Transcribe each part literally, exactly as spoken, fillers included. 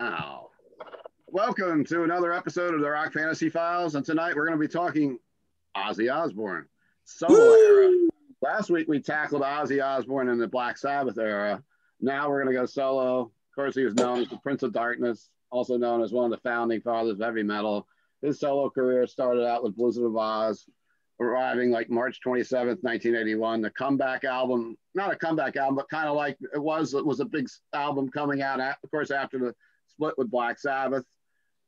Now, welcome to another episode of the Rock Fantasy Files, and tonight we're going to be talking Ozzy Osbourne, solo era. Last week we tackled Ozzy Osbourne in the Black Sabbath era. Now we're going to go solo. Of course, he was known as the Prince of Darkness, also known as one of the founding fathers of heavy metal. His solo career started out with Blizzard of Oz, arriving like March twenty-seventh, nineteen eighty-one. The comeback album, not a comeback album, but kind of like it was, it was a big album coming out, at, of course, after the split with Black Sabbath.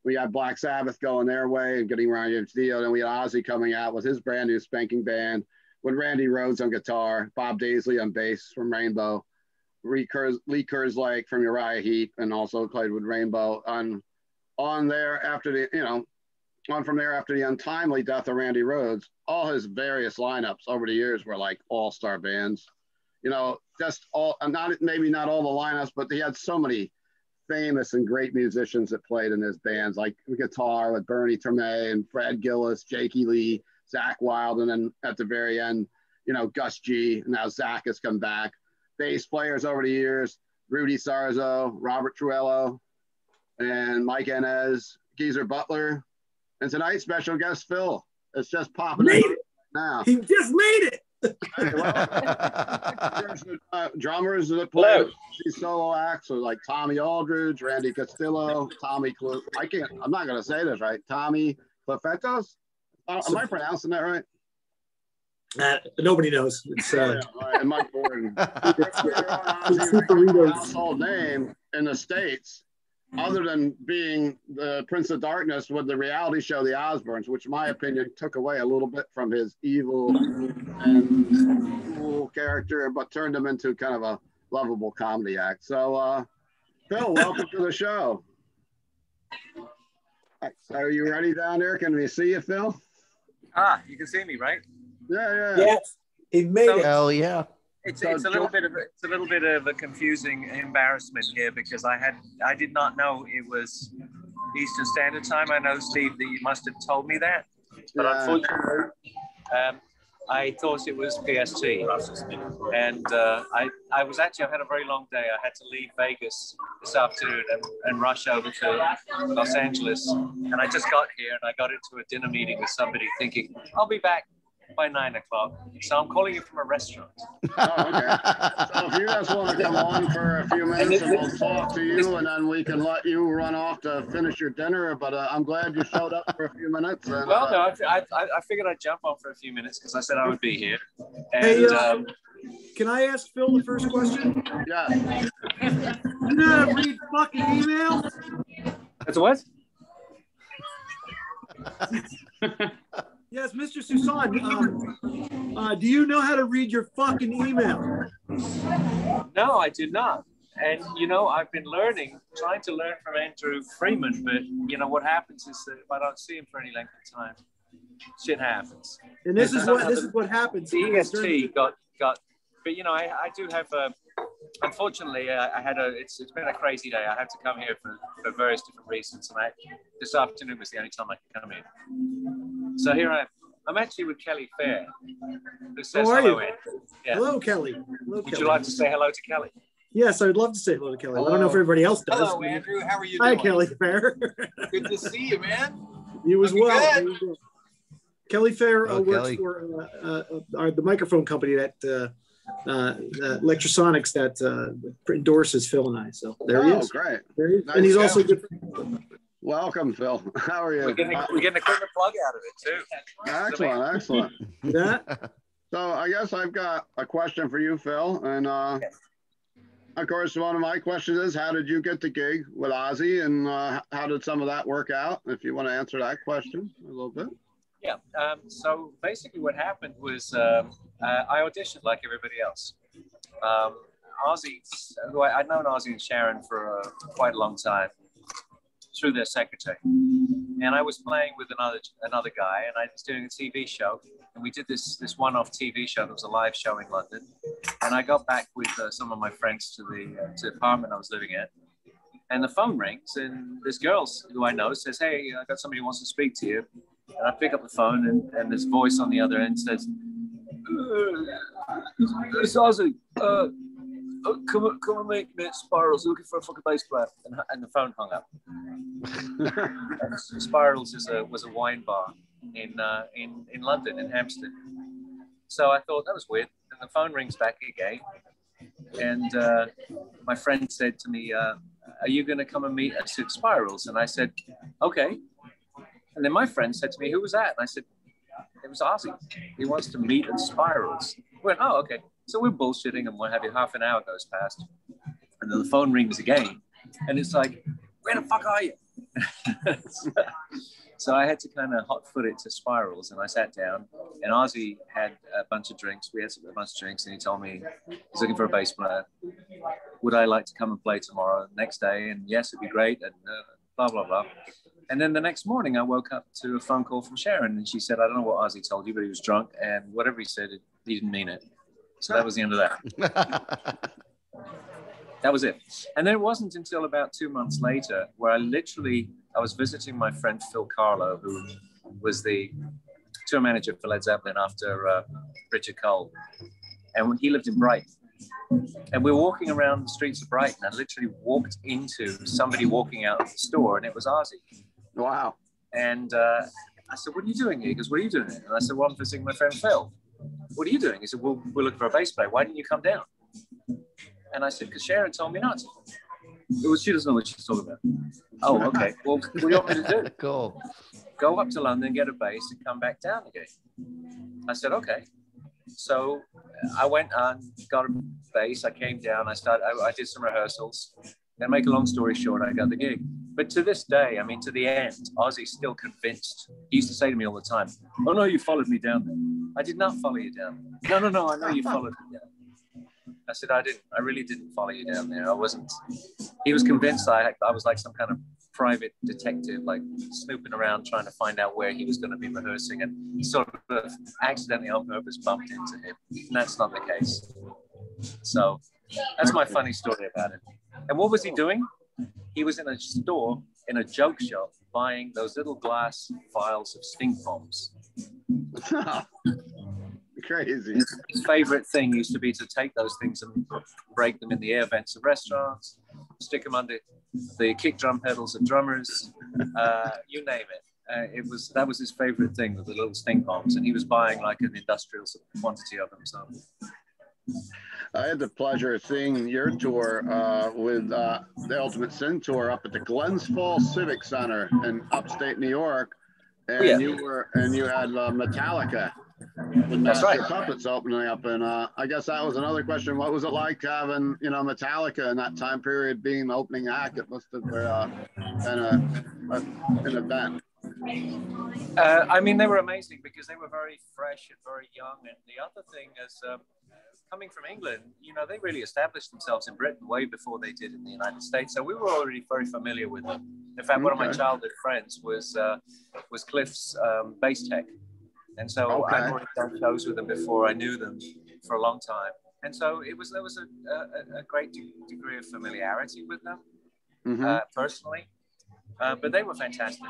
We had Black Sabbath going their way and getting Randy Castillo. Then we had Ozzy coming out with his brand new spanking band with Randy Rhoads on guitar, Bob Daisley on bass from Rainbow, Lee Kerslake from Uriah Heep, and also played with Rainbow on on there after the, you know, on from there after the untimely death of Randy Rhoads. All his various lineups over the years were like all-star bands. You know, just all, not maybe not all the lineups, but he had so many famous and great musicians that played in his bands, like guitar with Bernie Torme and Brad Gillis, Jake E. Lee, Zakk Wylde, and then at the very end, you know, Gus G. And now Zakk has come back. Bass players over the years, Rudy Sarzo, Robert Truello, and Mike Inez, Geezer Butler. And tonight's special guest, Phil. It's just popping made up it. Now. He just made it. Hey, well, uh, drummers that play solo acts are like Tommy Aldridge, Randy Castillo, Tommy Cl I can't, I'm not going to say this right. Tommy Clefetos? Uh, am I pronouncing that right? Uh, nobody knows. It's uh... yeah, right. And Mike Gordon. Household name in the States, other than being the Prince of Darkness with the reality show The Osbournes, which in my opinion took away a little bit from his evil and cool character, but turned him into kind of a lovable comedy act. So, uh, Phil, welcome to the show. Are you ready down there? Can we see you, Phil? Ah, you can see me, right? Yeah, yeah. Yes, it made so, it. Hell yeah. It's, it's a little bit of a, it's a little bit of a confusing embarrassment here because I had I did not know it was Eastern Standard Time. I know, Steve, that you must have told me that, but yeah. Unfortunately, um, I thought it was P S T, and uh, I I was actually I had a very long day. I had to leave Vegas this afternoon and, and rush over to Los Angeles, and I just got here and I got into a dinner meeting with somebody, thinking I'll be back by nine o'clock, so I'm calling you from a restaurant. Oh, okay. So if you just want to come on for a few minutes, and we'll talk to you, and then we can let you run off to finish your dinner. But uh, I'm glad you showed up for a few minutes. And, well, no, uh, I, I, I figured I'd jump on for a few minutes because I said I would be here. And, hey, uh, um, can I ask Phil the first question? Yeah. You know how to read fucking emails? That's a what? Yes, Mister Soussan, um, uh, do you know how to read your fucking email? No, I do not. And, you know, I've been learning, trying to learn from Andrew Freeman, but, you know, what happens is that if I don't see him for any length of time, shit happens. And this, is what, this the, is what happens. The E S T got, got, but, you know, I, I do have a, unfortunately, I, I had a, it's, it's been a crazy day. I had to come here for, for various different reasons, and I, this afternoon was the only time I could come in. So here I am. I'm actually with Kelly Fair, who says How are hello, you? Yeah. Hello, Kelly. Hello, Would Kelly. you like to say hello to Kelly? Yes, I would love to say hello to Kelly. Hello. I don't know if everybody else does. Hello, Andrew. How are you doing? Hi, Kelly Fair. Good to see you, man. You as well. You Kelly Fair oh, uh, works Kelly. for uh, uh, our, the microphone company that uh, uh, Electrosonics that uh, endorses Phil and I. So there oh, he is. Great. There he is. Nice and he's Kelly. also good friend. Welcome, Phil. How are you? We're getting, we're getting a quick plug out of it, too. Excellent, excellent. Yeah. So I guess I've got a question for you, Phil. And, uh, yes. of course, one of my questions is, how did you get the gig with Ozzy? And uh, how did some of that work out? If you want to answer that question a little bit. Yeah. Um, so basically what happened was um, uh, I auditioned like everybody else. Um, Ozzy, who I, I'd known Ozzy and Sharon for uh, quite a long time, through their secretary. And I was playing with another another guy, and I was doing a T V show, and we did this this one-off T V show that was a live show in London. And I got back with uh, some of my friends to the, uh, to the apartment I was living at, and the phone rings, and this girl who I know says, hey, I got somebody who wants to speak to you. And I pick up the phone, and, and this voice on the other end says, uh, it's Ozzy. Uh, oh, come, come and make me Spirals, looking for a fucking bass player, and, and the phone hung up. Spirals is a, was a wine bar in, uh, in, in London, in Hampstead. So I thought, that was weird. And the phone rings back again. And uh, my friend said to me, uh, are you going to come and meet us at Spirals? And I said, okay. And then my friend said to me, who was that? And I said, it was Ozzy. He wants to meet at Spirals. We went, oh, okay. So we're bullshitting and what have you. Half an hour goes past. And then the phone rings again. And it's like, where the fuck are you? So I had to kind of hot foot it to Spirals, and I sat down, and Ozzy had a bunch of drinks. We had a bunch of drinks, and he told me he's looking for a bass player. Would I like to come and play tomorrow, next day? And yes, it'd be great, and uh, blah, blah, blah. And then the next morning, I woke up to a phone call from Sharon, and she said, I don't know what Ozzy told you, but he was drunk, and whatever he said, he didn't mean it. So that was the end of that. That was it. And then it wasn't until about two months later where I literally... I was visiting my friend Phil Carlo, who was the tour manager for Led Zeppelin after uh, Richard Cole. And he lived in Brighton. And we were walking around the streets of Brighton. I literally walked into somebody walking out of the store, and it was Ozzy. Wow. And uh, I said, what are you doing here? He goes, what are you doing here? And I said, well, I'm visiting my friend Phil. What are you doing? He said, well, we're looking for a bass player. Why didn't you come down? And I said, because Sharon told me not to. Well, she doesn't know what she's talking about. Oh, okay. Well, what do you want me to do? Cool. Go up to London, get a bass, and come back down again. I said, okay. So I went on, got a bass. I came down. I started. I, I did some rehearsals. Then, make a long story short, I got the gig. But to this day, I mean, to the end, Ozzy's still convinced. He used to say to me all the time, "Oh no, you followed me down there." I did not follow you down there. No, no, no. I know you followed me down. I said, I didn't, I really didn't follow you down there. I wasn't, he was convinced I, I was like some kind of private detective, like snooping around, trying to find out where he was going to be rehearsing, and sort of accidentally on purpose bumped into him. And that's not the case. So that's my funny story about it. And what was he doing? He was in a store, in a joke shop, buying those little glass vials of stink bombs. Crazy. His, his favorite thing used to be to take those things and break them in the air vents of restaurants, stick them under the kick drum pedals of drummers, uh, you name it. Uh, it was that was his favorite thing, with the little stink bombs, and he was buying like an industrial quantity of them. So I had the pleasure of seeing your tour uh, with uh, the Ultimate Sin tour up at the Glens Falls Civic Center in upstate New York, and yeah. you were and you had uh, Metallica. The Master right. Puppets opening up, and uh, I guess that was another question. What was it like having, you know, Metallica in that time period being the opening act? It must have been uh, an, a, an event. Uh, I mean, they were amazing because they were very fresh and very young. And the other thing is, um, coming from England, you know, they really established themselves in Britain way before they did in the United States. So we were already very familiar with them. In fact, okay. one of my childhood friends was uh, was Cliff's um, bass tech. And so okay. I've already done shows with them before. I knew them for a long time. And so it was there was a, a, a great de degree of familiarity with them, mm-hmm. uh, personally. Uh, but they were fantastic.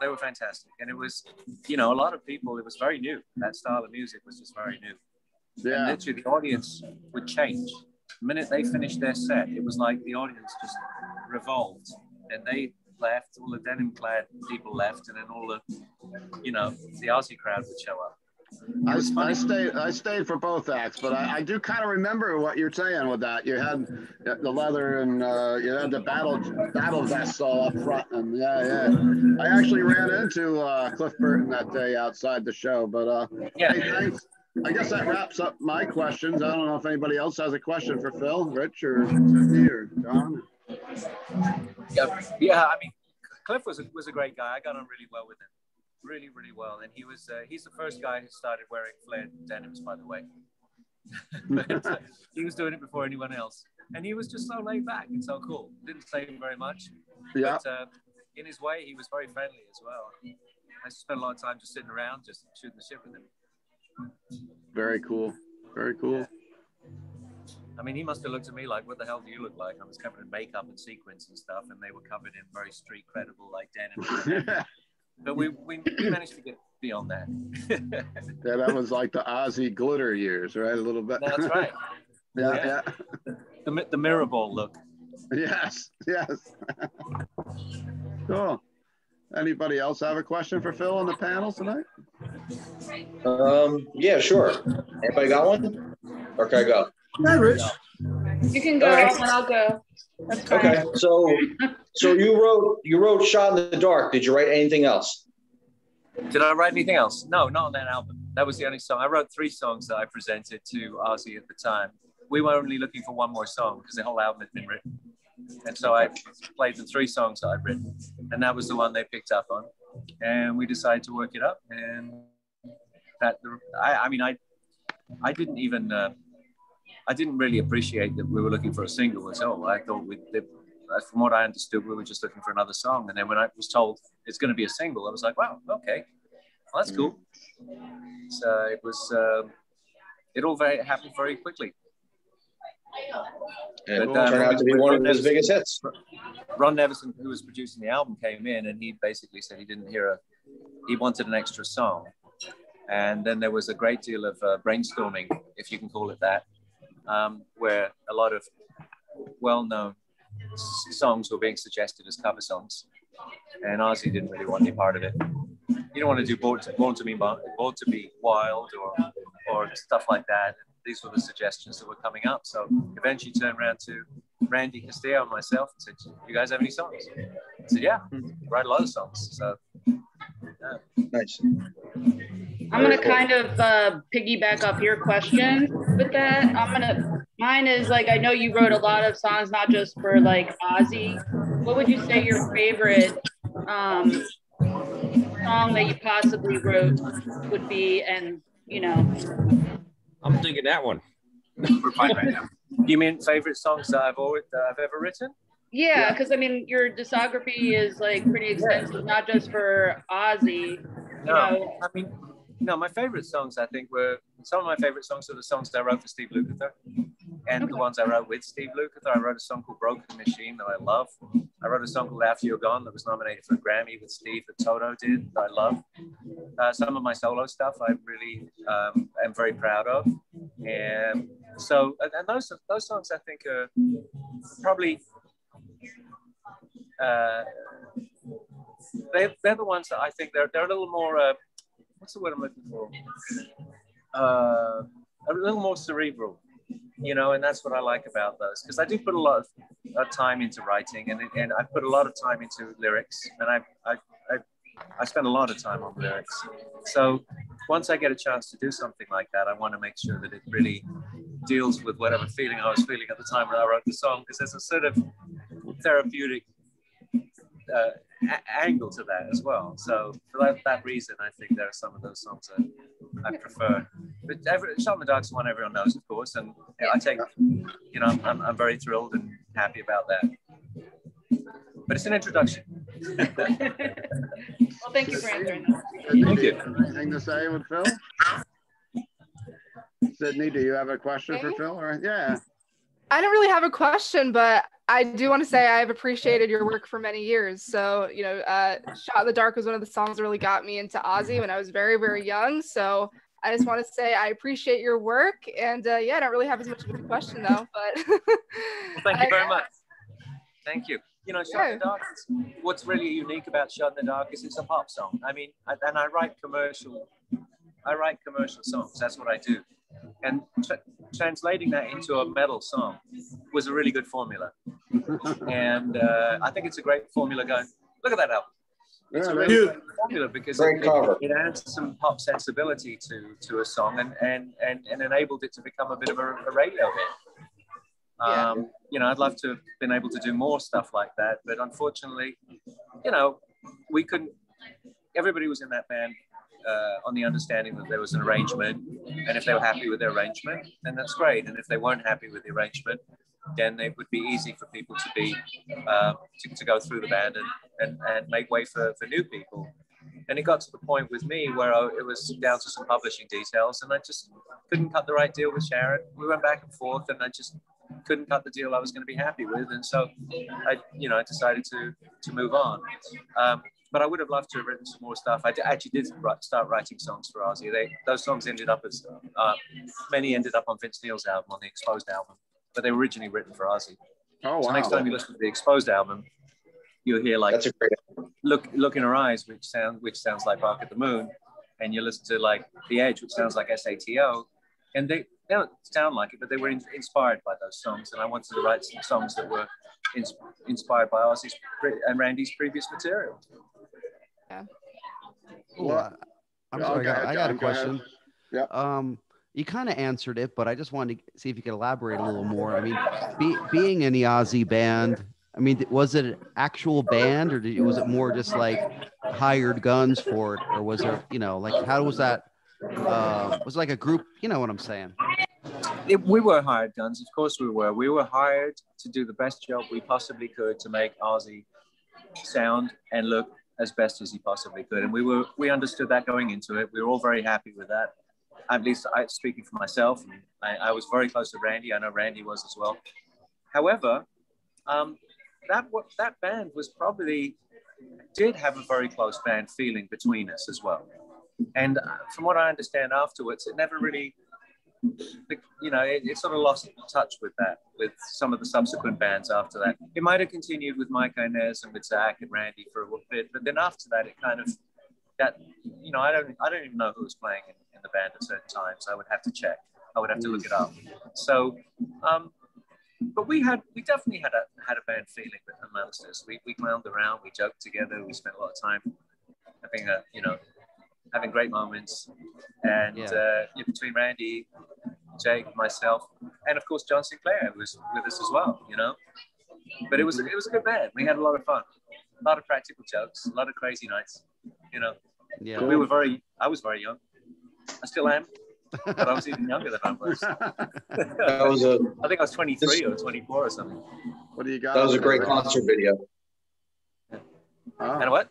They were fantastic. And it was, you know, a lot of people, it was very new. That style of music was just very new. Yeah. And literally the audience would change. The minute they finished their set, it was like the audience just revolved. And they... left, all the denim clad people left, and then all the, you know, the Aussie crowd would show up. I, I stayed I stayed for both acts, but I, I do kind of remember what you're saying with that. You had the leather and uh, you had the battle battle vest all up front, and yeah, yeah. I actually ran into uh, Cliff Burton that day outside the show, but uh, yeah. Hey, thanks. I guess that wraps up my questions. I don't know if anybody else has a question for Phil, Rich, or Tiffany, or John. Yeah, yeah. I mean, Cliff was a, was a great guy. I got on really well with him, really, really well. And he was uh, he's the first guy who started wearing flared denims, by the way. But, uh, he was doing it before anyone else, and he was just so laid back and so cool. Didn't say very much, yeah. But uh, in his way, he was very friendly as well. I spent a lot of time just sitting around, just shooting the shit with him. Very cool. Very cool. Yeah. I mean, he must have looked at me like, what the hell do you look like? I was covered in makeup and sequins and stuff, and they were covered in very street credible, like denim. Yeah. But we, we managed to get beyond that. Yeah, that was like the Aussie glitter years, right? A little bit. That's right. Yeah, yeah. yeah. the, the mirror ball look. Yes, yes. Cool. Anybody else have a question for Phil on the panel tonight? Um, yeah, sure. Anybody got one? Or can I go? No, Rich. You can go, right. And I'll go. That's fine. Okay. So, so you wrote you wrote "Shot in the Dark." Did you write anything else? Did I write anything else? No, not on that album. That was the only song. I wrote three songs that I presented to Ozzy at the time. We were only looking for one more song because the whole album had been written. And so I played the three songs that I'd written, and that was the one they picked up on. And we decided to work it up. And that, I, I mean, I, I didn't even, uh, I didn't really appreciate that we were looking for a single at all. I thought, we, they, from what I understood, we were just looking for another song. And then when I was told it's going to be a single, I was like, wow, okay, well, that's cool. So it was, uh, it all very happened very quickly. And but, um, turned out to be one of his biggest hits. Ron Nevison, who was producing the album, came in and he basically said he didn't hear a, he wanted an extra song. And then there was a great deal of uh, brainstorming, if you can call it that, um, where a lot of well-known songs were being suggested as cover songs. And Ozzy didn't really want any part of it. You don't want to do Born to, Born to, be, Born to be Wild or, or stuff like that. These were the suggestions that were coming up. So eventually turned around to Randy Castillo and myself and said, do you guys have any songs? I said, yeah, write a lot of songs. So, yeah. Nice. I'm going to kind of uh, piggyback off your question with that. I'm going to, mine is like, I know you wrote a lot of songs, not just for like Ozzy. What would you say your favorite um, song that you possibly wrote would be? And, you know, I'm thinking that one. You mean favorite songs that I've always that I've ever written? Yeah, because yeah. I mean, your discography is like pretty extensive, yeah. Not just for Ozzy. No, know. I mean, no. My favorite songs, I think, were some of my favorite songs are the songs that I wrote for Steve Lukather, and okay. The ones I wrote with Steve Lukather. I wrote a song called "Broken Machine" that I love. I wrote a song called "After You're Gone" that was nominated for a Grammy with Steve that Toto did. That I love. Uh, some of my solo stuff I really um, am very proud of, and so and, and those those songs I think are probably uh, they they're the ones that I think they're they're a little more uh, what's the word I'm looking for uh, a little more cerebral, you know, and that's what I like about those because I do put a lot of uh, time into writing and and I put a lot of time into lyrics and I I. I I spend a lot of time on lyrics. So once I get a chance to do something like that, I want to make sure that it really deals with whatever feeling I was feeling at the time when I wrote the song, because there's a sort of therapeutic uh, angle to that as well. So for that, that reason, I think there are some of those songs that I prefer. But every, Shot in the Dark's one everyone knows, of course, and you know, I take, you know, I'm, I'm very thrilled and happy about that. But it's an introduction. Well, thank you for answering that. Thank you. Anything to say with Phil? Sydney, do you have a question hey. for Phil? Or, yeah. I don't really have a question, but I do want to say I've appreciated your work for many years. So, you know, uh, Shot in the Dark was one of the songs that really got me into Ozzy when I was very, very young. So I just want to say I appreciate your work. And uh, yeah, I don't really have as much of a question though, but. Well, thank you very much. Thank you. You know, Shot in the Dark, what's really unique about Shot in the Dark is it's a pop song. I mean, I, and I write commercial, I write commercial songs. That's what I do. And tra translating that into a metal song was a really good formula. And uh, I think it's a great formula going, look at that album. It's yeah, a really great formula because it, it, it adds some pop sensibility to, to a song and, and, and, and enabled it to become a bit of a, a radio hit. Yeah. Um, you know, I'd love to have been able to do more stuff like that, but unfortunately, you know, we couldn't, everybody was in that band uh, on the understanding that there was an arrangement, and if they were happy with the arrangement, then that's great, and if they weren't happy with the arrangement, then it would be easy for people to be, um, to, to go through the band and, and, and make way for, for new people. And it got to the point with me where I, it was down to some publishing details, and I just couldn't cut the right deal with Sharon. We went back and forth, and I just couldn't cut the deal I was going to be happy with, and so I, you know, I decided to to move on. Um, but I would have loved to have written some more stuff. I actually did start writing songs for Ozzy. They, those songs ended up as uh, many ended up on Vince Neil's album, on the Exposed album, but they were originally written for Ozzy. Oh, wow. So next time you listen to the Exposed album, you'll hear like, That's a great look, look in Her Eyes, which sound, which sounds like Bark at the Moon. And you listen to like The Edge, which sounds like S A T O. And they, they don't sound like it, but they were in, inspired by those songs. And I wanted to write some songs that were in, inspired by Ozzy's and Randy's previous material. Yeah. Well, I'm sorry, okay, I, got, I got a question. Yeah. Um, you kind of answered it, but I just wanted to see if you could elaborate a little more. I mean, be, being in the Ozzy band, I mean, was it an actual band, or did, was it more just like hired guns for it, or was there, you know, like how was that? Uh, was it like a group? You know what I'm saying? It, we were hired guns, of course we were. We were hired to do the best job we possibly could to make Ozzy sound and look as best as he possibly could, and we were we understood that going into it. We were all very happy with that. At least I, speaking for myself, I, I was very close to Randy. I know Randy was as well. However, um, that that band was probably did have a very close band feeling between us as well. And from what I understand afterwards, it never really, you know, it, it sort of lost touch with that, with some of the subsequent bands after that. It might have continued with Mike Inez and with Zakk and Randy for a bit, but then after that, it kind of, that, you know, I don't, I don't even know who was playing in, in the band at certain times. I would have to check. I would have to look it up. So, um, but we had, we definitely had a had a band feeling with the monsters. We we clowned around, we joked together, we spent a lot of time having a, you know, having great moments, and yeah. uh, yeah, between Randy, Jake, myself, and of course John Sinclair was with us as well, you know. But it was it was a good band. We had a lot of fun, a lot of practical jokes, a lot of crazy nights, you know. Yeah, but we were very. I was very young. I still am, but I was even younger than I was. That was a, I think I was twenty-three or twenty-four or something. What do you got? That was a great concert video. Oh. And what?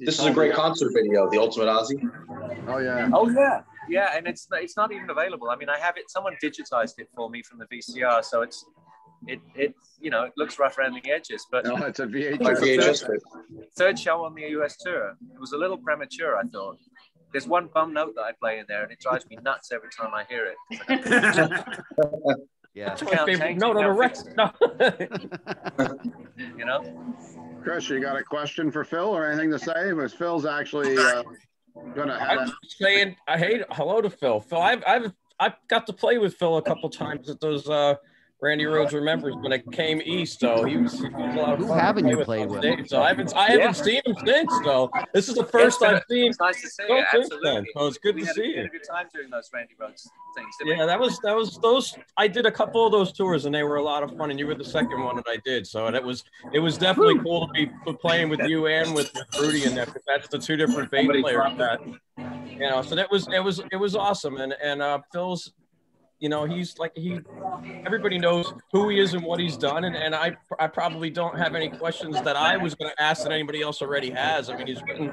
This is a great concert video, The Ultimate Ozzy. Oh yeah. Oh yeah, yeah, and it's it's not even available. I mean, I have it. Someone digitized it for me from the V C R, so it's it it you know it looks rough around the edges, but no, it's a V H S. V H S. Third, third show on the U S tour. It was a little premature, I thought. There's one bum note that I play in there, and it drives me nuts every time I hear it. Yeah. That's my favorite note on a record. No. You know. Chris, you got a question for Phil or anything to say? Because Phil's actually uh, gonna have I'm just saying I hate hello to Phil. Phil, I've I've I've got to play with Phil a couple times at those uh, Randy Rhoads Remembers when it came east. So he was, he was a lot of fun. Who haven't you played with? Him? So I haven't I haven't yeah. seen him since. So this is the first it's I've seen. It's nice to see you. Absolutely. So it's good we to had see a, you. Had a good time doing those Randy Rhoads things. Yeah, we? that was that was those. I did a couple of those tours and they were a lot of fun. And you were the second one that I did. So that was it was definitely Woo. cool to be playing with you and with Rudy and that. That's the two different bass players. That, you know, so that was it was it was awesome. And and uh, Phil's. You know, he's like, he, everybody knows who he is and what he's done. And, and I, I probably don't have any questions that I was going to ask that anybody else already has. I mean, he's written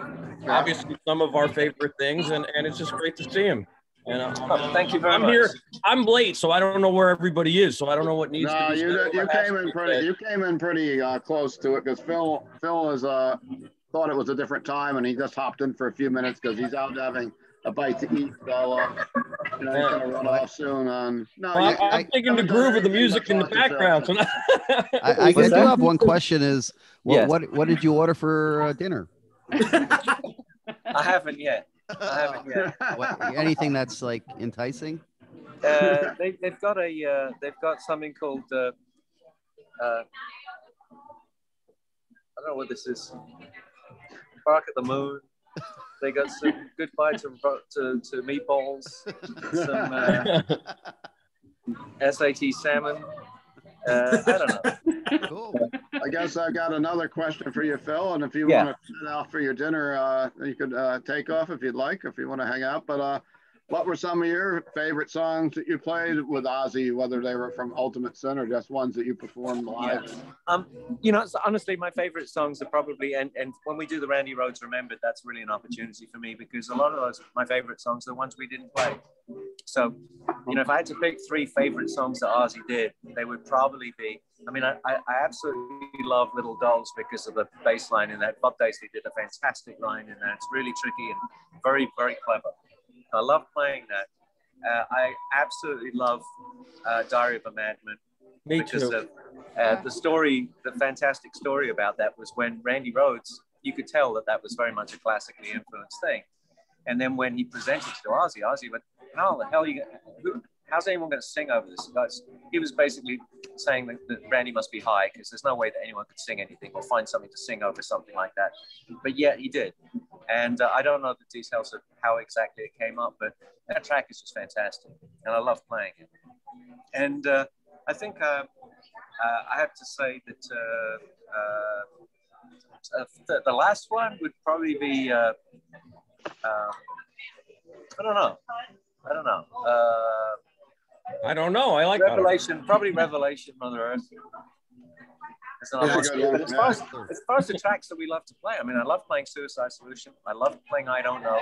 obviously some of our favorite things, and, and it's just great to see him. And uh, oh, thank you very I'm much. Here, I'm late, so I don't know where everybody is. So I don't know what needs no, to be you, you came in pretty, You came in pretty uh, close to it because Phil, Phil is, uh, thought it was a different time, and he just hopped in for a few minutes because he's out having a bite to eat, so uh, you know, he's gonna run off soon. Um, no, well, you, I'm I, thinking I the groove of the music in the background. So. I, I, I do have one question: Is what yes. what, what did you order for uh, dinner? I haven't yet. I haven't yet. What, anything that's like enticing? Uh, they, they've got a uh, they've got something called uh, uh, I don't know what this is. Bark at the Moon. They got some good bites to, to, to meatballs, some uh, S A T salmon. Uh, I don't know. Cool. I guess I've got another question for you, Phil. And if you yeah. want to sit out for your dinner, uh, you could uh, take off if you'd like, if you want to hang out. But uh, what were some of your favorite songs that you played with Ozzy, whether they were from Ultimate Sin or just ones that you performed live? Yeah. Um, you know, honestly, my favorite songs are probably, and, and when we do the Randy Rhoads Remembered, that's really an opportunity for me because a lot of those, my favorite songs, are the ones we didn't play. So, you know, if I had to pick three favorite songs that Ozzy did, they would probably be, I mean, I, I absolutely love Little Dolls because of the bass line in that. Bob Daisley did a fantastic line in that. It's really tricky and very, very clever. I love playing that. Uh, I absolutely love uh, Diary of a Madman. Me because too. Of, uh, the story, the fantastic story about that was when Randy Rhoads, you could tell that that was very much a classically influenced thing. And then when he presented it to Ozzy, Ozzy went, how the hell are you, who, how's anyone going to sing over this? Because he was basically saying that, that Randy must be high because there's no way that anyone could sing anything or find something to sing over something like that. But yet he did. And uh, I don't know the details of how exactly it came up, but that track is just fantastic. And I love playing it. And uh, I think uh, uh, I have to say that uh, uh, the, the last one would probably be, uh, uh, I don't know. I don't know. Uh, I don't know. I like Revelation. That. Probably Revelation, Mother Earth. Awesome. But as far as, as far as the tracks that we love to play, I mean, I love playing Suicide Solution. I love playing I Don't Know.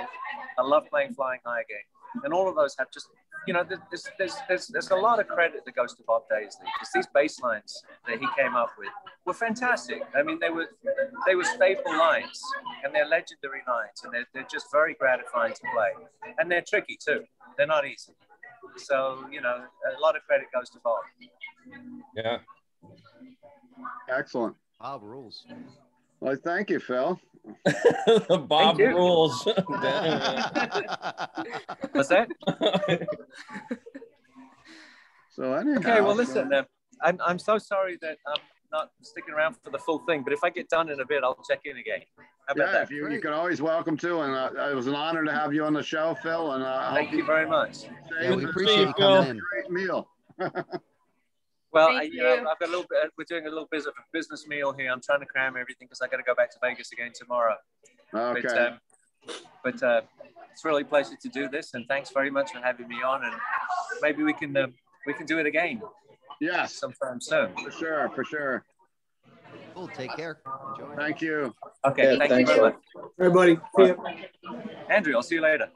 I love playing Flying High Again. And all of those have just, you know, there's there's there's, there's a lot of credit that goes to Bob Daisley because these bass lines that he came up with were fantastic. I mean, they were they were staple lines, and they're legendary lines, and they're they're just very gratifying to play, and they're tricky too. They're not easy. So, you know, a lot of credit goes to Bob. Yeah. Excellent. Bob rules. Well, thank you, Phil. Bob you. rules. What's that? So anyhow, okay, well, listen, uh, I'm, I'm so sorry that I'm not sticking around for the full thing, but if I get done in a bit, I'll check in again. How about yeah, that? If you, you can always welcome to, and uh, it was an honor to have you on the show, Phil. And uh, thank you very much. Yeah, we appreciate you coming in. Great meal. Well, I, you know, I've got a little bit, we're doing a little bit of a business meal here. I'm trying to cram everything because I got to go back to Vegas again tomorrow. Okay. But, um, but uh, it's really a pleasure to do this, and thanks very much for having me on. And maybe we can uh, we can do it again. Yes, sometime soon. For sure, for sure. Cool. Take care. Enjoy. Thank you. Okay. Yeah, thank thanks. you very much. Everybody. See you. Andrew, I'll see you later.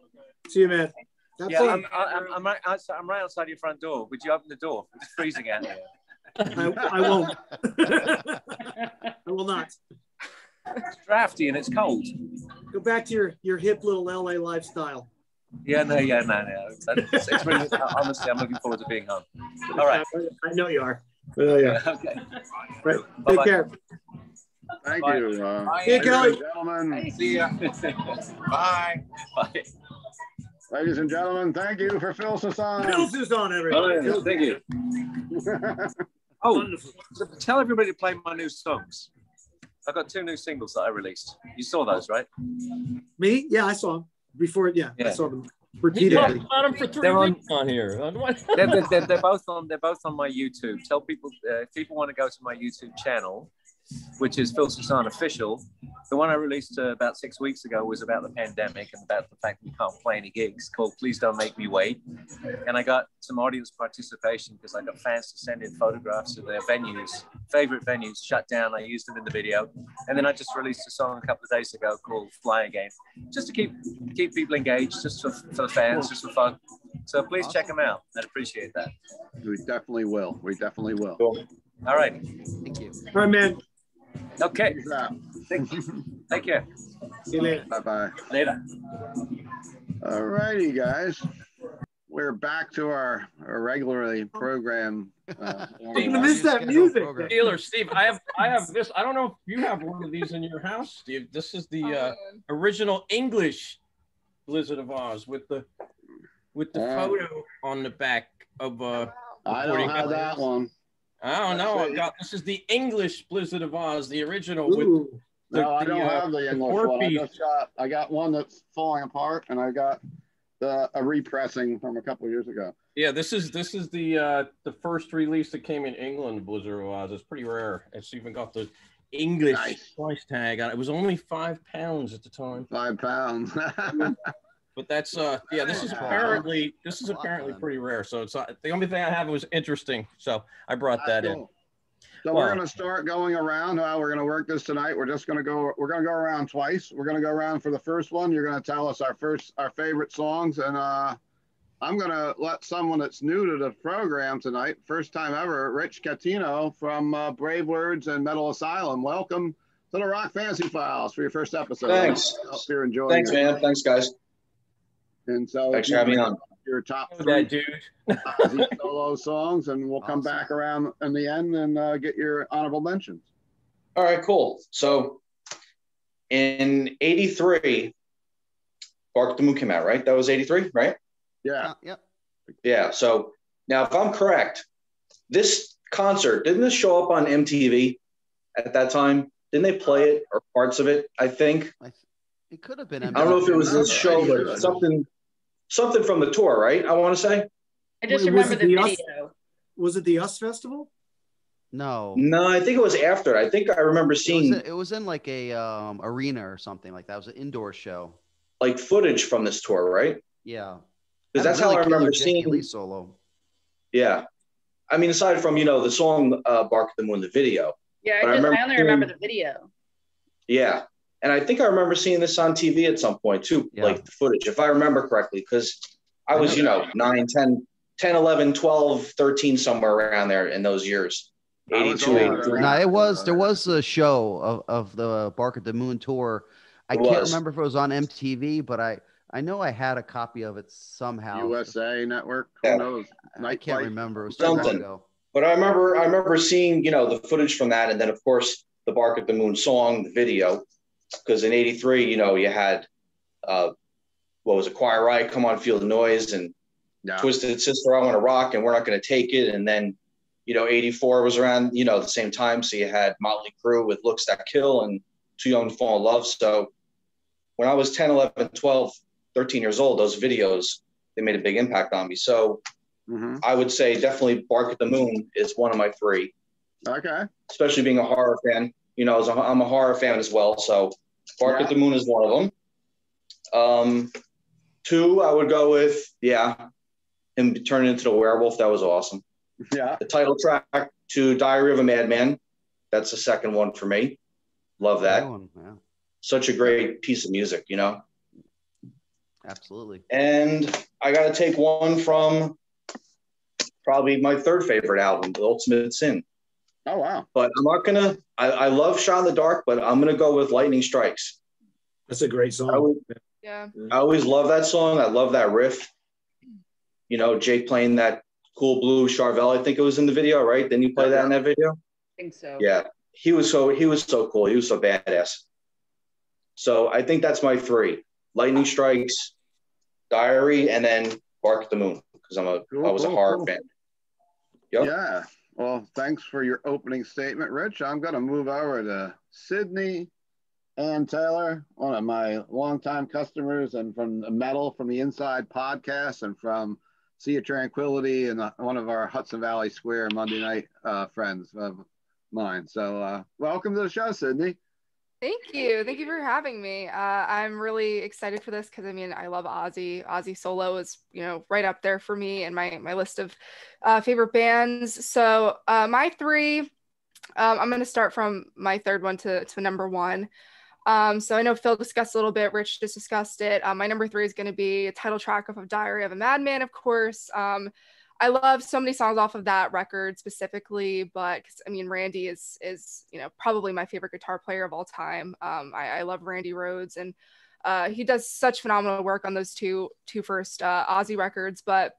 See you, man. That's yeah, I'm, I'm, I'm, right outside, I'm right outside your front door. Would you open the door? It's freezing out there. I, I won't. I will not. It's drafty and it's cold. Go back to your, your hip little L A lifestyle. Yeah, no, yeah, no, no. It's, it's really, honestly, I'm looking forward to being home. All right. I know you are. I know you are. Okay. Right. Take Bye-bye. care. Thank Bye. you. Uh, Bye, hey, Kelly. Gentlemen. See ya. Bye. Bye. Ladies and gentlemen, thank you for Phil Soussan. Phil Soussan, everybody. Oh, yeah, thank you. Oh, wonderful. Tell everybody to play my new songs. I've got two new singles that I released. You saw those, right? Me? Yeah, I saw them before. Yeah, yeah. I saw them repeatedly. I've got them for three they're on, weeks on here. they're, they're, they're both on. They're both on my YouTube. Tell people uh, if people want to go to my YouTube channel, which is Phil Soussan Official. The one I released uh, about six weeks ago was about the pandemic and about the fact that we can't play any gigs, called Please Don't Make Me Wait. And I got some audience participation because I got fans to send in photographs of their venues, favorite venues shut down. I used them in the video. And then I just released a song a couple of days ago called Fly Again, just to keep keep people engaged, just for, for the fans, just for fun. So please check them out. I'd appreciate that. We definitely will. We definitely will. Cool. All right. Thank you. All right, man. Okay. Thank you. Take care. See you later. Bye bye. Later. All righty, guys. We're back to our, our regularly program. Uh, Steve, is that music? Dealer Steve, I have I have this. I don't know if you have one of these in your house, Steve. This is the uh, original English Blizzard of Oz with the with the um, photo on the back of. Uh, I don't have that one. I don't know. I got, this is the English Blizzard of Oz, the original. Ooh. With the, no, I don't the, uh, have the English the one. I, just got, I got one that's falling apart, and I got the, a repressing from a couple of years ago. Yeah, this is this is the uh, the first release that came in England, Blizzard of Oz. It's pretty rare. It's even got the English nice. price tag on it. It was only five pounds at the time. Five pounds. But that's uh yeah this is apparently this is apparently pretty rare, so it's uh, the only thing I have was interesting, so I brought that in. So we're going to start going around how we're going to work this tonight. We're just going to go we're going to go around twice. We're going to go around for the first one. You're going to tell us our first our favorite songs, and uh I'm going to let someone that's new to the program tonight, first time ever, Rich Catino from uh, Brave Words and Metal Asylum. Welcome to the Rock Fantasy Files for your first episode. Thanks. I hope you're enjoying it. Thanks, man. Thanks, guys. And so, thanks for having me on. your top three that dude. Ozzy solo songs, and we'll awesome. come back around in the end and uh, get your honorable mentions. All right, cool. So in eighty-three, Bark at the Moon came out, right? That was eighty-three, right? Yeah. Yeah. Yeah. So now, if I'm correct, this concert, didn't this show up on M T V at that time? Didn't they play it or parts of it? I think. I th it could have been. M T V. I don't know if it was this show, but something, something from the tour, right? I want to say. I just Wait, remember the, the video. Us, was it the U S Festival? No. No, I think it was after. I think I remember seeing. It was, it was in like a um, arena or something like that. It was an indoor show. Like footage from this tour, right? Yeah. Because that's really how I remember seeing Lee solo. Yeah. I mean, aside from, you know, the song uh, Bark at the Moon, the video. Yeah, I, just, I, remember I only seeing, remember the video. Yeah. And I think I remember seeing this on T V at some point, too, yeah. like the footage, if I remember correctly, because I was, I you know, nine, ten, ten, eleven, twelve, thirteen, somewhere around there in those years. eighty-two, eighty-three. No, it was, there was a show of, of the Bark at the Moon tour. I it can't was. remember if it was on M T V, but I, I know I had a copy of it somehow. U S A Network, who yeah. knows? Night I can't Light. remember. It was something. Ago. But I remember, I remember seeing, you know, the footage from that, and then of course the Bark at the Moon song, the video, because in eighty-three, you know, you had uh, what was it, Choir Riot, Come On, Feel the Noise, and yeah. Twisted Sister, I Want to Rock, and We're Not Going to Take It, and then, you know, eighty-four was around, you know, the same time, so you had Motley Crue with Looks That Kill and Too Young to Fall in Love. So when I was ten, eleven, twelve, thirteen years old, those videos, they made a big impact on me. So mm-hmm. I would say definitely Bark at the Moon is one of my three. Okay. Especially being a horror fan. You know, I'm a horror fan as well. So Bark yeah. at the Moon is one of them. Um, two, I would go with, yeah, him turning into the werewolf. That was awesome. Yeah. The title track to Diary of a Madman. That's the second one for me. Love that. Oh, wow. Such a great piece of music, you know? Absolutely. And I got to take one from probably my third favorite album, The Ultimate Sin. Oh, wow. But I'm not going to, I love Shot in the Dark, but I'm going to go with Lightning Strikes. That's a great song. I always, yeah. I always love that song. I love that riff. You know, Jake playing that cool blue Charvel, I think it was in the video, right? Didn't you play that in that video? I think so. Yeah. He was so, he was so cool. He was so badass. So I think that's my three. Lightning Strikes, Diary, and then Bark at the Moon, because I'm a cool, I was cool, a horror cool. fan. Yep. Yeah. Well, thanks for your opening statement, Rich. I'm gonna move over to Sydney and Taylor, one of my longtime customers, and from the Metal from the Inside podcast, and from Sea of Tranquility, and one of our Hudson Valley Square Monday night uh, friends of mine. So uh, welcome to the show, Sydney. Thank you. Thank you for having me. Uh, I'm really excited for this because, I mean, I love Ozzy. Ozzy solo is, you know, right up there for me and my, my list of uh, favorite bands. So uh, my three, um, I'm going to start from my third one to, to number one. Um, so I know Phil discussed a little bit, Rich just discussed it. Um, my number three is going to be a title track of Diary of a Madman, of course. Um, I love so many songs off of that record specifically, but cause, I mean, Randy is, is, you know, probably my favorite guitar player of all time. Um, I, I love Randy Rhoads, and uh, he does such phenomenal work on those two, two first uh, Ozzy records. But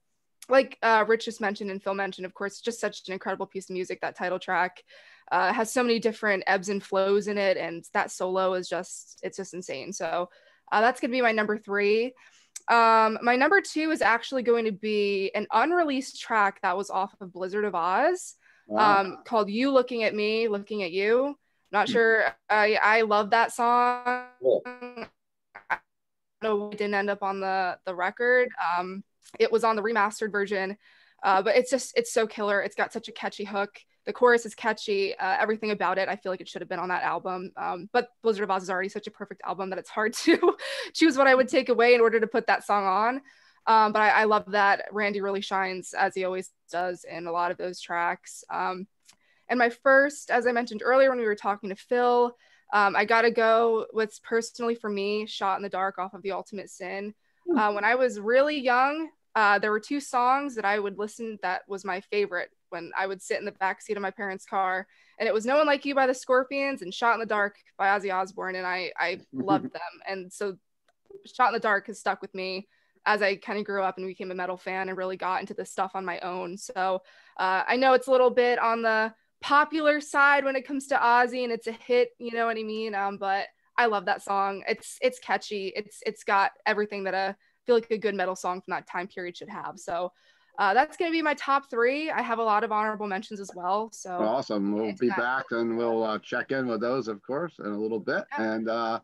like uh, Rich just mentioned and Phil mentioned, of course, just such an incredible piece of music. That title track uh, has so many different ebbs and flows in it. And that solo is just, it's just insane. So uh, that's going to be my number three. Um, my number two is actually going to be an unreleased track that was off of Blizzard of Oz, wow. um, called You Looking at Me, Looking at You. Not sure. I, I love that song. Cool. I don't know, it didn't end up on the, the record. Um, it was on the remastered version, uh, but it's just, it's so killer. It's got such a catchy hook. The chorus is catchy. Uh, everything about it, I feel like it should have been on that album. Um, but Blizzard of Oz is already such a perfect album that it's hard to choose what I would take away in order to put that song on. Um, but I, I love that. Randy really shines, as he always does, in a lot of those tracks. Um, and my first, as I mentioned earlier when we were talking to Phil, um, I gotta go with, personally for me, Shot in the Dark off of The Ultimate Sin. Uh, when I was really young, uh, there were two songs that I would listen that was my favorite when I would sit in the backseat of my parents' car, and it was No One Like You by the Scorpions and Shot in the Dark by Ozzy Osbourne, and I I loved them. And so Shot in the Dark has stuck with me as I kind of grew up and became a metal fan and really got into this stuff on my own. So uh, I know it's a little bit on the popular side when it comes to Ozzy, and it's a hit, you know what I mean? Um, but I love that song. It's it's catchy. It's it's got everything that a, I feel like a good metal song from that time period should have. So uh, that's going to be my top three. I have a lot of honorable mentions as well. So awesome. We'll be that. back and we'll uh, check in with those, of course, in a little bit. Yeah. And uh,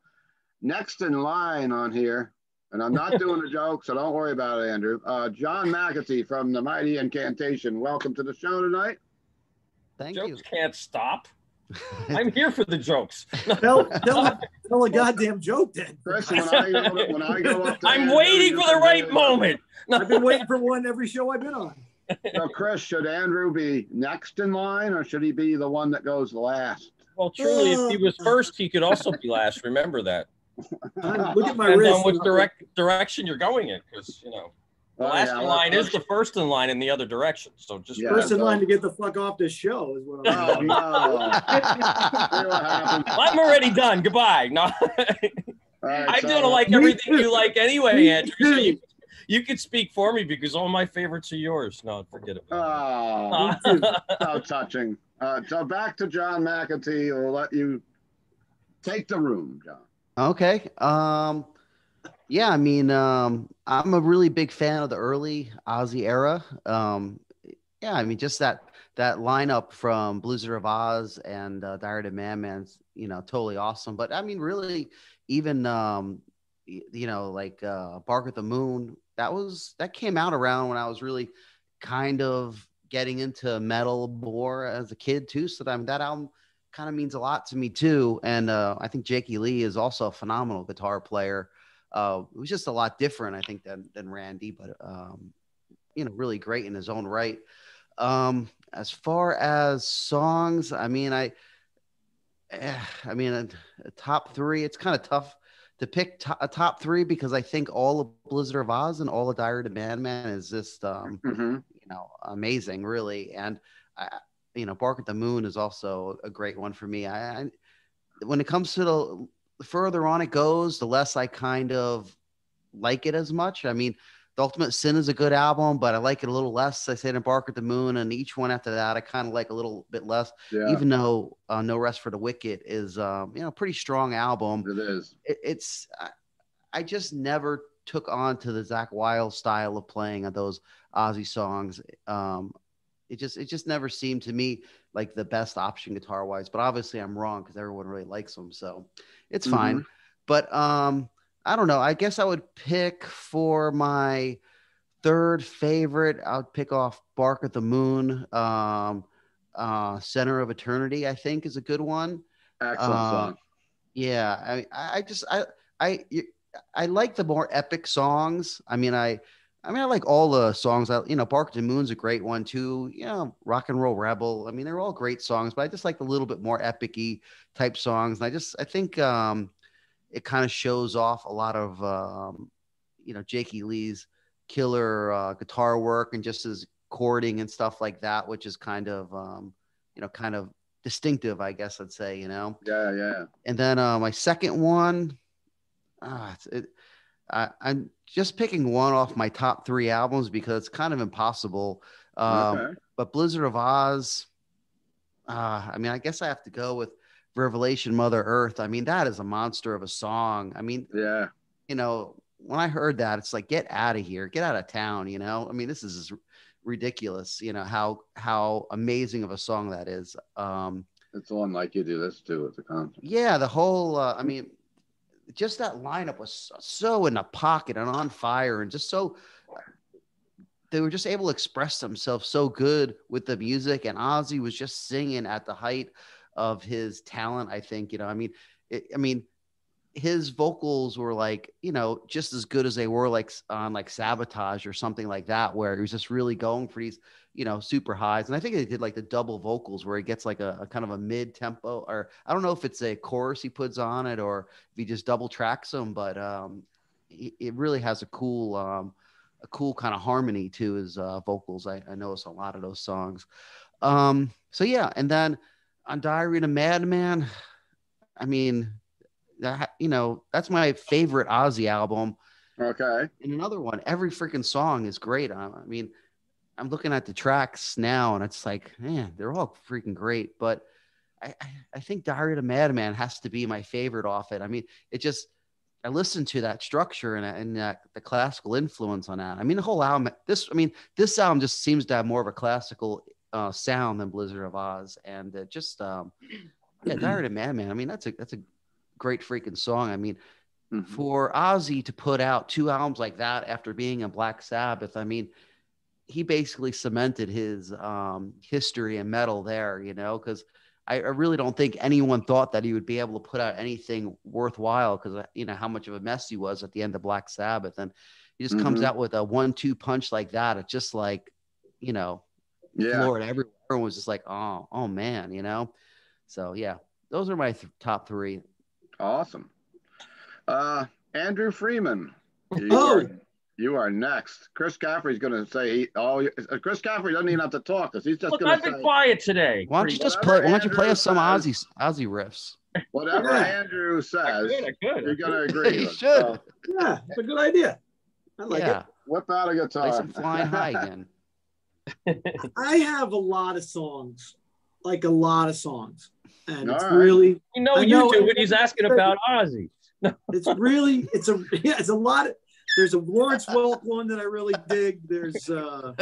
next in line on here, and I'm not doing a joke, so don't worry about it, Andrew. Uh, John McAtee from The Mighty Incantation. Welcome to the show tonight. Thank jokes you. Jokes can't stop. I'm here for the jokes. tell, tell, tell a goddamn joke then. Chris, when I go, when I go up I'm Andrew, waiting for the right there, moment. I've been waiting for one every show I've been on. So Chris, should Andrew be next in line, or should he be the one that goes last? Well, truly, if he was first, he could also be last. Remember that. Look at my Depends wrist. on which direct, direction you're going in, because, you know, the last oh, yeah, in line is the first in line in the other direction. So just yeah, first in so. line to get the fuck off this show is what I'm oh, no. I'm already done. Goodbye. No, right, I so. don't like everything you like anyway, Andrew. So you, you can speak for me because all my favorites are yours. No, forget it. Oh, so touching. Uh, so back to John McAtee. We'll let you take the room, John. Okay. Um. Yeah, I mean, um, I'm a really big fan of the early Ozzy era. Um, yeah, I mean, just that that lineup from Blizzard of Oz and uh, Diary of a Madman's, you know, totally awesome. But I mean, really, even um, you know, like uh, Bark at the Moon, that was that came out around when I was really kind of getting into metal more as a kid too. So that, I mean, that album kind of means a lot to me too. And uh, I think Jake E. Lee is also a phenomenal guitar player. Uh, it was just a lot different, I think, than, than Randy, but, um, you know, really great in his own right. Um, as far as songs, I mean, I, eh, I mean, a, a top three, it's kind of tough to pick to a top three because I think all of Blizzard of Oz and all of Diary of a Madman is just, um, mm-hmm. you know, amazing, really. And, I, you know, Bark at the Moon is also a great one for me. I, I when it comes to the The further on it goes, the less I kind of like it as much. I mean, The Ultimate Sin is a good album, but I like it a little less. I say to Bark at the Moon, and each one after that, I kind of like a little bit less. Yeah. Even though uh, No Rest for the Wicked is, um, you know, a pretty strong album. It is. It, it's. I, I just never took on to the Zakk Wylde style of playing of those Ozzy songs. Um, it just, it just never seemed to me like the best option guitar wise, but obviously I'm wrong because everyone really likes them. So it's mm-hmm. fine. But um, I don't know. I guess I would pick for my third favorite. I would pick off Bark at the Moon. Um, uh, Center of Eternity, I think, is a good one. Excellent uh, song. Yeah. I, I just, I, I, I like the more epic songs. I mean, I, I mean, I like all the songs. I, you know, Bark at the Moon's a great one too. You know, Rock and Roll Rebel. I mean, they're all great songs, but I just like the little bit more epic-y type songs. And I just, I think um, it kind of shows off a lot of, um, you know, Jake E. Lee's killer uh, guitar work and just his chording and stuff like that, which is kind of, um, you know, kind of distinctive, I guess I'd say, you know? Yeah, yeah. And then uh, my second one, uh, it's, it, I, I'm just picking one off my top three albums because it's kind of impossible. Um, okay. But Blizzard of Oz, uh, I mean, I guess I have to go with Revelation Mother Earth. I mean, that is a monster of a song. I mean, yeah, you know, when I heard that, it's like, get out of here, get out of town, you know? I mean, this is ridiculous, you know, how how amazing of a song that is. Um, it's all like you do this too at the concert. Yeah, the whole, uh, I mean, just that lineup was so in the pocket and on fire and just so they were just able to express themselves so good with the music, and Ozzy was just singing at the height of his talent. I think, you know, I mean, it, I mean, his vocals were like, you know, just as good as they were like on like Sabotage or something like that, where he was just really going for these, you know, super highs. And I think they did like the double vocals where he gets like a, a kind of a mid tempo, or I don't know if it's a chorus he puts on it or if he just double tracks them, but um, it, it really has a cool, um, a cool kind of harmony to his uh, vocals. I, I notice a lot of those songs. Um, so yeah. And then on Diary of a Madman, I mean, that, you know, that's my favorite Ozzy album. Okay. And another one, every freaking song is great. I, I mean, I'm looking at the tracks now and it's like, man, they're all freaking great. But I, I, I think Diary of a Madman has to be my favorite off it. I mean, it just, I listened to that structure and, and uh, the classical influence on that. I mean, the whole album, this, I mean, this album just seems to have more of a classical uh, sound than Blizzard of Oz. And uh, just, um, yeah, Diary of a Madman. I mean, that's a, that's a great freaking song. I mean, mm-hmm. for Ozzy to put out two albums like that after being in Black Sabbath, I mean, he basically cemented his um, history in metal there, you know, because I, I really don't think anyone thought that he would be able to put out anything worthwhile because, you know, how much of a mess he was at the end of Black Sabbath. And he just mm-hmm. comes out with a one two punch like that. It's just like, you know, yeah. Lord, everyone was just like, oh, oh, man, you know. So, yeah, those are my th- top three. Awesome. Uh, Andrew Freeman, you, oh. are, you are next. Chris Caffrey's going to say, he, oh, Chris Caffrey doesn't even have to talk because he's just going to say. Look, I've been quiet today. Why don't you just play? Why don't you play us some Ozzy Ozzy riffs? Whatever yeah. Andrew says, I could, I could. You're going to agree. He should. So. Yeah, it's a good idea. I like yeah. it. Whip out a guitar. Play some Flying High again. I have a lot of songs, like a lot of songs, and All it's right. really. You know, I you know, do when he's asking about Ozzy. It's really, it's a, yeah, it's a lot. Of, there's a Lawrence Welk one that I really dig. There's, uh,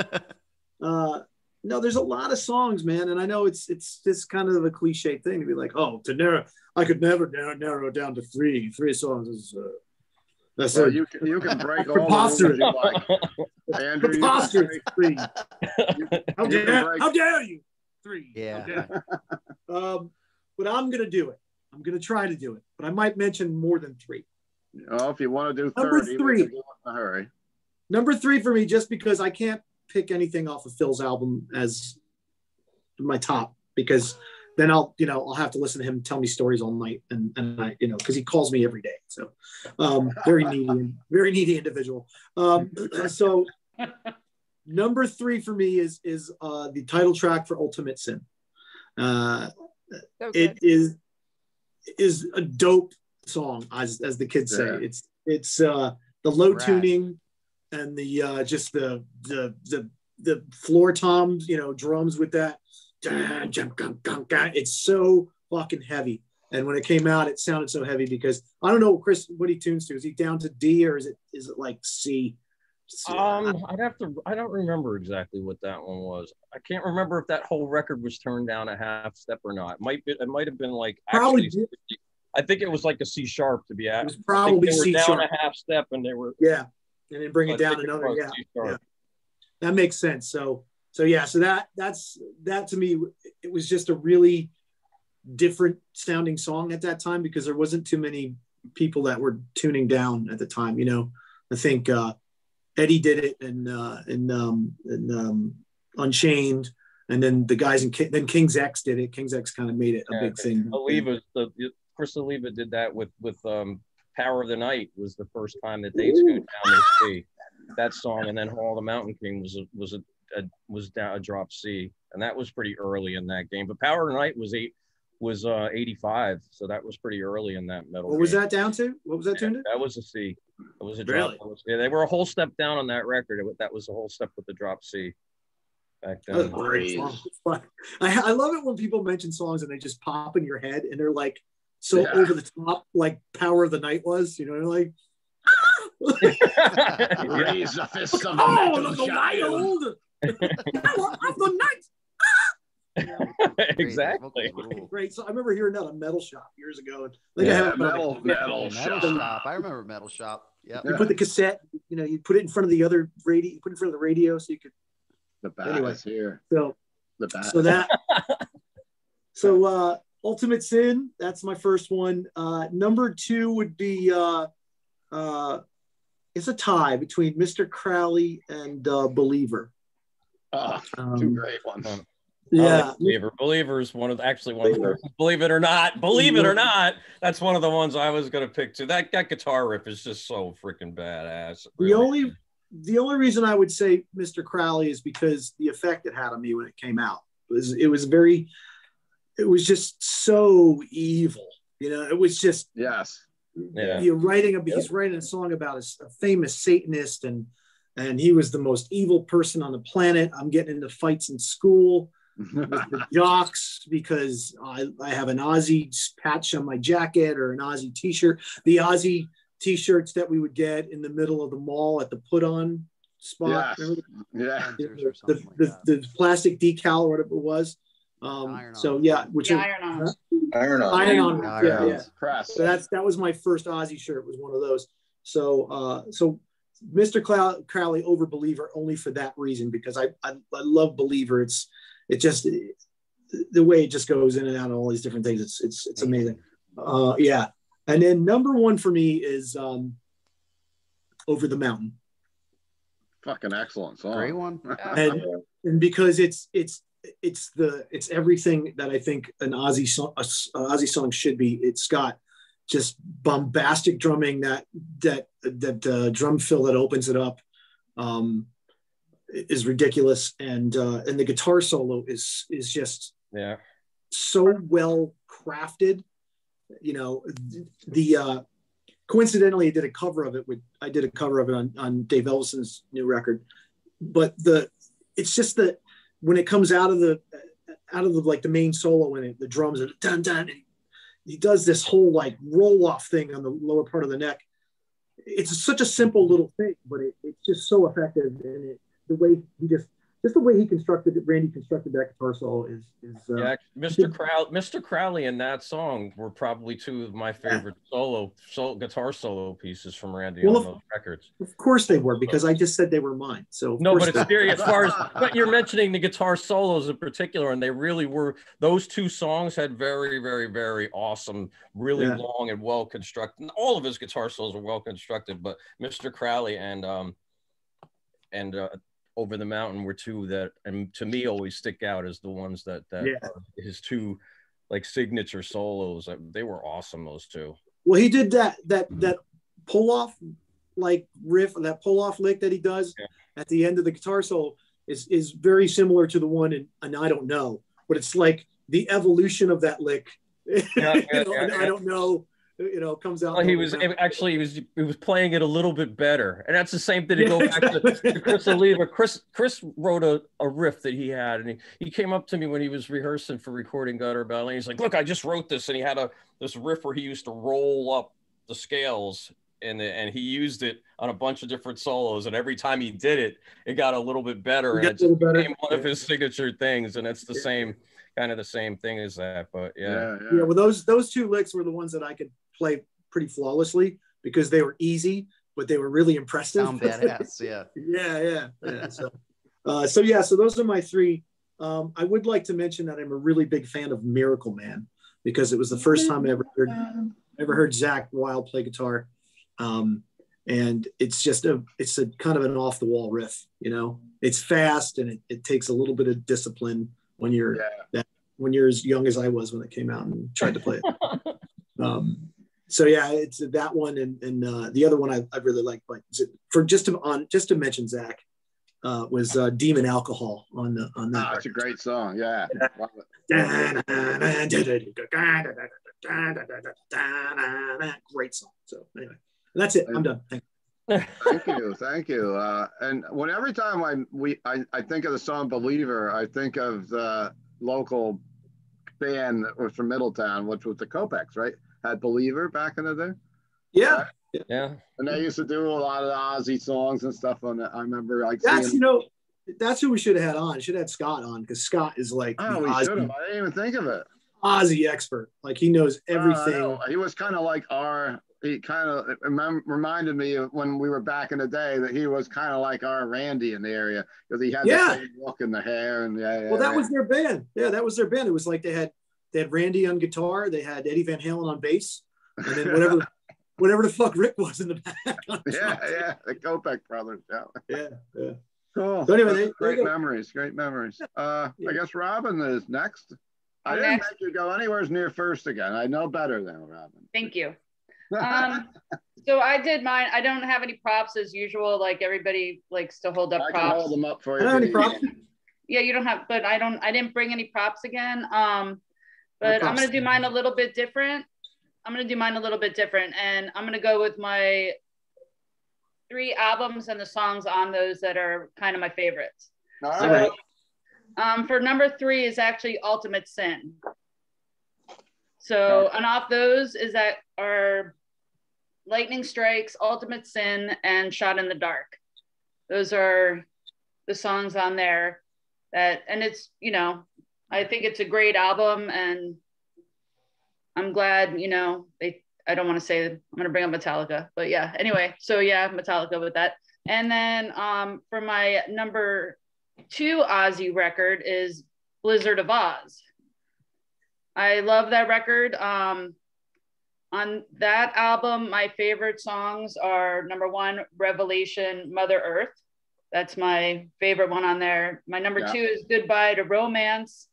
uh, no, there's a lot of songs, man. And I know it's, it's just kind of a cliche thing to be like, oh, to narrow, I could never narrow, narrow down to three, three songs. Is, uh, that's well, a, you can, you can break all preposterous. The rules you like. Andrew, preposterous you three. You, how, you dare, break. How dare you? Three. Yeah. um, but I'm going to do it. I'm going to try to do it, but I might mention more than three. Oh, if you want to do number thirty, three, do in a hurry. Number three for me, just because I can't pick anything off of Phil's album as my top, because then I'll, you know, I'll have to listen to him tell me stories all night, and and I, you know, because he calls me every day, so um, very needy, very needy individual. Um, so number three for me is is uh, the title track for Ultimate Sin. Uh, okay. It is. is a dope song, as, as the kids say. Yeah. It's it's uh, the low Brad. tuning and the uh, just the the the the floor toms, you know, drums with that. It's so fucking heavy. And when it came out, it sounded so heavy because I don't know, Chris, what he tunes to. Is he down to D or is it is it like C? So, um, I'd have to. I don't remember exactly what that one was. I can't remember if that whole record was turned down a half step or not. It might be. It might have been like probably. Actually, I think it was like a C sharp to be at. It was probably C sharp. They were down a half step, and they were yeah, and then bring it down another it yeah, yeah. That makes sense. So so yeah. So that that's that to me. It was just a really different sounding song at that time because there wasn't too many people that were tuning down at the time. You know, I think. Uh, Eddie did it and uh, and, um, and um, Unchained, and then the guys in Ki- then King's X did it. King's X kind of made it a yeah, big thing. Oliva, the, Chris Oliva did that with with um, Power of the Night was the first time that they Ooh. tuned down to C. That song, and then Hall of the Mountain King was a, was a, a was down a drop C, and that was pretty early in that game. But Power of the Night was eight was uh, eighty-five, so that was pretty early in that metal. What game. was that down to? What was that yeah, tuned to? That was a C. It was a drop. Really? Yeah, they were a whole step down on that record. It, that was a whole step with the drop C back then. That was great. I, I love it when people mention songs and they just pop in your head and they're like so yeah. over the top, like Power of the Night was. You know, they're like, ah! Raise the fist of oh, the wild. Power of the Night. Exactly. Great. So I remember hearing that on Metal Shop years ago. And like yeah, I had metal, like, metal, metal shop. shop. I remember Metal Shop. Yep. You yeah. put the cassette. You know, you put it in front of the other radio. You put it in front of the radio so you could. The bat anyway, is here. So the bat. So that. so uh, Ultimate Sin. That's my first one. Uh, number two would be. Uh, uh, it's a tie between Mister Crowley and uh, Believer. Ah, oh, um, two great ones. Um, Yeah, like believer. believer is one of the, actually one believer. of the believe it or not, believe it or not. That's one of the ones I was gonna pick too. That that guitar riff is just so freaking badass. Really. The only the only reason I would say Mister Crowley is because the effect it had on me when it came out it was it was very, it was just so evil. You know, it was just yes, Yeah. You're writing a, he's writing a song about a, a famous Satanist, and and he was the most evil person on the planet. I'm getting into fights in school with the jocks because I, I have an Ozzy patch on my jacket or an Ozzy t-shirt. The Ozzy t-shirts that we would get in the middle of the mall at the put-on spot. Yeah. yeah. The, the, like the, the plastic decal or whatever it was. Um, iron so on. yeah, which yeah, iron on. Huh? Iron on. Iron on. Iron yeah, on. yeah. So that's that was my first Ozzy shirt. Was one of those. So uh, so Mister Clow- Crowley over Believer only for that reason, because I, I I love Believer. It's it just it, the way it just goes in and out of all these different things. It's it's it's amazing. Uh, yeah. And then number one for me is um, Over the Mountain. Fucking excellent song. Great one. and, and because it's it's. It's the it's everything that I think an Ozzy song, a, a Ozzy song should be. It's got just bombastic drumming, that that that uh, drum fill that opens it up um, is ridiculous, and uh, and the guitar solo is is just yeah so well crafted. You know, the uh, coincidentally I did a cover of it with I did a cover of it on on Dave Elvison's new record, but the it's just the when it comes out of the, out of the, like the main solo in it, the drums are dun dun. And he does this whole like roll off thing on the lower part of the neck. It's such a simple little thing, but it, it's just so effective. And it, the way he just, just the way he constructed it, Randy constructed that guitar solo is, is uh, yeah, Mister Crowley, Mister Crowley and that song were probably two of my favorite yeah. solo, solo guitar solo pieces from Randy well, on those of, records. Of course they were, because I just said they were mine. So no, but it's very as far as but you're mentioning the guitar solos in particular, and they really were. Those two songs had very, very, very awesome, really yeah. long and well constructed. All of his guitar solos were well constructed, but Mister Crowley and um and uh, Over the Mountain were two that, and to me, always stick out as the ones that, that yeah. his two like signature solos. They were awesome, those two. Well, he did that that that pull off like riff, that pull off lick that he does yeah. at the end of the guitar solo is is very similar to the one in and I Don't Know, but it's like the evolution of that lick. Yeah, yeah, you know, yeah, yeah. I Don't Know. You know, comes out. Well, he was it, actually he was he was playing it a little bit better, and that's the same thing to yeah, go back exactly. to, to Chris Oliva. Chris Chris wrote a, a riff that he had, and he, he came up to me when he was rehearsing for recording Gutter Ballet. He's like, "Look, I just wrote this," and he had a this riff where he used to roll up the scales, and and he used it on a bunch of different solos, and every time he did it, it got a little bit better, and it just became better. one yeah. of his signature things, and it's the yeah. same kind of the same thing as that, but yeah. yeah, yeah. yeah well, those those two licks were the ones that I could play pretty flawlessly because they were easy, but they were really impressive. Sound badass, yeah. yeah, yeah, yeah. So, uh, so yeah, so those are my three. Um, I would like to mention that I'm a really big fan of Miracle Man, because it was the first time I ever heard ever heard Zakk Wylde play guitar, um, and it's just a it's a kind of an off the wall riff. You know, it's fast, and it, it takes a little bit of discipline when you're yeah. that, when you're as young as I was when it came out and tried to play it. Um, so yeah, it's that one, and, and uh, the other one I, I really liked, like for just to on just to mention Zakk uh, was uh, Demon Alcohol on the on that. Oh, that's a great song, yeah. Great song. So anyway, that's it. I'm done. Thank you. thank you, thank you. Uh, and when every time I we I, I think of the song Believer, I think of the local band that was from Middletown, which was the Kopecks, right? Had Believer back in the day. Yeah. Right? Yeah. And they used to do a lot of the Ozzy songs and stuff on that. I remember like that's seeing... you know, that's who we should have had on. Should have had Scott on, because Scott is like oh, we should have. I didn't even think of it. Ozzy expert. Like he knows everything. Uh, he was kind of like our he kind of reminded me of when we were back in the day that he was kind of like our Randy in the area, because he had yeah. the same look in the hair and yeah, yeah well that yeah. was their band. Yeah, that was their band. It was like they had They had Randy on guitar. They had Eddie Van Halen on bass, and then whatever, whatever the fuck Rick was in the back. yeah, yeah, the Kopech brothers. Yeah, yeah. yeah. Cool. So anyway, they, great memories. Great memories. Uh, yeah. I guess Robin is next. I okay. didn't make you go anywhere near first again. I know better than Robin. Thank you. um, so I did mine. I don't have any props as usual. Like everybody likes to hold up I props. I can hold them up for you. I don't have any props. Yeah, you don't have, but I don't. I didn't bring any props again. Um. But I'm going to do mine a little bit different. I'm going to do mine a little bit different, and I'm going to go with my three albums and the songs on those that are kind of my favorites. All so, right. Um, for number three is actually Ultimate Sin. So, and off those is that are Lightning Strikes, Ultimate Sin, and Shot in the Dark. Those are the songs on there that, and it's, you know, I think it's a great album, and I'm glad, you know, they, I don't want to say, I'm going to bring up Metallica, but yeah, anyway, so yeah, Metallica with that. And then um, for my number two Ozzy record is Blizzard of Oz. I love that record. Um, on that album, my favorite songs are number one, Revelation, Mother Earth. That's my favorite one on there. My number yeah. two is Goodbye to Romance.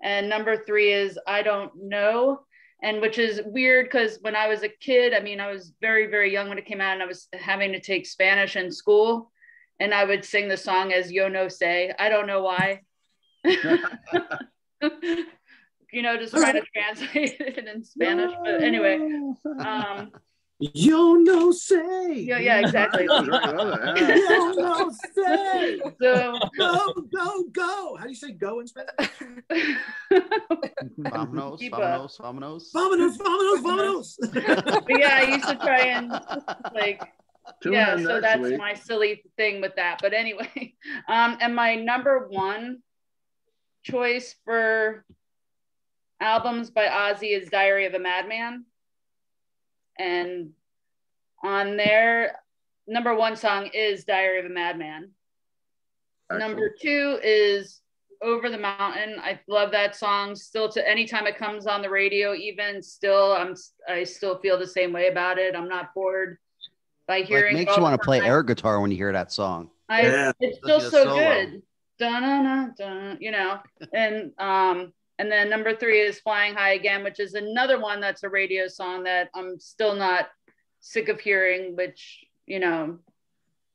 And number three is I Don't Know. And which is weird because when I was a kid, I mean, I was very, very young when it came out, and I was having to take Spanish in school. And I would sing the song as Yo No Sé. I don't know why. You know, just trying to translate it in Spanish. No. But anyway. Um, Yo no sé. Yeah, yeah, exactly. Yo no sé. So, go, go, go. How do you say go in Spanish? Vámonos, vámonos, vámonos. Vámonos, vámonos, vámonos. Yeah, I used to try and like, Tune yeah, so that's week. my silly thing with that. But anyway, um, and my number one choice for albums by Ozzy is Diary of a Madman. And on there, number one song is Diary of a Madman. Excellent. Number two is Over the Mountain. I love that song still. To anytime it comes on the radio, even still, I'm I still feel the same way about it. I'm not bored by hearing. Like, makes you want to play air guitar when you hear that song. I, yeah. It's still so solo. good. Dun, dun, dun, dun, you know, and um. And then number three is Flying High Again, which is another one that's a radio song that I'm still not sick of hearing, which, you know,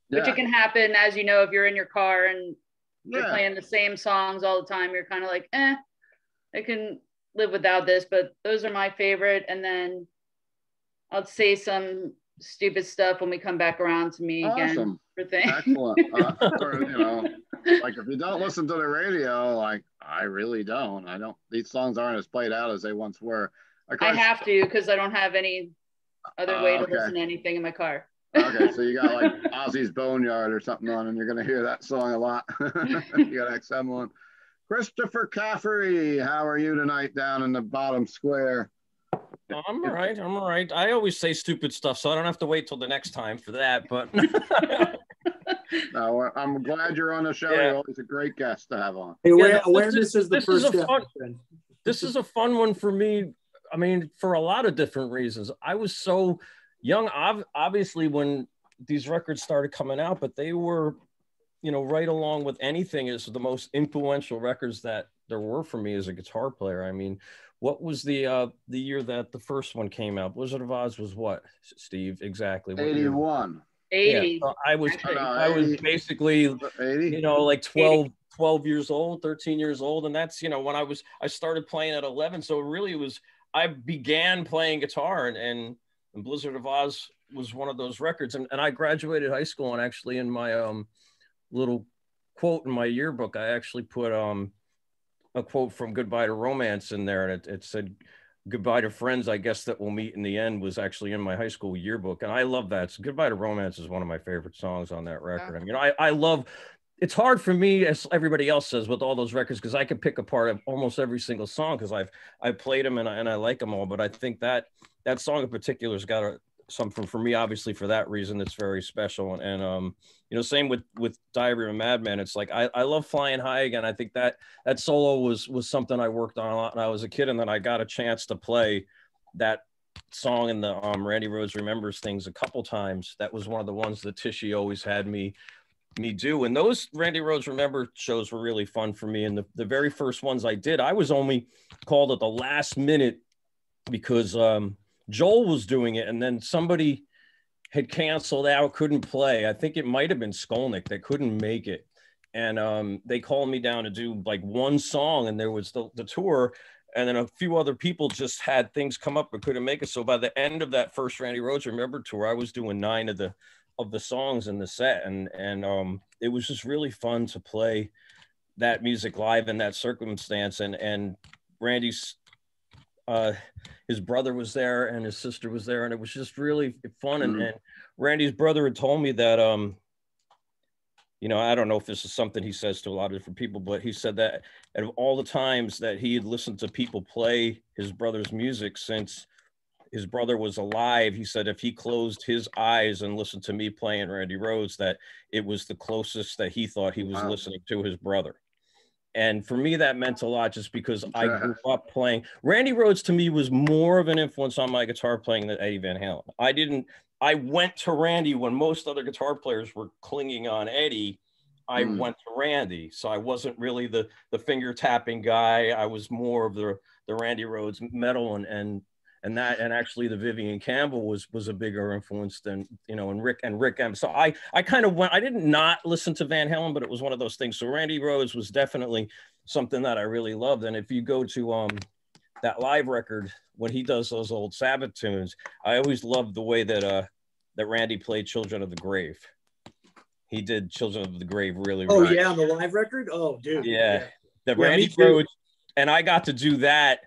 yeah. which it can happen, as you know, if you're in your car and yeah. you're playing the same songs all the time, you're kind of like, eh, I can live without this, but those are my favorite. And then I'll say some stupid stuff when we come back around to me awesome. again. For things. Excellent. Uh, or, you know, like if you don't listen to the radio, like I really don't. I don't. These songs aren't as played out as they once were. Course, I have to because I don't have any other way uh, okay. to listen to anything in my car. Okay, so you got like Ozzy's Boneyard or something on, and you're gonna hear that song a lot. You got X M on. Christopher Caffery, how are you tonight? Down in the bottom square. I'm all right. I'm all right. I always say stupid stuff, so I don't have to wait till the next time for that. But no, I'm glad you're on the show. Yeah. You're always a great guest to have on. Hey, yeah, awareness is, is the this first is step. Fun, this is a fun one for me. I mean, for a lot of different reasons. I was so young, obviously, when these records started coming out, but they were, you know, right along with anything is the most influential records that there were for me as a guitar player. I mean, what was the uh, the year that the first one came out? Blizzard of Oz was what, Steve? Exactly. eighty-one. eighty. Yeah, so I was oh, no, I was basically, eighty? You know, like twelve, twelve years old, thirteen years old. And that's, you know, when I was, I started playing at eleven. So it really was, I began playing guitar, and, and, and Blizzard of Oz was one of those records. And, and I graduated high school, and actually in my um little quote in my yearbook, I actually put um, a quote from Goodbye to Romance in there, and it, it said, "Goodbye to friends, I guess that we'll meet in the end," was actually in my high school yearbook. And I love that. So Goodbye to Romance is one of my favorite songs on that record. Yeah. I mean, I, I love, it's hard for me, as everybody else says, with all those records, because I could pick apart almost every single song because I've I played them and I, and I like them all. But I think that that song in particular has got a, something for me, obviously, for that reason, that's very special. And, and um, you know, same with with Diary of a Madman. It's like I, I love Flying High Again. I think that that solo was was something I worked on a lot when I was a kid, and then I got a chance to play that song in the um, Randy Rhoads Remembers Things a couple times. That was one of the ones that Tishy always had me me do. And those Randy Rhoads Remember shows were really fun for me. And the, the very first ones I did, I was only called at the last minute because um, Joel was doing it, and then somebody had canceled out, couldn't play. I think it might have been Skolnick that couldn't make it. And um, they called me down to do like one song, and there was the, the tour, And then a few other people just had things come up but couldn't make it. So by the end of that first Randy Rhoads Remember tour, I was doing nine of the of the songs in the set. And and um, it was just really fun to play that music live in that circumstance. And and Randy's, uh, his brother was there and his sister was there. And it was just really fun. Mm-hmm. And, and Randy's brother had told me that, um, you know, I don't know if this is something he says to a lot of different people, but he said that out of all the times that he had listened to people play his brother's music since his brother was alive, he said if he closed his eyes and listened to me playing Randy Rhoads, that it was the closest that he thought he was wow. listening to his brother. And for me, that meant a lot just because I grew up playing. Randy Rhoads to me was more of an influence on my guitar playing than Eddie Van Halen. I didn't. I went to Randy when most other guitar players were clinging on Eddie. I mm. went to Randy. So I wasn't really the, the finger tapping guy. I was more of the, the Randy Rhoads metal and, and, and that, and actually the Vivian Campbell was, was a bigger influence than, you know, and Rick and Rick M. So I, I kind of went, I didn't not listen to Van Halen, but it was one of those things. So Randy Rhoads was definitely something that I really loved. And if you go to, um, that live record, when he does those old Sabbath tunes, I always loved the way that uh that Randy played Children of the Grave. He did Children of the Grave really well. Oh right. yeah, on the live record? Oh dude. Yeah. yeah. The yeah, Randy Rhoads, and I got to do that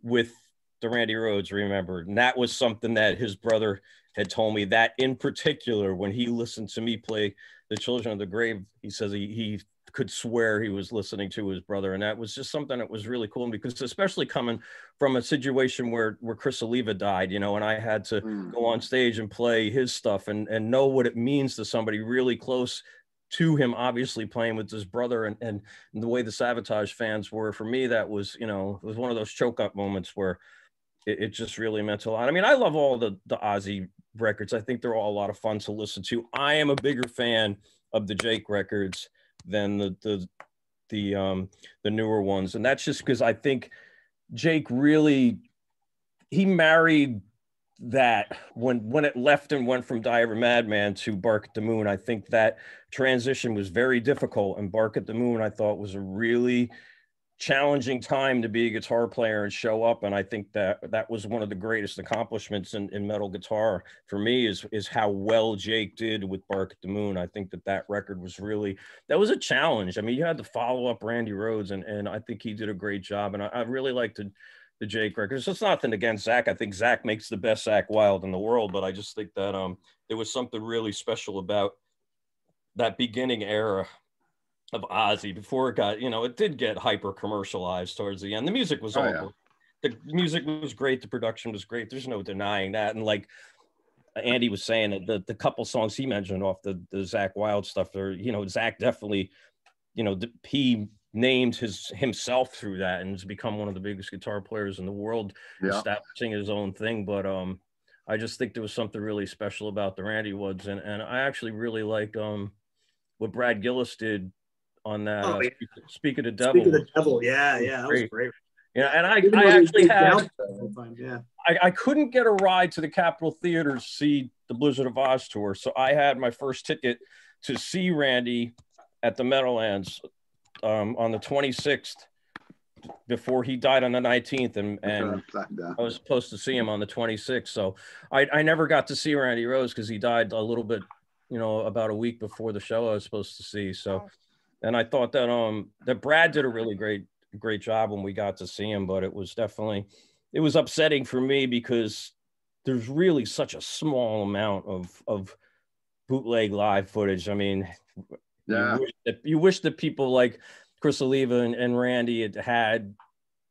with the Randy Rhoads Remember. And that was something that his brother had told me, that in particular when he listened to me play the Children of the Grave, he says he he could swear he was listening to his brother. And that was just something that was really cool, because especially coming from a situation where, where Chris Oliva died, you know, and I had to mm. go on stage and play his stuff and, and know what it means to somebody really close to him, obviously playing with his brother, and, and the way the Sabotage fans were. For me, that was, you know, it was one of those choke up moments where it, it just really meant a lot. I mean, I love all the, the Ozzy records. I think they're all a lot of fun to listen to. I am a bigger fan of the Jake records than the the the um the newer ones, and that's just because I think Jake really he married that when when it left and went from Diary of a Madman to Bark at the Moon. I think that transition was very difficult, and Bark at the Moon I thought was a really challenging time to be a guitar player and show up. And I think that that was one of the greatest accomplishments in, in metal guitar for me, is is how well Jake did with Bark at the Moon. I think that that record was really, that was a challenge. I mean, you had to follow up Randy Rhoads, and, and I think he did a great job. And I, I really liked the, the Jake records. It's nothing against Zakk. I think Zakk makes the best Zakk Wylde in the world, but I just think that um there was something really special about that beginning era of Ozzy before it got, you know, it did get hyper commercialized towards the end. The music was oh, all, yeah. the music was great. The production was great. There's no denying that. And like Andy was saying, that the, the couple songs he mentioned off the, the Zakk Wylde stuff, or, you know, Zakk definitely, you know, he named his himself through that and has become one of the biggest guitar players in the world, yeah. establishing his own thing. But um, I just think there was something really special about the Randy Woods. And, and I actually really liked um, what Brad Gillis did on that oh, uh, yeah. Speak of the Devil. Speak of the Devil, yeah, yeah, that was great. Yeah, and I, I actually had, yeah. I, I couldn't get a ride to the Capitol Theater to see the Blizzard of Oz tour, so I had my first ticket to see Randy at the Meadowlands um, on the twenty-sixth before he died on the nineteenth, and, and I was supposed to see him on the twenty-sixth, so I, I never got to see Randy Rhoads because he died a little bit, you know, about a week before the show I was supposed to see, so... Oh. And I thought that um that Brad did a really great great job when we got to see him, but it was definitely it was upsetting for me because there's really such a small amount of of bootleg live footage. I mean, yeah. you, wish that, you wish that people like Chris Oliva and, and Randy had had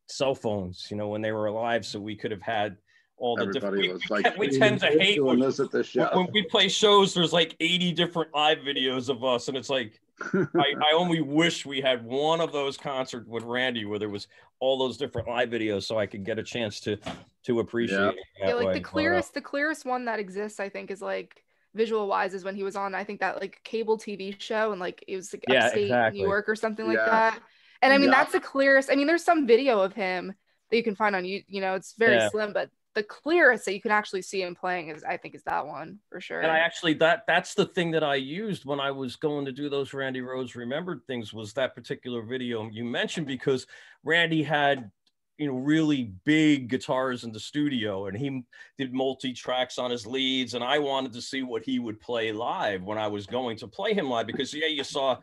cell phones, you know, when they were alive, so we could have had all the Everybody different. Was we, like, we tend to hate when, this at this show. when we play shows. There's like eighty different live videos of us, and it's like. I, I only wish we had one of those concerts with Randy where there was all those different live videos so I could get a chance to to appreciate yeah. it. Yeah, like way. the clearest, the clearest one that exists, I think, is like visual wise is when he was on, I think that like cable T V show, and like it was like yeah, upstate exactly. New York or something yeah. like that. And I mean, yeah. that's the clearest. I mean, there's some video of him that you can find on you, you know, it's very yeah. slim, but the clearest that you can actually see him playing is, I think, is that one for sure. And I actually, that that's the thing that I used when I was going to do those Randy Rhoads Remembered things, was that particular video you mentioned, because Randy had you know, really big guitars in the studio, and he did multi-tracks on his leads, and I wanted to see what he would play live when I was going to play him live, because, yeah, you saw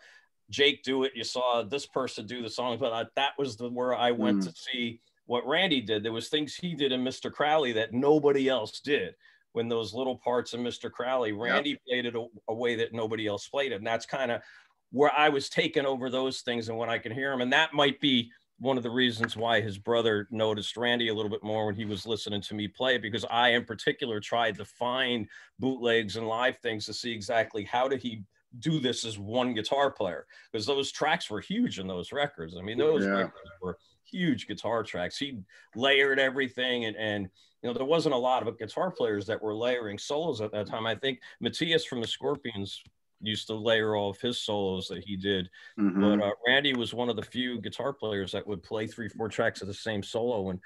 Jake do it, you saw this person do the songs, but I, that was the where I went mm. to see what Randy did. There was things he did in Mister Crowley that nobody else did. When those little parts in Mister Crowley, Randy yep. played it a, a way that nobody else played it. And that's kind of where I was taken over those things and when I could hear him. And that might be one of the reasons why his brother noticed Randy a little bit more when he was listening to me play, because I in particular tried to find bootlegs and live things to see exactly how did he do this as one guitar player, because those tracks were huge in those records. I mean, those yeah. records were huge guitar tracks. He layered everything, and and you know, there wasn't a lot of guitar players that were layering solos at that time. I think Matthias from the Scorpions used to layer all of his solos that he did, mm-hmm. but uh, Randy was one of the few guitar players that would play three, four tracks of the same solo, and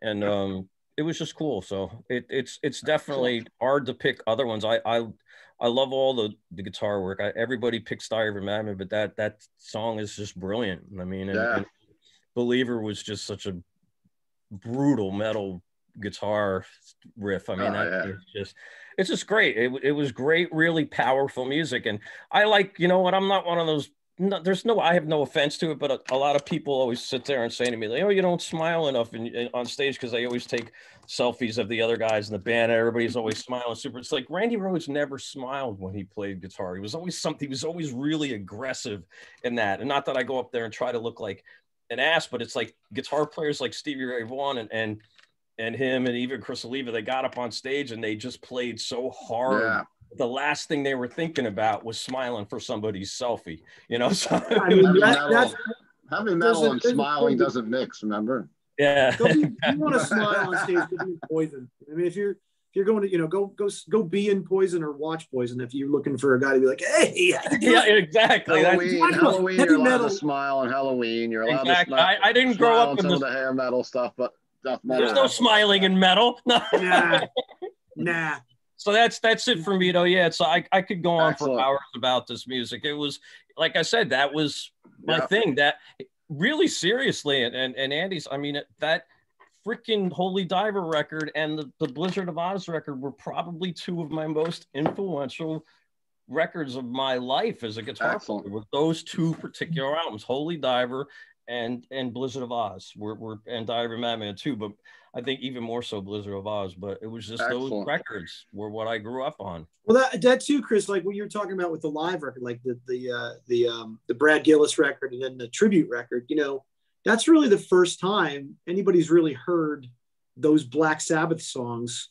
and um, it was just cool. So it, it's it's definitely hard to pick other ones. I I, I love all the, the guitar work. I, everybody picks Diary of a Madman, but that that song is just brilliant. I mean, and, yeah. and Believer was just such a brutal metal guitar riff. I mean, oh, yeah. I, it's just it's just great. It, it was great, really powerful music. And I like, you know what, I'm not one of those, no, there's no, I have no offense to it, but a, a lot of people always sit there and say to me, like, oh, you don't smile enough in, in, on stage, because they always take selfies of the other guys in the band, and everybody's always smiling super. It's like Randy Rhoads never smiled when he played guitar. He was always something, he was always really aggressive in that. And not that I go up there and try to look like an ass, but it's like guitar players like Stevie Ray Vaughan and and and him and even Chris Oliva, they got up on stage and they just played so hard. Yeah. The last thing they were thinking about was smiling for somebody's selfie, you know? So I mean, having, that, metal, having metal and smiling doesn't mix, remember? Yeah. Be, you want to smile on stage, but be Poison. I mean, if you're, if you're going to, you know, go go go be in Poison or watch Poison if you're looking for a guy to be like, hey. Yeah, exactly. Halloween, that's, Halloween you're allowed metal. to smile on Halloween. You're allowed exactly. to smile. I, I didn't grow up in the, the hair metal stuff, but stuff metal. There's no smiling in metal. No. Nah. Nah. So that's that's it for me, though. Yeah, so I, I could go on Excellent. for hours about this music. It was, like I said, that was my yeah. thing. That really seriously, and, and, and Andy's, I mean, that freaking Holy Diver record and the, the Blizzard of Oz record were probably two of my most influential records of my life as a guitar Excellent. player, with those two particular albums, Holy Diver and and Blizzard of Oz, were, were, and Diary of a Madman too, but I think even more so Blizzard of Oz, but it was just Excellent. those records were what I grew up on. Well, that, that too, Chris, like what you were talking about with the live record, like the the uh, the um, the Brad Gillis record and then the tribute record, you know, that's really the first time anybody's really heard those Black Sabbath songs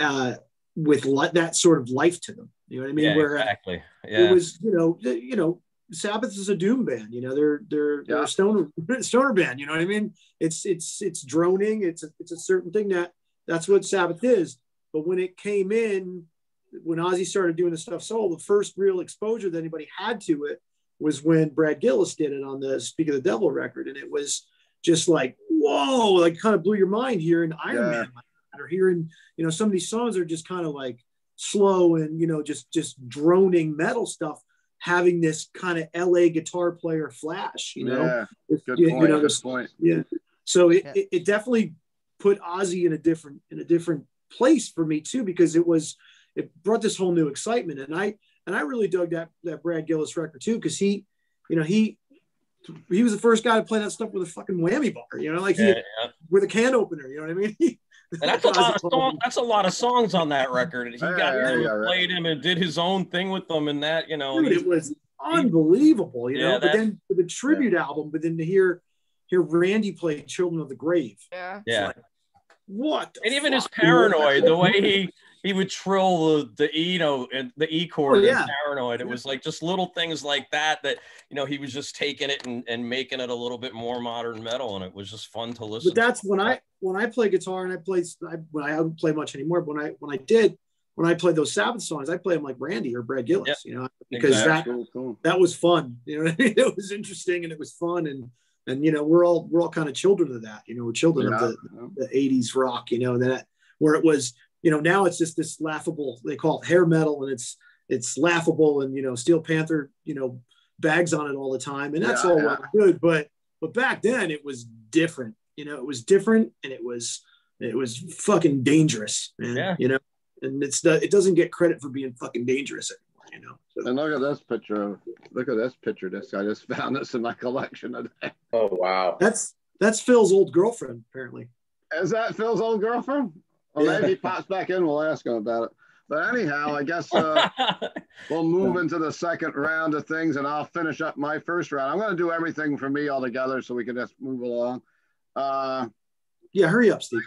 uh, with li that sort of life to them. You know what I mean? Yeah, Where, exactly. Yeah. It was, you know, you know, Sabbath is a doom band, you know, they're they're, yeah. they're a stoner stoner band, you know what I mean? It's it's it's droning, it's a, it's a certain thing that that's what Sabbath is. But when it came in, when Ozzy started doing the stuff solo, the first real exposure that anybody had to it was when Brad Gillis did it on the Speak of the Devil record, and it was just like, whoa, like kind of blew your mind hearing Iron yeah. Man, or hearing, you know, some of these songs are just kind of like slow and, you know, just just droning metal stuff, having this kind of L A guitar player flash, you know? Yeah, good you, point, you know, good point. Yeah. So it, yeah. It, it definitely put Ozzy in a different in a different place for me too, because it was, it brought this whole new excitement. And I and I really dug that that Brad Gillis record too, because he, you know, he he was the first guy to play that stuff with a fucking whammy bar, you know, like he, yeah, yeah. with a can opener, you know what I mean? And that's a lot of song, that's a lot of songs on that record. And he yeah, got yeah, yeah, played right. him and did his own thing with them, and that, you know, dude, it was unbelievable, you yeah, know. But then for the tribute yeah. album, but then to hear hear Randy play Children of the Grave. Yeah. Yeah. Like, what? And even his Paranoid, the way he he would trill the the E, you know, and the E chord oh, yeah. in Paranoid. It yeah. was like just little things like that that, you know, he was just taking it and, and making it a little bit more modern metal, and it was just fun to listen. But that's to. when I when I play guitar, and I play, I, well, I don't play much anymore. But when I when I did, when I played those Sabbath songs, I play them like Randy or Brad Gillis, yep. you know, because exactly. that cool. that was fun. You know what I mean? It was interesting and it was fun, and and you know, we're all we're all kind of children of that. You know, we're children yeah. of the, the eighties rock. You know, that where it was. You know, now it's just this laughable, they call it hair metal, and it's it's laughable, and, you know, Steel Panther, you know, bags on it all the time, and that's yeah, all yeah. good, but but back then it was different, you know, it was different, and it was, it was fucking dangerous, man. Yeah. You know, and it's it doesn't get credit for being fucking dangerous anymore, you know. So. And look at this picture. Look at this picture. This I just found this in my collection today. Oh wow. That's that's Phil's old girlfriend, apparently. Is that Phil's old girlfriend? Well, yeah. Maybe he pops back in. We'll ask him about it. But anyhow, I guess uh, we'll move into the second round of things, and I'll finish up my first round. I'm going to do everything for me all together so we can just move along. Uh, yeah, hurry up, Steve.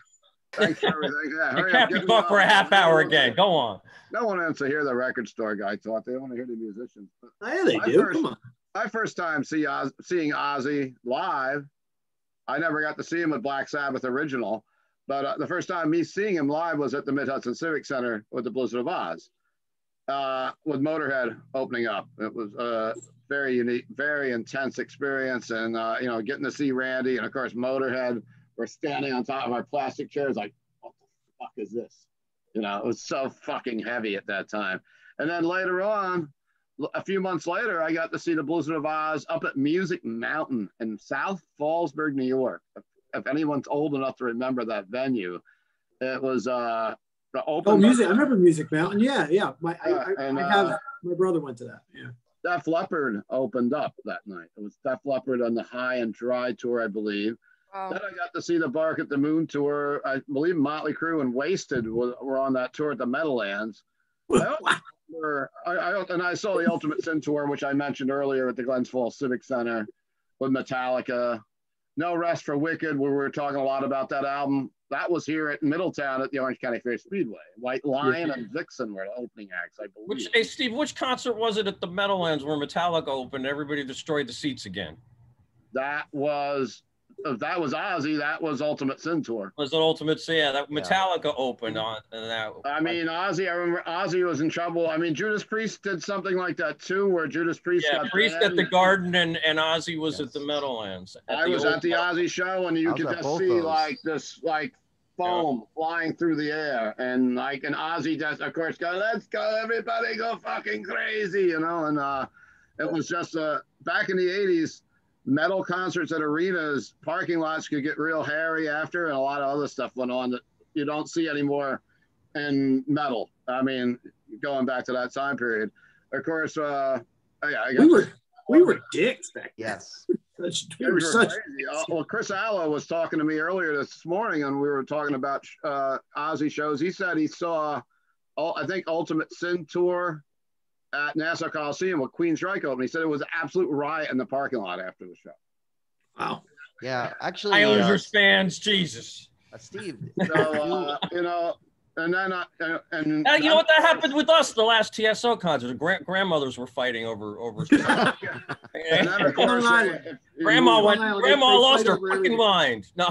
Thanks for everything. Yeah, hurry up. You can't talk for a half hour again. Go on. No one wants to hear the record store guy talk. They don't want to hear the musicians. Yeah, they do. First, Come on. My first time see Oz, seeing Ozzy live, I never got to see him with Black Sabbath original. But uh, the first time me seeing him live was at the Mid-Hudson Civic Center with the Blizzard of Oz, uh, with Motorhead opening up. It was a very unique, very intense experience. And, uh, you know, getting to see Randy and, of course, Motorhead were standing on top of our plastic chairs like, what the fuck is this? You know, it was so fucking heavy at that time. And then later on, a few months later, I got to see the Blizzard of Oz up at Music Mountain in South Fallsburg, New York. If anyone's old enough to remember that venue, it was uh, the open. Oh, music! I remember Music Mountain. Yeah, yeah. My uh, I, and, I have uh, my brother went to that. Yeah. Def Leppard opened up that night. It was Def Leppard on the High and Dry tour, I believe. Wow. Then I got to see the Bark at the Moon tour. I believe Motley Crue and Wasted were on that tour at the Meadowlands. I remember, I, I, and I saw the Ultimate Sin tour, which I mentioned earlier, at the Glens Falls Civic Center with Metallica. No Rest for Wicked, where we were talking a lot about that album. That was here at Middletown at the Orange County Fair Speedway. White Lion yeah. and Vixen were the opening acts, I believe. Which, hey, Steve, which concert was it at the Meadowlands where Metallica opened and everybody destroyed the seats again? That was, that was Ozzy. That was Ultimate Sin Tour. Was the Ultimate Sin, yeah. That Metallica yeah. opened on and that. I mean, Ozzy, I remember Ozzy was in trouble. I mean, Judas Priest did something like that too, where Judas Priest yeah, got Priest banned. At the Garden and, and Ozzy was yes. at the Meadowlands. At I the was at the Club. Ozzy show, and you could just see those. like this like foam yeah. flying through the air, and like an Ozzy just of course go, let's go, everybody go fucking crazy, you know, and uh, it was just uh, back in the eighties. Metal concerts at arenas, parking lots could get real hairy after, and a lot of other stuff went on that you don't see anymore in metal. I mean, going back to that time period. Of course, uh, yeah, I guess we were, we were dicks back then. Yes. we were, were such crazy. Well, Chris Allo was talking to me earlier this morning, and we were talking about uh, Ozzy shows. He said he saw, I think, Ultimate Sin Tour at Nassau Coliseum with Queen's Reich open. He said it was an absolute riot in the parking lot after the show. Wow. Yeah, actually. Islanders uh, fans, Jesus. Uh, Steve. So, uh, you know, and then I, and, and uh, you know what that happened with us the last T S O concert. Grand grandmothers were fighting over over. and then, of course, if, if grandma went. Island, grandma lost her fucking mind. No.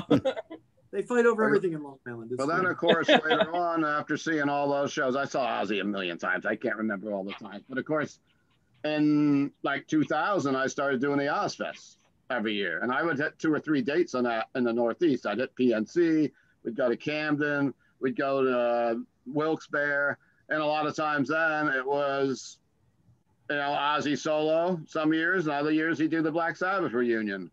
They fight over everything in Long Island. But then, of course, later on, after seeing all those shows, I saw Ozzy a million times. I can't remember all the times. But, of course, in, like, two thousand, I started doing the Ozfest every year. And I would hit two or three dates on that in the Northeast. I'd hit P N C. We'd go to Camden. We'd go to Wilkes-Barre. And a lot of times then it was, you know, Ozzy solo some years. And other years he'd do the Black Sabbath reunion.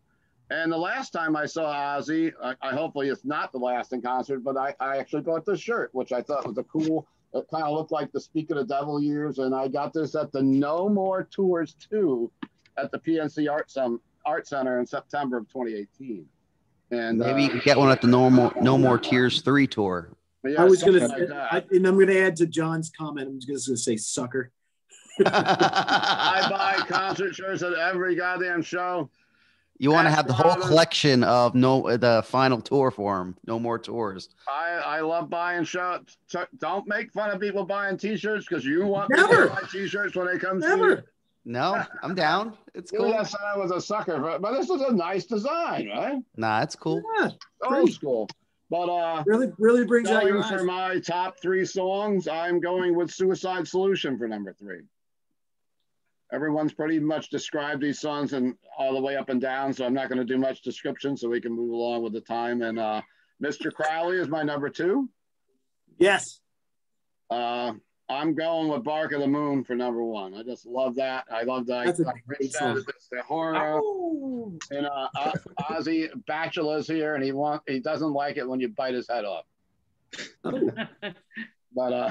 And the last time I saw Ozzy, I, I hopefully it's not the last in concert, but I, I actually bought this shirt, which I thought was a cool, it kind of looked like the Speak of the Devil years. And I got this at the No More Tours two at the P N C Art, Some, Art Center in September of twenty eighteen. And maybe uh, you could get one at the No More, No More Tears three tour. Yeah, I was going like to, and I'm going to add to John's comment, I'm just going to say sucker. I buy concert shirts at every goddamn show. You want to have the whole collection of no the final tour for him. No More Tours. I, I love buying shots. Don't make fun of people buying T-shirts because you want Never. people to buy T-shirts when they come Never. to you. No, I'm down. It's cool. Yes, I was a sucker for it, but this is a nice design, right? Nah, it's cool. Yeah, old school. But uh, really, really brings out your eyes. For my top three songs, I'm going with Suicide Solution for number three. Everyone's pretty much described these songs and all the way up and down, so I'm not going to do much description so we can move along with the time. And uh, Mister Crowley is my number two. Yes. Uh, I'm going with Bark of the Moon for number one. I just love that. I love that. That's I, a great song. The horror. Oh. And uh, Ozzy Bachelor's here, and he want, he doesn't like it when you bite his head off. Oh. But, uh,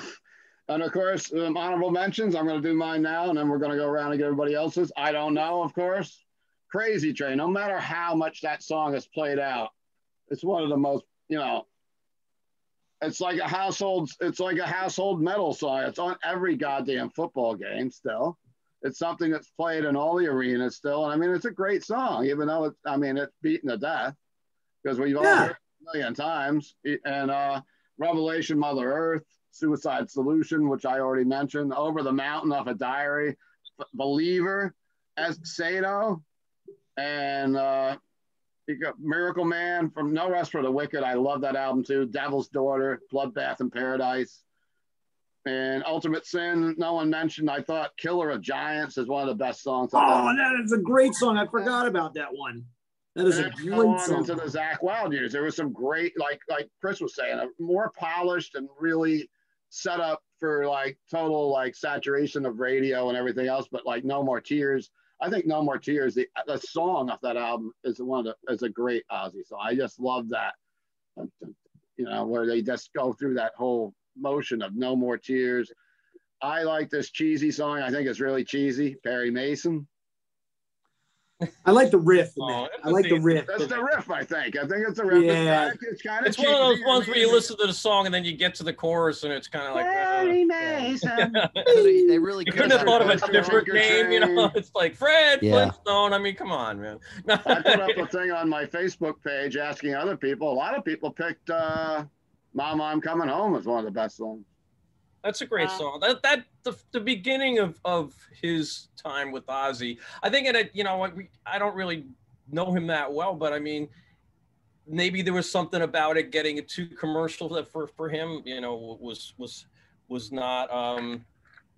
and of course, um, honorable mentions. I'm going to do mine now, and then we're going to go around and get everybody else's. I Don't Know, of course. Crazy Train. No matter how much that song is played out, it's one of the most, you know, It's like a household. It's like a household metal song. It's on every goddamn football game still. It's something that's played in all the arenas still. And I mean, it's a great song, even though it's, I mean, it's beaten to death because we've all yeah. heard it a million times. And uh, Revelation, Mother Earth, Suicide Solution, which I already mentioned, Over the Mountain off a Diary, B- Believer, as Sado, and. Uh, You got Miracle Man from No Rest for the Wicked. I love that album too. Devil's Daughter, Bloodbath in Paradise, and Ultimate Sin. No one mentioned. I thought Killer of Giants is one of the best songs. Oh, that is a great song. I forgot about that one. That is and a great on song. Into the Zakk Wylde years, there was some great, like like Chris was saying, more polished and really set up for like total like saturation of radio and everything else. But like No More Tears. I think No More Tears, the, the song off that album is one of the, is a great Ozzy song. I just love that, you know, where they just go through that whole motion of No More Tears. I like this cheesy song. I think it's really cheesy, Perry Mason. I like the riff, man. Oh, I like the riff. That's the riff, I think. I think it's the riff. Yeah. It's kind of It's cheesy. One of those ones where you listen to the song and then you get to the chorus and it's kind of like... Perry Mason. they, they really you couldn't have thought of a different name, train. You know? It's like Fred yeah. Flintstone. I mean, come on, man. I put up a thing on my Facebook page asking other people. A lot of people picked uh, Mama, I'm Coming Home as one of the best songs. That's a great uh, song. That that the, the beginning of, of his time with Ozzy. I think it. You know, I don't really know him that well, but I mean, maybe there was something about it getting it too commercial that for for him, you know, was was was not um,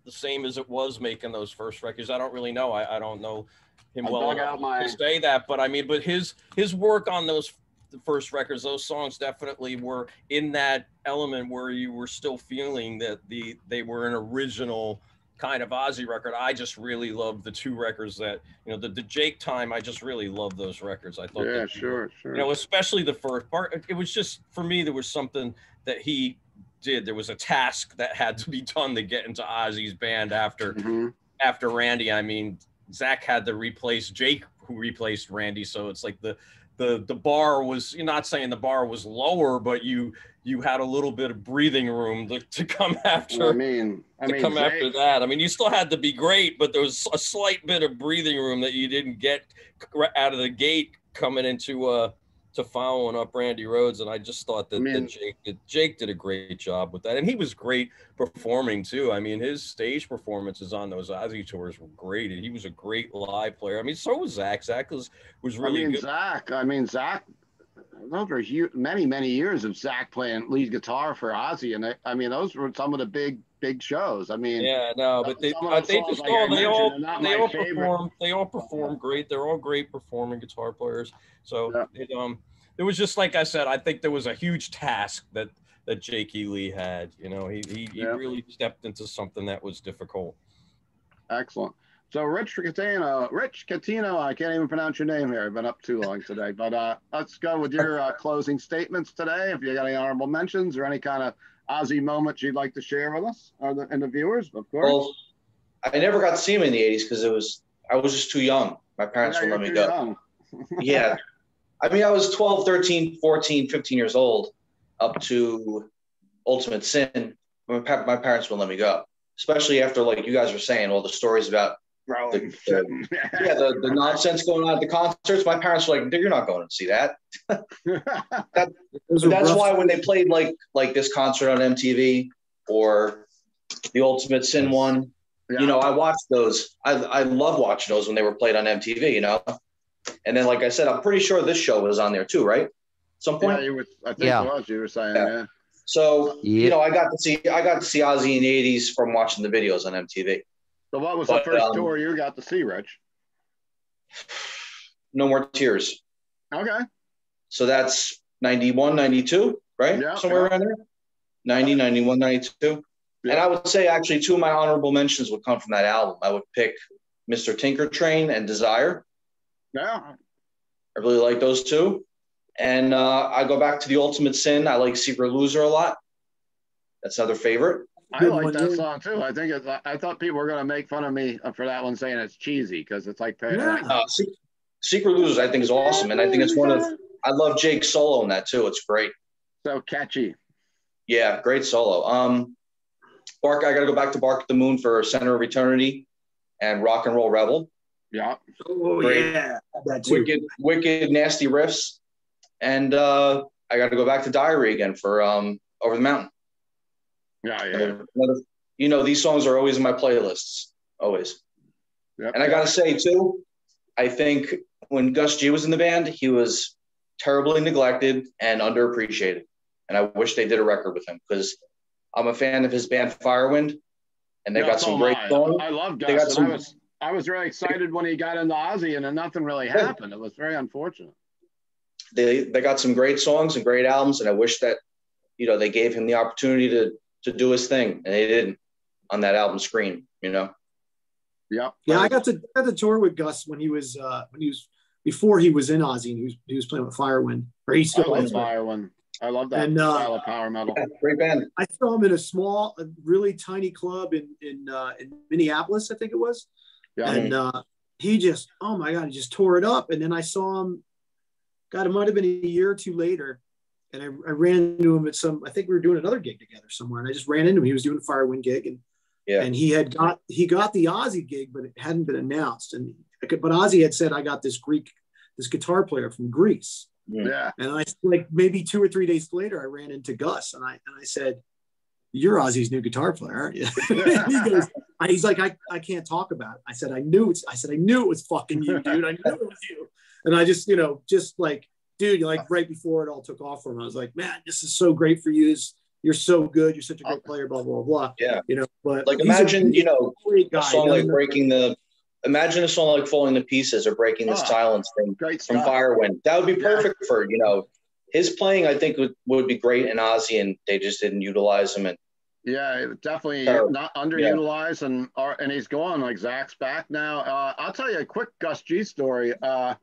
the same as it was making those first records. I don't really know. I, I don't know him I well enough my... to say that, but I mean, but his his work on those. The first records, those songs definitely were in that element where you were still feeling that the they were an original kind of Ozzy record. I just really love the two records that, you know, the, the Jake time, I just really love those records. I thought, yeah, that, sure, sure. You know, especially the first part, it was just, for me, there was something that he did. There was a task that had to be done to get into Ozzy's band after, mm-hmm. after Randy. I mean, Zakk had to replace Jake, who replaced Randy. So it's like the, The the bar was, you're not saying the bar was lower, but you you had a little bit of breathing room to, to come after. I mean, I to mean, come Jake, after that. I mean, you still had to be great, but there was a slight bit of breathing room that you didn't get out of the gate coming into uh to following up Randy Rhoads. And I just thought that, I mean, that Jake that Jake did a great job with that, and he was great performing too. I mean, his stage performances on those Ozzy tours were great, and he was a great live player. I mean, so was Zakk. Zakk was, was really I mean, good. Zakk, I mean, Zakk, those were huge, many, many years of Zakk playing lead guitar for Ozzy, and they, I mean, those were some of the big, big shows. I mean, yeah, no, but they, I, they just like all, they all, they all perform, they all perform great. They're all great performing guitar players. So yeah. it, um, it was just like I said. I think there was a huge task that that Jake E. Lee had. You know, he he, he yeah. really stepped into something that was difficult. Excellent. So Rich Catino, Rich Catino, I can't even pronounce your name here. I've been up too long today, but uh, let's go with your uh, closing statements today. If you got any honorable mentions or any kind of Ozzy moments you'd like to share with us or the, and the viewers, of course. Well, I never got to see him in the eighties because it was I was just too young. My parents yeah, wouldn't let me go. yeah. I mean, I was twelve, thirteen, fourteen, fifteen years old up to Ultimate Sin. My, my parents wouldn't let me go, especially after, like you guys were saying, all the stories about The, the, yeah, the, the nonsense going on at the concerts. My parents were like, "You're not going to see that." that that's why when they played like like this concert on M T V or the Ultimate Sin one, yeah. you know, I watched those. I I love watching those when they were played on M T V. You know, and then like I said, I'm pretty sure this show was on there too, right? At some point, yeah, you were, I think yeah. it was, you were saying, yeah. yeah. So yeah. you know, I got to see I got to see Ozzy in the eighties from watching the videos on M T V. So what was but, the first um, tour you got to see, Rich? No More Tears. Okay. So that's ninety-one, ninety-two, right? Yeah. Somewhere yeah. around there. ninety, ninety-one, ninety-two. And I would say actually two of my honorable mentions would come from that album. I would pick Mister Tinker Train and Desire. Yeah. I really like those two. And uh, I go back to The Ultimate Sin. I like Secret Loser a lot. That's another favorite. I like that song too. I think it's, I thought people were going to make fun of me for that one, saying it's cheesy because it's like, yeah. uh, Secret Losers I think is awesome. And I think it's one of, I love Jake's solo in that too. It's great. So catchy. Yeah, great solo. Um, Bark, I got to go back to Bark at the Moon for Center of Eternity and Rock and Roll Rebel. Yeah. Oh, great. Yeah. That too. Wicked, wicked, nasty riffs. And uh, I got to go back to Diary again for um, Over the Mountain. Yeah, yeah. yeah. You know, these songs are always in my playlists, always. Yep, and I got to say, too, I think when Gus G was in the band, he was terribly neglected and underappreciated. And I wish they did a record with him, because I'm a fan of his band Firewind, and they no, got some great I. songs. I love Gus. They got some... I, was, I was really excited when he got into Ozzy, and then nothing really happened. It was very unfortunate. They, they got some great songs and great albums, and I wish that, you know, they gave him the opportunity to to do his thing, and they didn't on that album Scream, you know? Yeah. Yeah, I got to, I got to tour with Gus when he was, uh, when he was, before he was in Ozzy, and he was, he was playing with Firewind, or he still is. Firewind. I love that and, uh, style of power metal. Yeah, great band. I saw him in a small, a really tiny club in, in, uh, in Minneapolis, I think it was. Yeah. And uh, he just, oh my God, he just tore it up. And then I saw him, God, it might've been a year or two later. And I, I ran into him at some, I think we were doing another gig together somewhere. And I just ran into him. He was doing a Firewind gig. And yeah. and he had got, he got the Ozzy gig, but it hadn't been announced. And I could, but Ozzy had said, I got this Greek, this guitar player from Greece. Yeah. And I, like, maybe two or three days later, I ran into Gus and I, and I said, you're Ozzy's new guitar player, aren't you? He goes, he's like, I, I can't talk about it. I said, I knew it's, I said, I knew it was fucking you, dude. I knew it was you. And I just, you know, just like, dude, like right before it all took off for him, I was like, man, this is so great for you. You're so good. You're such a great player, blah, blah, blah. Yeah. You know, but like, imagine, a, you know, a song like breaking the, imagine a song like Falling to Pieces or Breaking the oh, Silence from, from Firewind. That would be perfect yeah. for, you know, his playing, I think would, would be great in Ozzy, and they just didn't utilize him. And yeah, definitely so, not underutilized. Yeah. And, or, and he's gone, like Zack's back now. Uh, I'll tell you a quick Gus G story. Uh,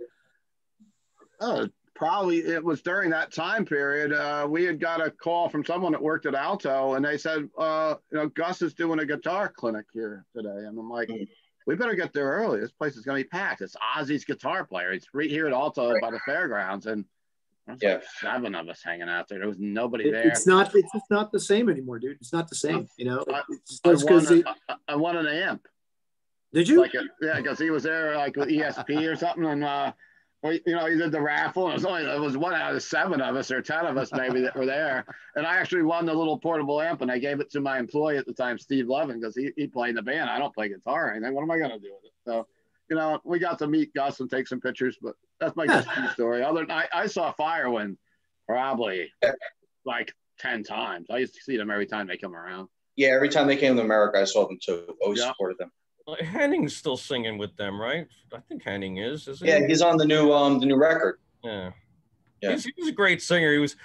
oh, Probably it was during that time period. Uh, we had got a call from someone that worked at Alto, and they said, uh, "You know, Gus is doing a guitar clinic here today." And I'm like, "We better get there early. This place is going to be packed. It's Ozzy's guitar player. It's right here at Alto right. by the fairgrounds." And there's yeah. like seven of us hanging out there. There was nobody it, there. It's not. It's just not the same anymore, dude. It's not the same. You know. I, I, won, a, it, I, I won an amp. Did you? Like a, yeah, because he was there like with E S P or something, and. Uh, Well, you know, he did the raffle, and it was only it was one out of seven of us or ten of us maybe that were there. And I actually won the little portable amp, and I gave it to my employee at the time, Steve Levin, because he, he played in the band. I don't play guitar or anything. What am I going to do with it? So, you know, we got to meet Gus and take some pictures, but that's my Gus G story. Other than I, I saw Firewind probably like ten times. I used to see them every time they come around. Yeah, every time they came to America, I saw them too. Always yeah. supported them. Henning's still singing with them, right? I think Henning is, isn't he? Yeah, he's on the new um the new record. Yeah, yeah. He's, he was a great singer. He was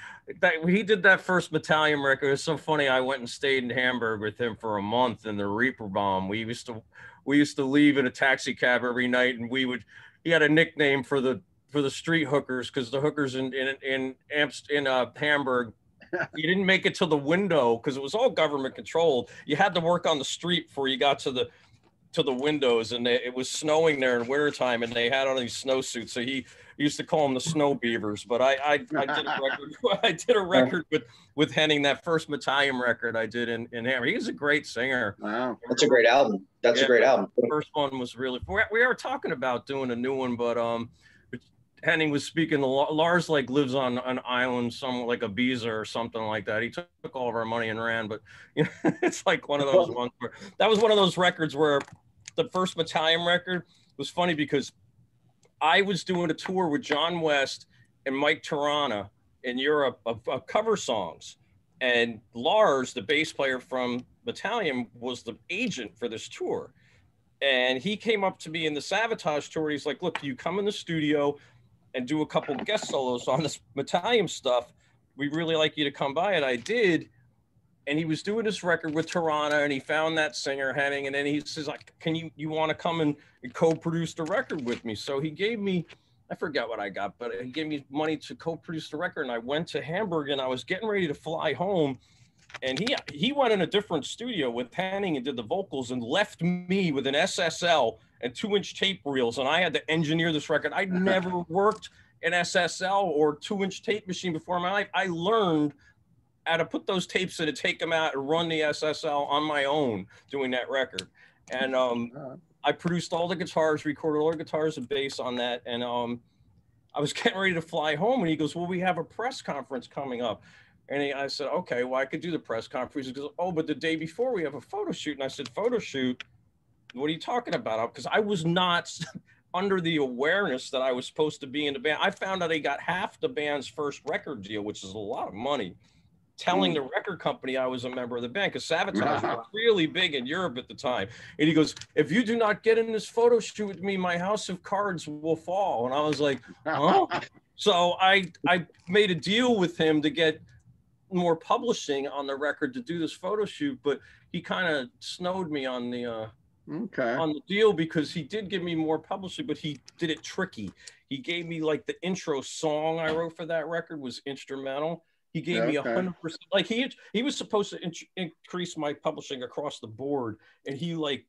that he did that first Metallium record. It's so funny. I went and stayed in Hamburg with him for a month in the Reaper Bomb. We used to we used to leave in a taxi cab every night, and we would. He had a nickname for the for the street hookers, because the hookers in in in Amst, in uh, Hamburg. You didn't make it to the window because it was all government controlled. You had to work on the street before you got to the. to the windows, and they, it was snowing there in wintertime, and they had on these snowsuits. So he, he used to call them the snow beavers. But I, I, I did a record, I did a record with, with Henning, that first Metallium record I did in, in Hammer. He was a great singer. Wow, that's a great album. That's yeah, a great album. The first one was really. We were talking about doing a new one, but um, Henning was speaking to Lars, like lives on an island, somewhere like Ibiza or something like that. He took all of our money and ran. But you know, it's like one of those ones where that was one of those records where. The first Metallium record was funny because I was doing a tour with John West and Mike Tirana in Europe of, of cover songs. And Lars, the bass player from Metallium, was the agent for this tour. And he came up to me in the Sabotage tour. He's like, look, you come in the studio and do a couple guest solos on this Metallium stuff. We really like you to come by. And I did. and he was doing this record with Tirana, and he found that singer Henning, and then he says, like, can you, you want to come and co-produce the record with me? So he gave me, I forgot what I got, but he gave me money to co-produce the record. And I went to Hamburg, and I was getting ready to fly home, and he, he went in a different studio with Henning and did the vocals and left me with an S S L and two inch tape reels. And I had to engineer this record. I'd never worked an S S L or two inch tape machine before in my life. I learned how to put those tapes in and take them out and run the S S L on my own doing that record. And um, I produced all the guitars, recorded all the guitars and bass on that. And um, I was getting ready to fly home, and he goes, well, we have a press conference coming up. And he, I said, okay, well, I could do the press conference. He goes, oh, but the day before we have a photo shoot. And I said, photo shoot? What are you talking about? Because I was not under the awareness that I was supposed to be in the band. I found out they got half the band's first record deal, which is a lot of money, telling the record company I was a member of the band, because Sabotage was really big in Europe at the time. And he goes, if you do not get in this photo shoot with me, my house of cards will fall. And I was like, oh. So I, I made a deal with him to get more publishing on the record to do this photo shoot, but he kind of snowed me on the uh, okay. on the deal, because he did give me more publishing, but he did it tricky. He gave me, like, the intro song I wrote for that record was instrumental. He gave okay. me one hundred percent. Like, he he was supposed to in increase my publishing across the board, and he, like,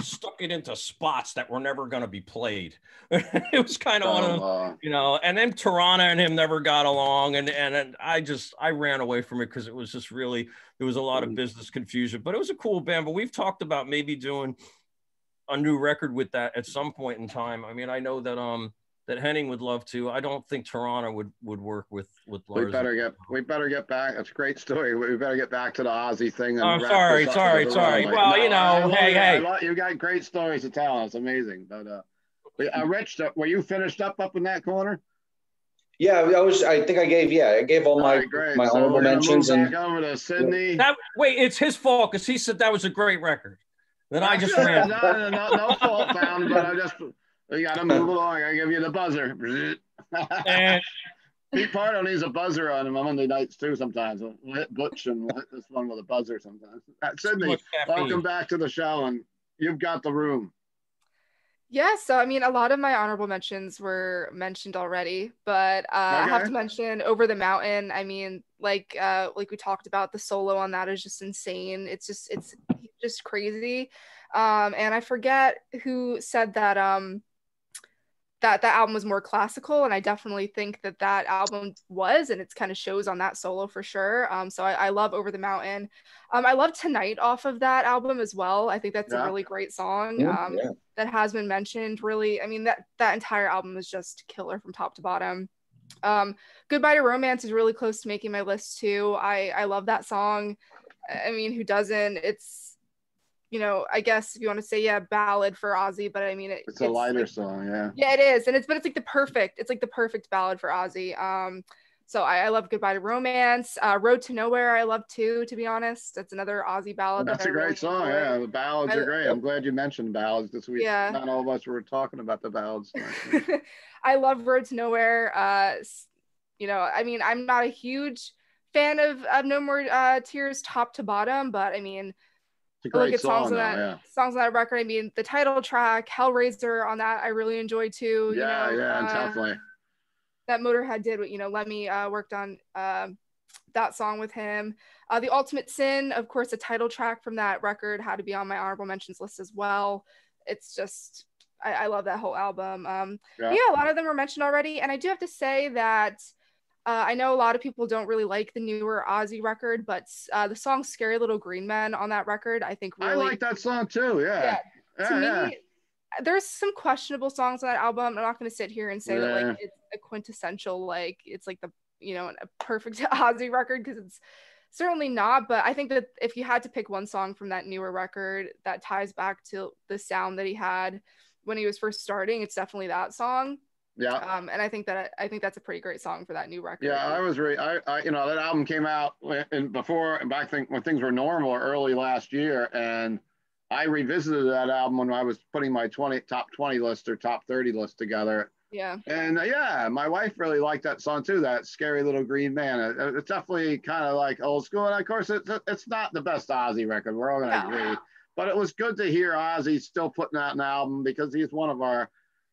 stuck it into spots that were never going to be played. It was kind of oh, on a, you know, and then Tirana and him never got along, and, and and I just I ran away from it, because it was just really, there was a lot of business confusion. But it was a cool band. But we've talked about maybe doing a new record with that at some point in time. I mean, I know that um that Henning would love to. I don't think Tirana would would work with with Lars. We better get we better get back. That's a great story. We better get back to the Ozzy thing. And oh, sorry, sorry, sorry. Like, well, no, you know, hey, hey, you, you got great stories to tell. It's amazing. But uh, uh, Rich, were you finished up up in that corner? Yeah, I was. I think I gave. Yeah, I gave all my all right, my so honorable mentions. And over to Sydney. That, wait, it's his fault, because he said that was a great record. Then I just ran. No, no, no, no fault found. But I just. We gotta move along. I give you the buzzer. Pete Pardo needs a buzzer on him on Monday nights too. Sometimes we'll hit Butch and we'll hit this one with a buzzer. Sometimes. Sydney, welcome back to the show, and you've got the room. Yeah. So I mean, a lot of my honorable mentions were mentioned already, but uh, okay. I have to mention Over the Mountain. I mean, like uh, like we talked about, the solo on that is just insane. It's just it's just crazy. Um, and I forget who said that. Um, that that album was more classical, and I definitely think that that album was, and it's kind of shows on that solo for sure. Um, so I, I love Over the Mountain. Um, I love Tonight off of that album as well. I think that's yeah. a really great song yeah, um, yeah. that has been mentioned really. I mean, that, that entire album is just killer from top to bottom. Um, Goodbye to Romance is really close to making my list too. I, I love that song. I mean, who doesn't? It's, you know, I guess if you want to say, yeah, ballad for Ozzy, but I mean, it, it's a it's lighter like, song, yeah. Yeah, it is, and it's but it's like the perfect, it's like the perfect ballad for Ozzy. Um, so I, I love Goodbye to Romance, uh, Road to Nowhere. I love too, to be honest. That's another Ozzy ballad. Well, that's that a great really song, enjoy. Yeah. The ballads I, are great. I'm glad you mentioned ballads this week. Yeah. Not all of us were talking about the ballads. I love Road to Nowhere. Uh, you know, I mean, I'm not a huge fan of, of No More uh, Tears top to bottom, but I mean. Look at songs on that yeah. songs on that record. I mean, the title track, Hellraiser on that, I really enjoy too. Yeah, you know, yeah, uh, definitely. That Motorhead did what you know. Lemmy uh, worked on uh, that song with him. Uh, the Ultimate Sin, of course, the title track from that record had to be on my honorable mentions list as well. It's just, I, I love that whole album. Um, yeah. yeah, a lot of them were mentioned already, and I do have to say that. Uh, I know a lot of people don't really like the newer Ozzy record, but uh, the song Scary Little Green Men on that record, I think really... I like that song too, yeah. yeah. yeah to me, yeah. there's some questionable songs on that album. I'm not going to sit here and say yeah. that like it's a quintessential, like it's like the, you know, a perfect Ozzy record, because it's certainly not, but I think that if you had to pick one song from that newer record that ties back to the sound that he had when he was first starting, it's definitely that song. Yeah, um, and I think that I think that's a pretty great song for that new record. Yeah, I was really, I, I you know, that album came out in, before and back thing, when things were normal early last year, and I revisited that album when I was putting my twenty top twenty list or top thirty list together, Yeah. And uh, yeah, my wife really liked that song too, that Scary Little Green Man. It, it's definitely kind of like old school. And of course, it, it's not the best Ozzy record. We're all going to no. agree. But it was good to hear Ozzy still putting out an album, because he's one of our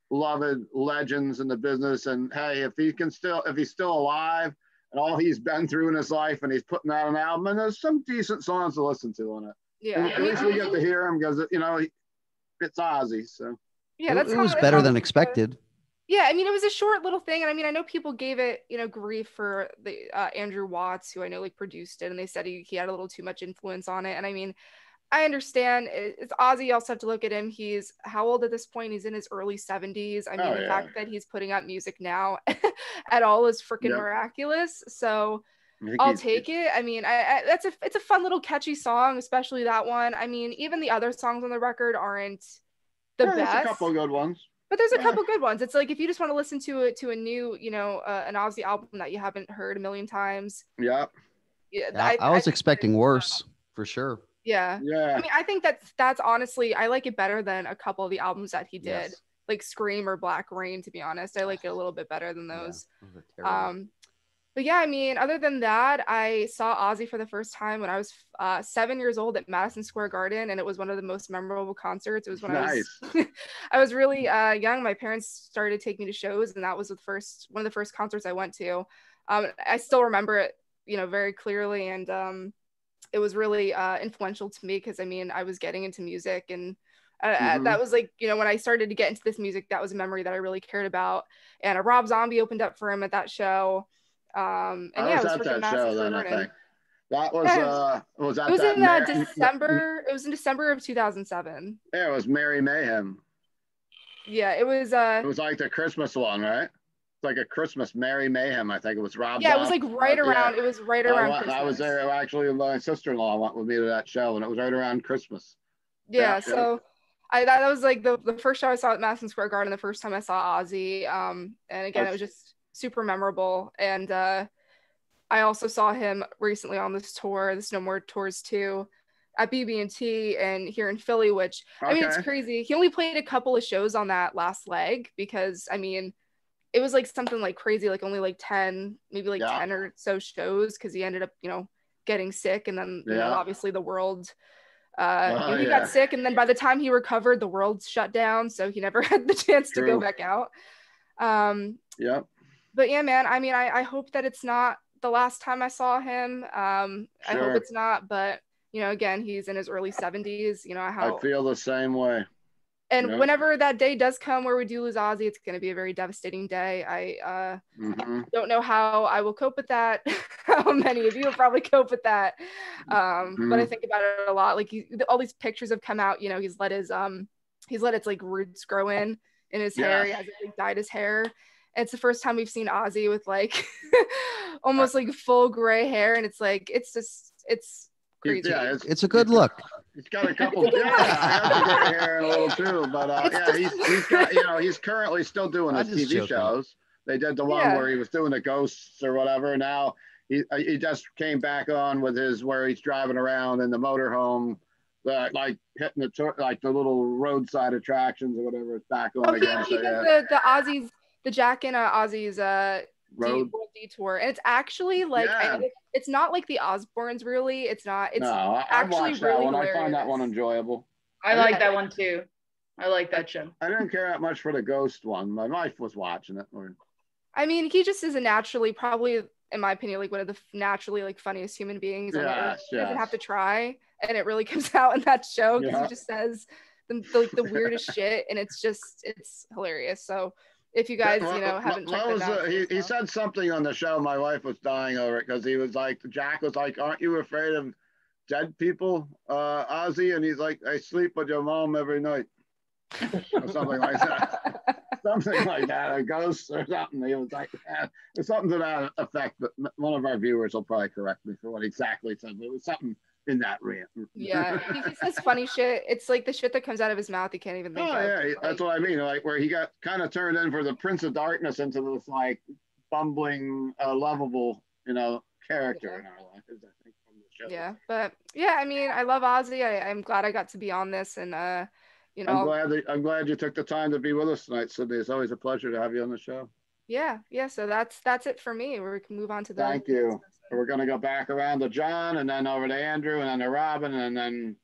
beloved legends in the business. And hey, if he can still, if he's still alive and all he's been through in his life, and he's putting out an album, and there's some decent songs to listen to on it. Yeah. At least we get to hear him, because, you know, it's Ozzy. So yeah, that's it, it was how, better than expected. Yeah, I mean, it was a short little thing. And I mean, I know people gave it, you know, grief for the uh, Andrew Watts, who I know like produced it, and they said he, he had a little too much influence on it. And I mean, I understand. It's Ozzy. You also have to look at him. He's how old at this point? He's in his early seventies. I mean, oh, yeah. the fact that he's putting out music now at all is freaking yeah. miraculous. So I'll take it. I mean, I, I, that's a it's a fun little catchy song, especially that one. I mean, even the other songs on the record aren't the yeah, best. A couple of good ones. But there's a couple good ones. It's like if you just want to listen to it to a new, you know, uh, an Ozzy album that you haven't heard a million times. Yeah. Yeah. I, I was I, expecting I, worse for sure. Yeah. Yeah. I mean, I think that's that's honestly, I like it better than a couple of the albums that he did, yes. like Scream or Black Rain. To be honest, I like it a little bit better than those. Yeah, those um, but yeah, I mean, other than that, I saw Ozzy for the first time when I was uh, seven years old at Madison Square Garden, and it was one of the most memorable concerts. It was when nice. I was I was really uh, young. My parents started taking me to shows, and that was the first one of the first concerts I went to. Um, I still remember it, you know, very clearly, and um, it was really uh, influential to me, because I mean, I was getting into music, and uh, mm-hmm. that was like, you know, when I started to get into this music, that was a memory that I really cared about. And a Rob Zombie opened up for him at that show. Um, and I yeah, was it was at that show then, I think. That was, yeah, uh, was that It was that in uh, Mar- December, it was in December of two thousand seven. Yeah, it was Merry Mayhem. Yeah, it was. Uh, it was like the Christmas one, right? It's like a Christmas Merry Mayhem, I think. It was Rob. Yeah, Bob. It was like right uh, around, yeah. it was right around I went, Christmas. I was there, actually, my sister-in-law went with me to that show, and it was right around Christmas. Yeah, yeah. so... I that was like the, the first show I saw at Madison Square Garden, the first time I saw Ozzy. Um, and again, That's, it was just super memorable. And uh, I also saw him recently on this tour, the Snowmore Tours too, at B B and T and here in Philly, which okay. I mean, it's crazy. He only played a couple of shows on that last leg, because I mean, it was like something like crazy, like only like ten, maybe like yeah. ten or so shows, because he ended up, you know, getting sick. And then yeah. you know, obviously the world... Uh, oh, he yeah. got sick, and then by the time he recovered, the world shut down, so he never had the chance True. to go back out. Um, yeah. But yeah, man, I mean, I, I hope that it's not the last time I saw him. Um, sure. I hope it's not, but, you know, again, he's in his early seventies. You know, how I feel the same way. And yeah. whenever that day does come where we do lose Ozzy, it's going to be a very devastating day. I uh, mm-hmm. don't know how I will cope with that. How many of you will probably cope with that? Um, mm-hmm. But I think about it a lot. Like he, all these pictures have come out. You know, he's let his um, he's let its like roots grow in in his yeah. hair. He hasn't like, dyed his hair. It's the first time we've seen Ozzy with like almost like full gray hair, and it's like it's just it's. Crazy. Yeah, it's, it's a good look. He's got a couple. Yeah, I have to gray hair a little too, but uh, yeah, he's, he's got. You know, he's currently still doing his T V joking. shows. They did the one yeah. where he was doing the ghosts or whatever. Now he he just came back on with his where he's driving around in the motorhome, uh, like hitting the like the little roadside attractions or whatever. It's back on oh, again. He, so, he yeah. the the Ozzy's the Jack and uh, Ozzy's uh. Road Detour, and it's actually like yeah. I, it's not like the Osbournes, really. It's not. It's no, I, actually I've really that one. I find that one enjoyable. I, I like that, that one too. I like that show. I didn't care that much for the ghost one. My wife was watching it. I mean, he just is a naturally, probably in my opinion, like one of the naturally like funniest human beings. Yes, on earth. He yes. doesn't have to try, and it really comes out in that show because yeah. he just says the, the, like the weirdest shit, and it's just it's hilarious. So. If you guys, you know, haven't checked was, it out. Uh, he, he said something on the show. My wife was dying over it because he was like, Jack was like, aren't you afraid of dead people, uh, Ozzy? And he's like, I sleep with your mom every night. Or something like that. Something like that. A ghost or something. He was like, eh. something to that effect. But one of our viewers will probably correct me for what exactly it said. But it was something in that rant. Yeah, he, he says funny shit. It's like the shit that comes out of his mouth you can't even think oh, of. Yeah, like, that's what I mean. Like where he got kind of turned in for the Prince of Darkness into this like bumbling, uh, lovable, you know, character yeah. in our lives, I think, from the show. Yeah, but yeah, I mean, I love Ozzy. I, I'm glad I got to be on this, and uh, you know. I'm glad, that, I'm glad you took the time to be with us tonight, Sydney. It's always a pleasure to have you on the show. Yeah, yeah. So that's that's it for me. We can move on to the. Thank you. We're going to go back around to John, and then over to Andrew, and then to Robin, and then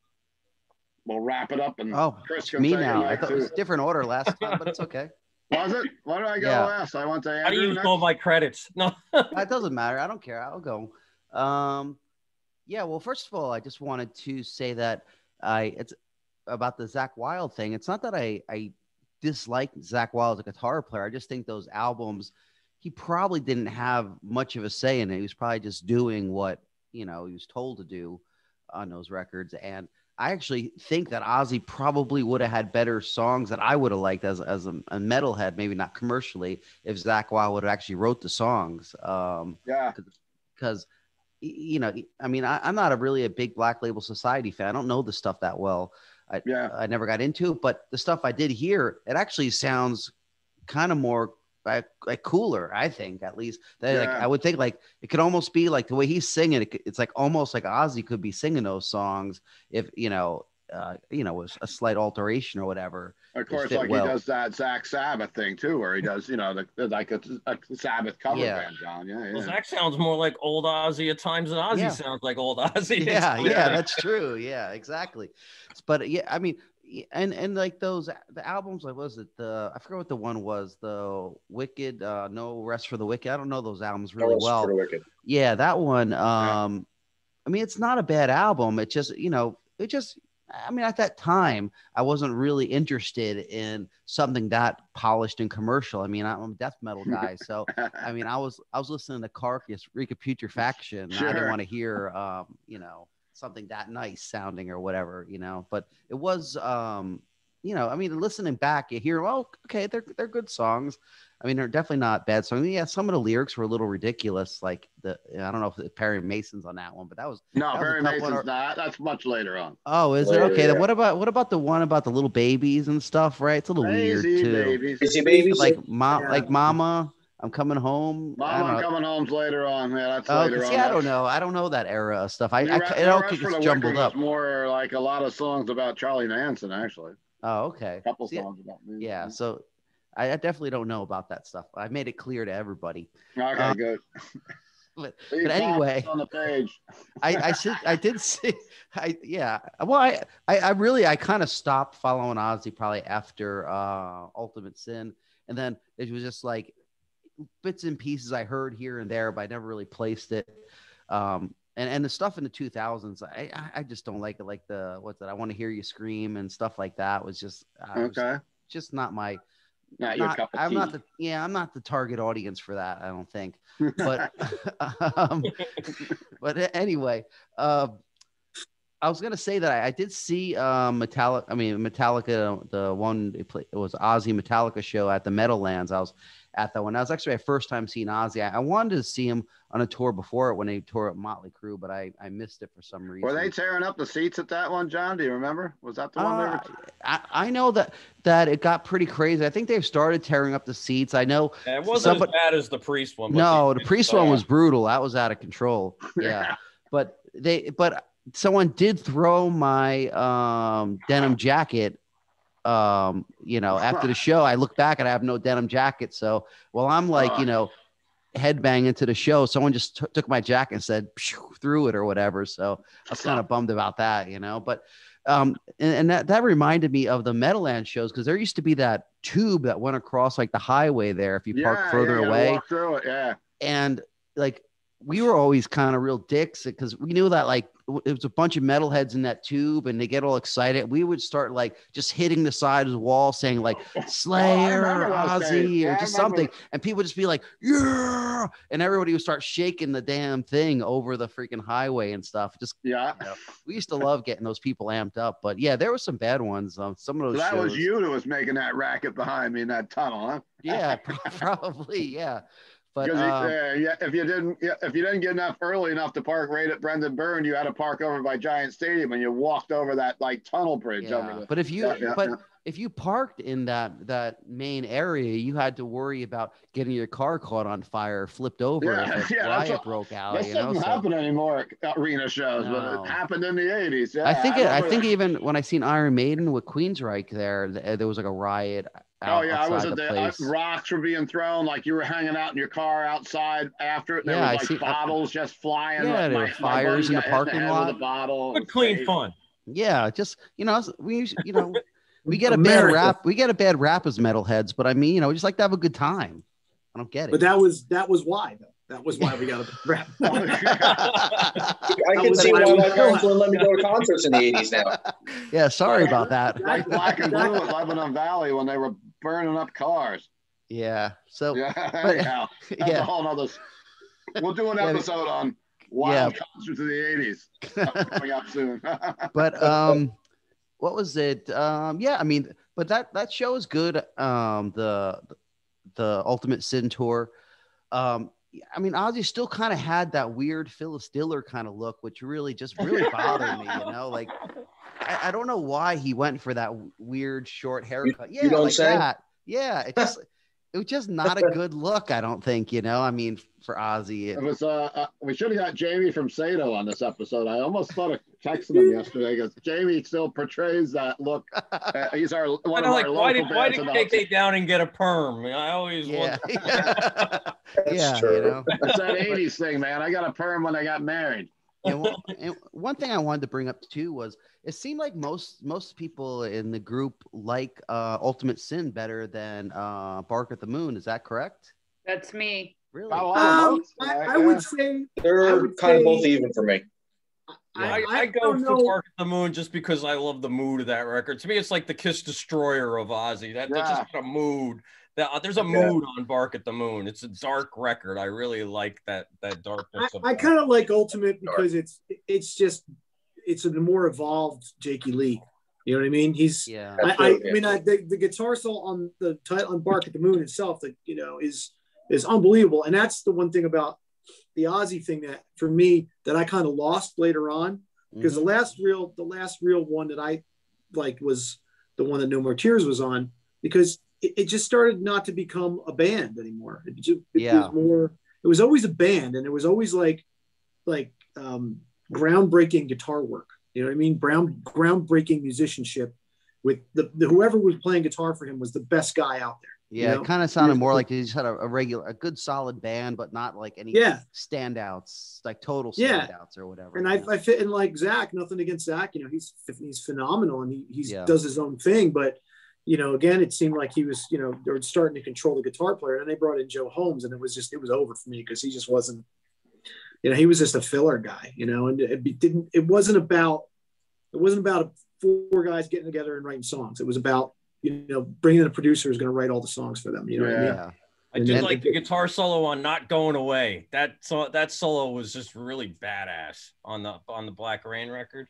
we'll wrap it up. And oh, Chris can me now. I thought it was different order last time, but it's okay. Was it? Why did I go yeah. last? I went to Andrew. How do you next? Know my credits? No, that doesn't matter. I don't care. I'll go. Um, yeah. Well, first of all, I just wanted to say that I it's about the Zakk Wylde thing. It's not that I I dislike Zakk Wylde as a guitar player. I just think those albums, he probably didn't have much of a say in it. He was probably just doing what, you know, he was told to do on those records. And I actually think that Ozzy probably would have had better songs that I would have liked as, as a, a metalhead, maybe not commercially, if Zakk Wylde would have actually wrote the songs. Um, yeah. Because, you know, I mean, I, I'm not a really a big Black Label Society fan. I don't know the stuff that well. I, yeah. I never got into it, but the stuff I did hear, it actually sounds kind of more Like, like cooler, I think, at least. That, yeah. like, I would think like it could almost be like the way he's singing. It, it's like almost like Ozzy could be singing those songs if you know, uh, you know, was a slight alteration or whatever. Of course, like well. He does that Zakk Sabbath thing too, where he does you know the, the, like a, a Sabbath cover yeah. band. John, yeah, yeah. Well, Zakk sounds more like old Ozzy at times than Ozzy yeah. sounds like old Ozzy. Yeah, yeah, yeah, that's true. Yeah, exactly. But yeah, I mean. And and like those the albums like what was it the I forget what the one was the Wicked uh, No Rest for the Wicked I don't know those albums really no Rest well for the Wicked. Yeah that one um yeah. I mean it's not a bad album it just you know it just I mean at that time I wasn't really interested in something that polished and commercial I mean I'm a death metal guy so I mean I was I was listening to Carcass, Rika Putrefaction sure. I didn't want to hear um you know something that nice sounding or whatever, you know, but it was, um, you know, I mean, listening back, you hear, oh, okay, they're, they're good songs. I mean, they're definitely not bad songs. I mean, yeah, some of the lyrics were a little ridiculous. Like the, I don't know if Perry Mason's on that one, but that was no that Perry was Mason's or, not. That's much later on. Oh, is later, it okay? Yeah. Then what about what about the one about the little babies and stuff? Right, it's a little Crazy weird babies. too. Crazy babies, like mom, yeah. like Mama. I'm coming home. Mom, I'm coming home's later on. Yeah, that's oh, later on. Yeah, I don't know. I don't know that era of stuff. I, I it all gets jumbled up. More like a lot of songs about Charlie Manson, actually. Oh, okay. A couple See, songs about me. Yeah, so I, I definitely don't know about that stuff. I made it clear to everybody. Okay, um, good. But, but anyway, on the page. I I should I did see I yeah. Well, I I, I really I kind of stopped following Ozzy probably after uh, Ultimate Sin, and then it was just like. Bits and pieces I heard here and there, but I never really placed it. Um, and, and the stuff in the two thousands, I, I just don't like it. Like the, what's that? I Want to Hear You Scream and stuff like that was just, uh, okay. was just not my, not, not, your I'm not the, yeah, I'm not the target audience for that. I don't think, but, um, but anyway, uh, I was going to say that I, I did see uh, Metallica, I mean, Metallica, the one, it, play, it was Ozzy Metallica show at the Meadowlands. I was at that one. That was actually my first time seeing Ozzy. I, I wanted to see him on a tour before it when they tore up Motley Crue, but I, I missed it for some reason. Were they tearing up the seats at that one, John? Do you remember? Was that the uh, one? They were I, I know that, that it got pretty crazy. I think they've started tearing up the seats. I know. Yeah, it wasn't somebody, as bad as the Priest one. But no, the, the Priest one was brutal. That was out of control. Yeah. But they, but someone did throw my um, denim jacket um you know after the show. I look back and I have no denim jacket, so while I'm like uh, you know headbanging to the show, someone just t took my jacket and said threw it or whatever, so I was kind of bummed about that, you know. But um and, and that that reminded me of the Meadowlands shows, because there used to be that tube that went across like the highway there if you yeah, park further yeah, away through it, yeah and like we were always kind of real dicks because we knew that like it was a bunch of metalheads in that tube and they get all excited. We would start like just hitting the side of the wall saying like Slayer oh, or Ozzy or just something. And people would just be like, yeah. And everybody would start shaking the damn thing over the freaking highway and stuff. Just, yeah. You know, we used to love getting those people amped up, but yeah, there were some bad ones. Um, some of those so that shows. was you that was making that racket behind me in that tunnel, huh? Yeah, probably. Yeah. But um, uh, yeah, if you didn't, yeah, if you didn't get enough early enough to park right at Brendan Byrne, you had to park over by Giant Stadium, and you walked over that like tunnel bridge yeah. over there. But if you, yeah, yeah, but yeah. if you parked in that that main area, you had to worry about getting your car caught on fire, flipped over, yeah, if a yeah, riot that's broke out. That you doesn't know? happen so, anymore at arena shows, no. but it happened in the eighties. Yeah, I think it, I, I think even when I seen Iron Maiden with Queensryche, there there was like a riot. Oh yeah, I was at the, the rocks were being thrown. Like you were hanging out in your car outside after it. There yeah, was like see, bottles I, just flying. Yeah, like there were fires in the parking the lot. The bottle. But clean crazy. fun. Yeah, just you know we you know we get a bad rap. We get a bad rap as metalheads, but I mean you know we just like to have a good time. I don't get it. But that was that was why though. That was why we got a bad rap. I can see why my parents wouldn't let me go to concerts in the eighties now. Yeah, sorry about that. Like Black and Blue at Lebanon Valley when they were burning up cars. Yeah. So yeah, but, yeah. That's yeah. a whole nother. We'll do an episode yeah. on wild yeah. concerts in the eighties coming up soon. But um, what was it? Um, yeah, I mean, but that that show is good. Um, the the Ultimate Sin tour. Um, I mean, Ozzy still kind of had that weird Phyllis Diller kind of look, which really just really bothered me. You know, like. I, I don't know why he went for that weird short haircut. Yeah, like say? that. Yeah, it just it was just not a good look. I don't think you know. I mean, for Ozzy, it, it was. Uh, uh, we should have got Jamie from Sato on this episode. I almost thought of texting him yesterday because Jamie still portrays that look. Uh, he's our one I of like, our why local did, why did K K down and get a perm? I always yeah. want. That. That's yeah, true. You know? It's that eighties thing, man. I got a perm when I got married. And one, and one thing I wanted to bring up too was it seemed like most most people in the group like uh, Ultimate Sin better than uh, Bark at the Moon. Is that correct? That's me. Really? Um, um, I, I, I would say they're would kind say, of both even for me. I, I, I, I go for Bark at the Moon just because I love the mood of that record. To me, it's like the Kiss Destroyer of Ozzy. That, yeah. That's just a mood. That, there's a yeah. mood on Bark at the Moon. It's a dark record. I really like that that darkness. I, I kind of like Ultimate because it's it's just it's a more evolved Jake E. Lee. You know what I mean? He's yeah. I, I, I mean I, the, the guitar solo on the title on Bark at the Moon itself that you know is is unbelievable. And that's the one thing about the Ozzy thing that for me that I kind of lost later on because mm-hmm. the last real the last real one that I like was the one that No More Tears was on because. It just started not to become a band anymore. It, just, it yeah. was more. It was always a band, and it was always like, like um, groundbreaking guitar work. You know what I mean? Brown, groundbreaking musicianship. With the, the whoever was playing guitar for him was the best guy out there. Yeah, you know? It kind of sounded more like he just had a, a regular, a good solid band, but not like any yeah. standouts, like total standouts yeah. or whatever. And I, I fit in like Zakk. Nothing against Zakk. You know, he's he's phenomenal, and he he yeah. does his own thing, but. You know, again, it seemed like he was, you know, they were starting to control the guitar player, and they brought in Joe Holmes, and it was just, it was over for me because he just wasn't, you know, he was just a filler guy, you know, and it didn't, it wasn't about, it wasn't about four guys getting together and writing songs. It was about, you know, bringing in a producer who's going to write all the songs for them. You know yeah. what I mean? I and did then, like the guitar solo on "Not Going Away." That so that solo was just really badass on the on the Black Rain record.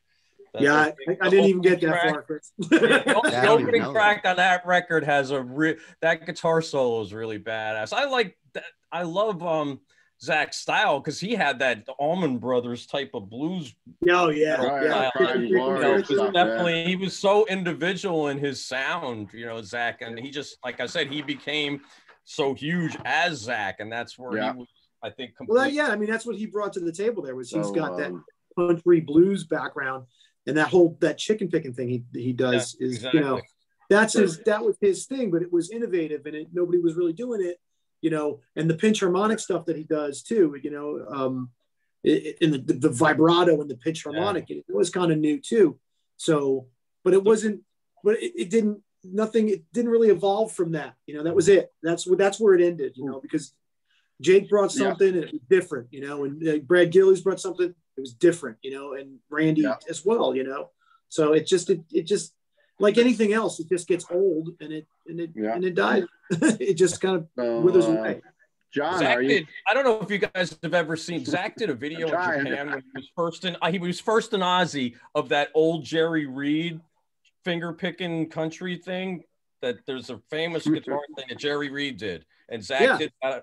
That's yeah, I, I didn't even get that far. The opening track on that record has a re that guitar solo is really badass. I like that. I love um Zack's style because he had that Allman Brothers type of blues. Oh yeah, right, yeah. Prime, you know, was definitely. He was so individual in his sound, you know, Zakk, and he just like I said, he became so huge as Zakk, and that's where yeah. he was. I think. Well, yeah, I mean that's what he brought to the table. There was so, he's got um, that country blues background. And that whole that chicken picking thing he he does yeah, is exactly. you know that's his that was his thing, but it was innovative and it, nobody was really doing it, you know. And the pinch harmonic stuff that he does too, you know, um, it, and the, the vibrato and the pinch harmonic yeah. it, it was kind of new too. So, but it wasn't, but it, it didn't nothing. It didn't really evolve from that, you know. That was it. That's what that's where it ended, you know, because Jake brought something yeah. and it was different, you know, and uh, Brad Gillis brought something. It was different, you know, and Randy yeah. as well, you know. So it just it, it just like anything else, it just gets old and it and it yeah. and it dies. It just kind of uh, withers away. John, Zakk are you? Did, I don't know if you guys have ever seen. Zakk did a video in Japan when he was first in. He was first in Ozzy of that old Jerry Reed finger picking country thing. That there's a famous guitar thing that Jerry Reed did, and Zakk yeah. did. Uh,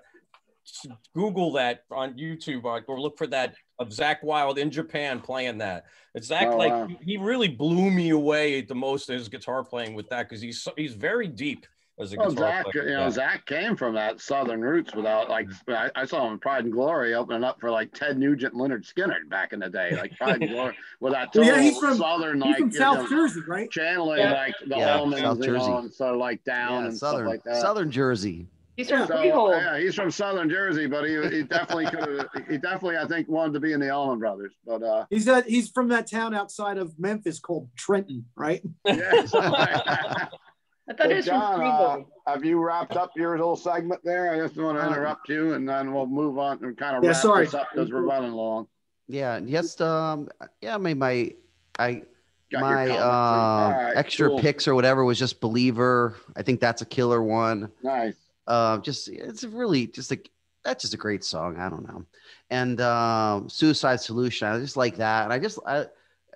Google that on YouTube or, or look for that of Zakk Wylde in Japan playing that. It's Zakk, oh, like wow. he really blew me away at the most his guitar playing with that, because he's he's very deep as a well, guitar Zakk, player. You know, Zakk came from that Southern roots without like I, I saw him in Pride and Glory opening up for like Ted Nugent, Lynyrd Skynyrd back in the day, like Pride and Glory with that total yeah, he's from, Southern like he's from South know, Jersey, right? Channeling yeah. like the yeah, elements, South Jersey. You know, and so like down yeah, and Southern, stuff like that. Southern Jersey. He's from, so, yeah, he's from Southern Jersey, but he, he definitely could he definitely I think wanted to be in the Allman Brothers. But uh, he's that he's from that town outside of Memphis called Trenton, right? Yes. I thought it was John, from uh, have you wrapped up your little segment there? I just want to interrupt you, and then we'll move on and kind of yeah, wrap sorry. this up because we're running long. Yeah. Yes. Um. Yeah. I mean, my I. Got my uh, right, extra cool. picks or whatever was just Believer. I think that's a killer one. Nice. Uh, just it's really just like that's just a great song. I don't know, and um, Suicide Solution. I just like that, and I just I,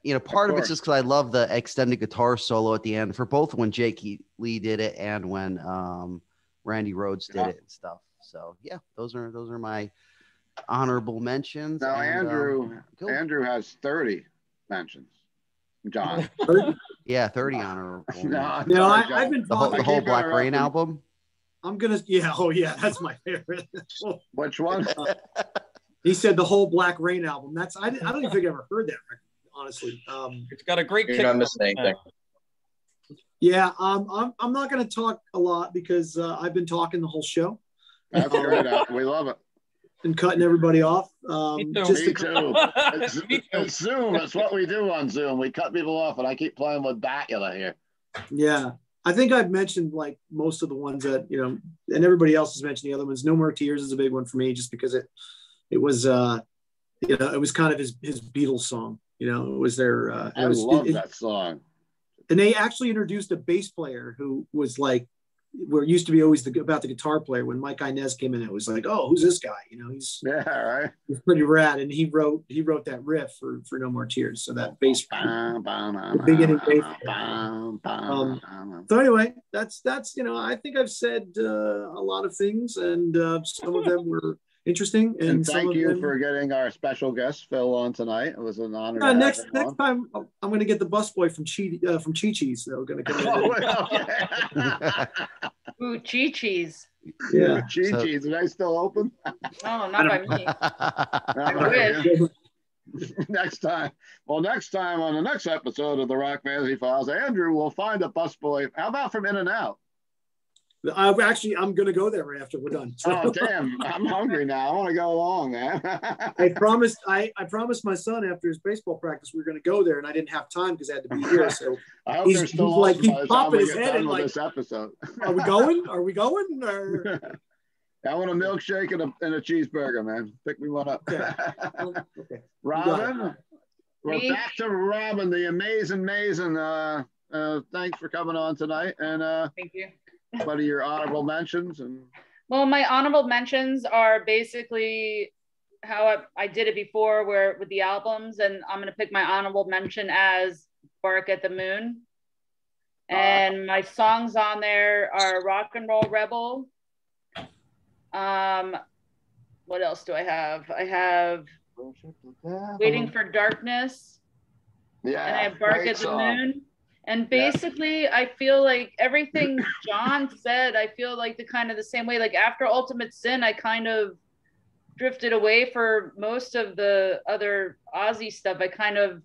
you know, part of, of it's just because I love the extended guitar solo at the end for both when Jake E. Lee did it and when um, Randy Rhoads did yeah. it and stuff. So yeah, those are those are my honorable mentions. Now and, Andrew um, cool. Andrew has thirty mentions. John, yeah, thirty honorable. No, no I, I've been the whole, the whole Black Rain album. I'm gonna, yeah, oh yeah, that's my favorite. Which one? Uh, he said the whole Black Rain album. That's I, I don't even think I ever heard that record, honestly. Um, it's got a great. You're not missing anything. Yeah, um, I'm I'm not gonna talk a lot because uh, I've been talking the whole show. That's great. We love it. And cutting everybody off. Um, me too. Just me too. It's, me too. It's Zoom. That's what we do on Zoom. We cut people off, and I keep playing with Bacula here. Yeah. I think I've mentioned like most of the ones that, you know, and everybody else has mentioned the other ones. No More Tears is a big one for me just because it, it was, uh, you know, it was kind of his, his Beatles song, you know, it was their, uh, I was, love it, that it, song. And they actually introduced a bass player who was like, where it used to be always the, about the guitar player. When Mike Inez came in, it was like, oh, who's this guy? You know, he's, yeah, right. he's pretty rad. And he wrote, he wrote that riff for, for No More Tears. So that bass, the beginning bass. Um, so anyway, that's, that's, you know, I think I've said uh, a lot of things, and uh, some of them were interesting. And, and thank you them... for getting our special guest, Phil, on tonight. It was an honor. Uh, next next on. time, I'm going to get the busboy from Chi uh, from Chi Chi's. They're going to come in. Ooh, Chi Chi's. Yeah, Chi Chi's. Are they still open? No, not by me. I wish. Next time. Well, next time on the next episode of the Rock Fantasy Files, Andrew will find a busboy. How about from In and Out? I've actually, I'm going to go there right after we're done. So. Oh, damn. I'm hungry now. I want to go along, man. I promised I, I promised my son after his baseball practice we were going to go there, and I didn't have time because I had to be here. So I hope he's, he's like, he's popping his head in like, this episode. Are we going? Are we going? Or... I want a milkshake and a, and a cheeseburger, man. Pick me one up. Okay. Okay. Robin, we're me? back to Robin, the amazing Mason. Uh, uh, thanks for coming on tonight. And uh, thank you. What are your honorable mentions? And well, my honorable mentions are basically how I, I did it before, where with the albums, and I'm gonna pick my honorable mention as Bark at the Moon. And uh, my songs on there are Rock and Roll Rebel. Um, what else do I have? I have Waiting for Darkness. Yeah. And I have Bark at the song. Moon. And basically, yeah. I feel like everything John said, I feel like the kind of the same way. Like after Ultimate Sin, I kind of drifted away for most of the other Ozzy stuff. I kind of,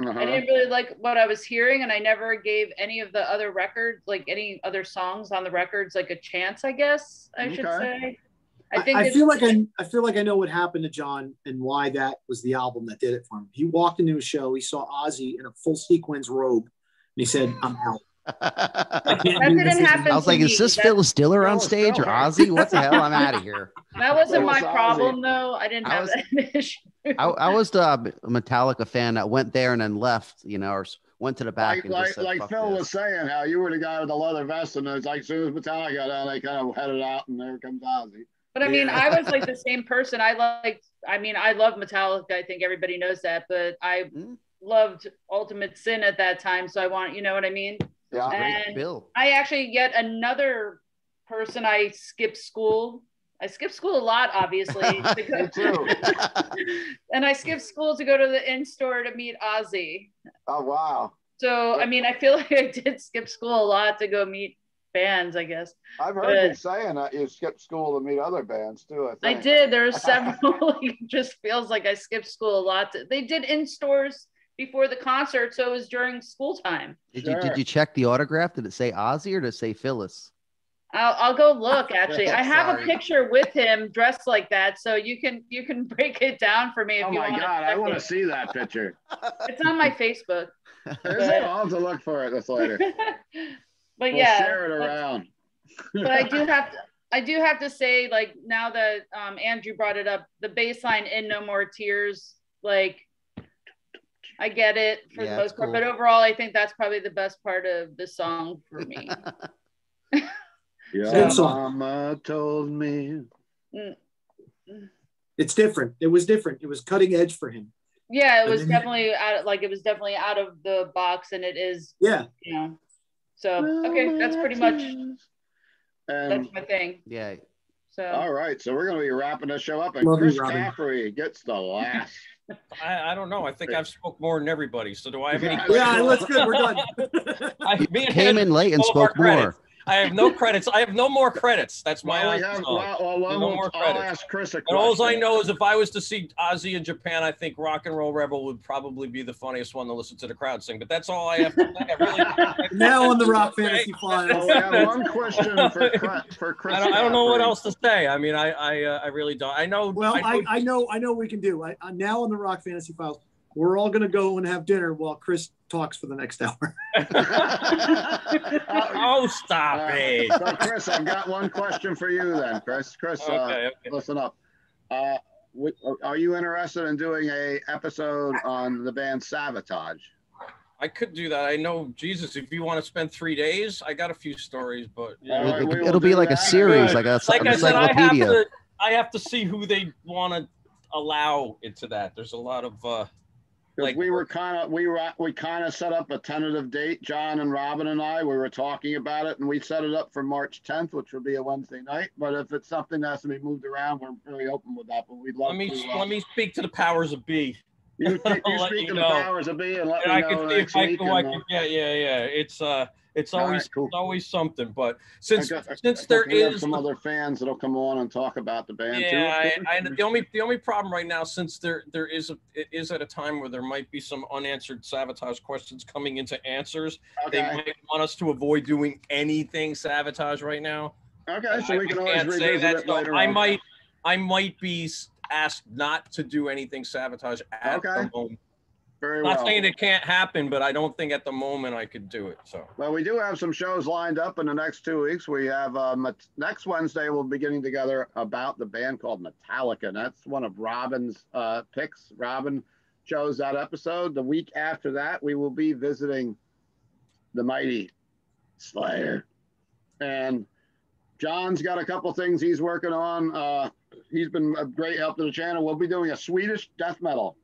uh-huh. I didn't really like what I was hearing, and I never gave any of the other records, like any other songs on the records, like a chance, I guess I okay. should say. I think I, I feel like I, I feel like I know what happened to John and why that was the album that did it for him. He walked into a show, he saw Ozzy in a full sequins robe. And he said, I'm out. That didn't happen. I was like, is this Phyllis Diller on stage or Ozzy? What the hell? I'm out of here. That wasn't my problem, though. I didn't have that issue. I, I was the Metallica fan that went there and then left, you know, or went to the back. Like, and just like, said, like Phil this. was saying, how you were the guy with the leather vest, and it's like, as soon as Metallica got out, they kind of headed out, and there comes Ozzy. But I mean, yeah. I was like the same person. I liked, I mean, I love Metallica. I think everybody knows that, but I. Mm. loved Ultimate Sin at that time, so I want, you know what I mean? Yeah, and Bill. I actually, yet another person I skipped school I skipped school a lot, obviously. Me too. And I skipped school to go to the in-store to meet Ozzy. Oh, wow. So, I mean, I feel like I did skip school a lot to go meet bands, I guess. I've heard but, you saying that you skipped school to meet other bands, too, I think. I did. There are several. It just feels like I skipped school a lot. To, they did in-stores before the concert, so it was during school time. Did, sure. you, did you check the autograph? Did it say Ozzy or did it say Phyllis? I'll, I'll go look. Actually, I have a picture with him dressed like that, so you can you can break it down for me if oh you want. Oh my God, I want to see that picture. It's on my Facebook. I'll have to look for it this later. But we'll yeah, share it around. But, but I do have to, I do have to say, like now that um, Andrew brought it up, the bass line in "No More Tears," like I get it for yeah, the most part, cool. but overall, I think that's probably the best part of the song for me. Your mama told me. It's different. It was different. It was cutting edge for him. Yeah, it was definitely out. Like it was definitely out of the box, and it is. Yeah. You know. So okay, that's pretty much. Um, that's my thing. Yeah. So. All right, so we're going to be wrapping this show up, and Love Chris Caffrey gets the last. I, I don't know. I think I've spoke more than everybody. So do I have any? Yeah, that's good. We're done. I mean, came in late and spoke more. Credits. I have no credits. I have no more credits. That's my well, answer. Well, well, well, no more I'll credits. Ask Chris a question. And all I know is if I was to see Ozzy in Japan, I think Rock and Roll Rebel would probably be the funniest one to listen to the crowd sing. But that's all I have to say. I really, now on the Rock Fantasy Files. Well, we have one question for, for Chris. I don't, I don't know what else to say. I mean, I I, uh, I really don't. I know. Well, I, I, I know I know what we can do. I, I now on the Rock Fantasy Files. We're all going to go and have dinner while Chris talks for the next hour. Oh, stop uh, it. So, Chris, I've got one question for you then, Chris. Chris, okay, uh, okay. listen up. Uh, are you interested in doing a episode on the band Sabotage? I could do that. I know, Jesus, if you want to spend three days, I got a few stories, but... Yeah, right, it, it'll be like that. a series, like a like I said, I have, to, I have to see who they want to allow into that. There's a lot of... Uh, Like, we were kind of we were we kind of set up a tentative date. John and Robin and I we were talking about it, and we set it up for March tenth, which would be a Wednesday night. But if it's something that has to be moved around, we're really open with that. But we'd love. Let me to, uh, let me speak to the powers of B. You, you speak you to know. the powers of B, and let and me I know. Can see if I, can, I can, yeah, yeah, yeah. It's uh, it's always right, cool. it's always something. But since I got, I, since I there we is have some the, other fans that'll come on and talk about the band. Yeah, too. I, I, the only the only problem right now, since there there is a it is at a time where there might be some unanswered Sabotage questions coming into answers. Okay. They might want us to avoid doing anything Sabotage right now. Okay, and so I, we can always revisit that, it later. So I might I might be. asked not to do anything Sabotage at okay. the moment. Very well. Not saying it can't happen, but I don't think at the moment I could do it. So well, we do have some shows lined up in the next two weeks. We have um, next Wednesday we'll be getting together about the band called Metallica. And that's one of Robin's uh, picks. Robin chose that episode. The week after that, we will be visiting the mighty Slayer. And John's got a couple things he's working on. Uh, he's been a great help to the channel. We'll be doing a Swedish death metal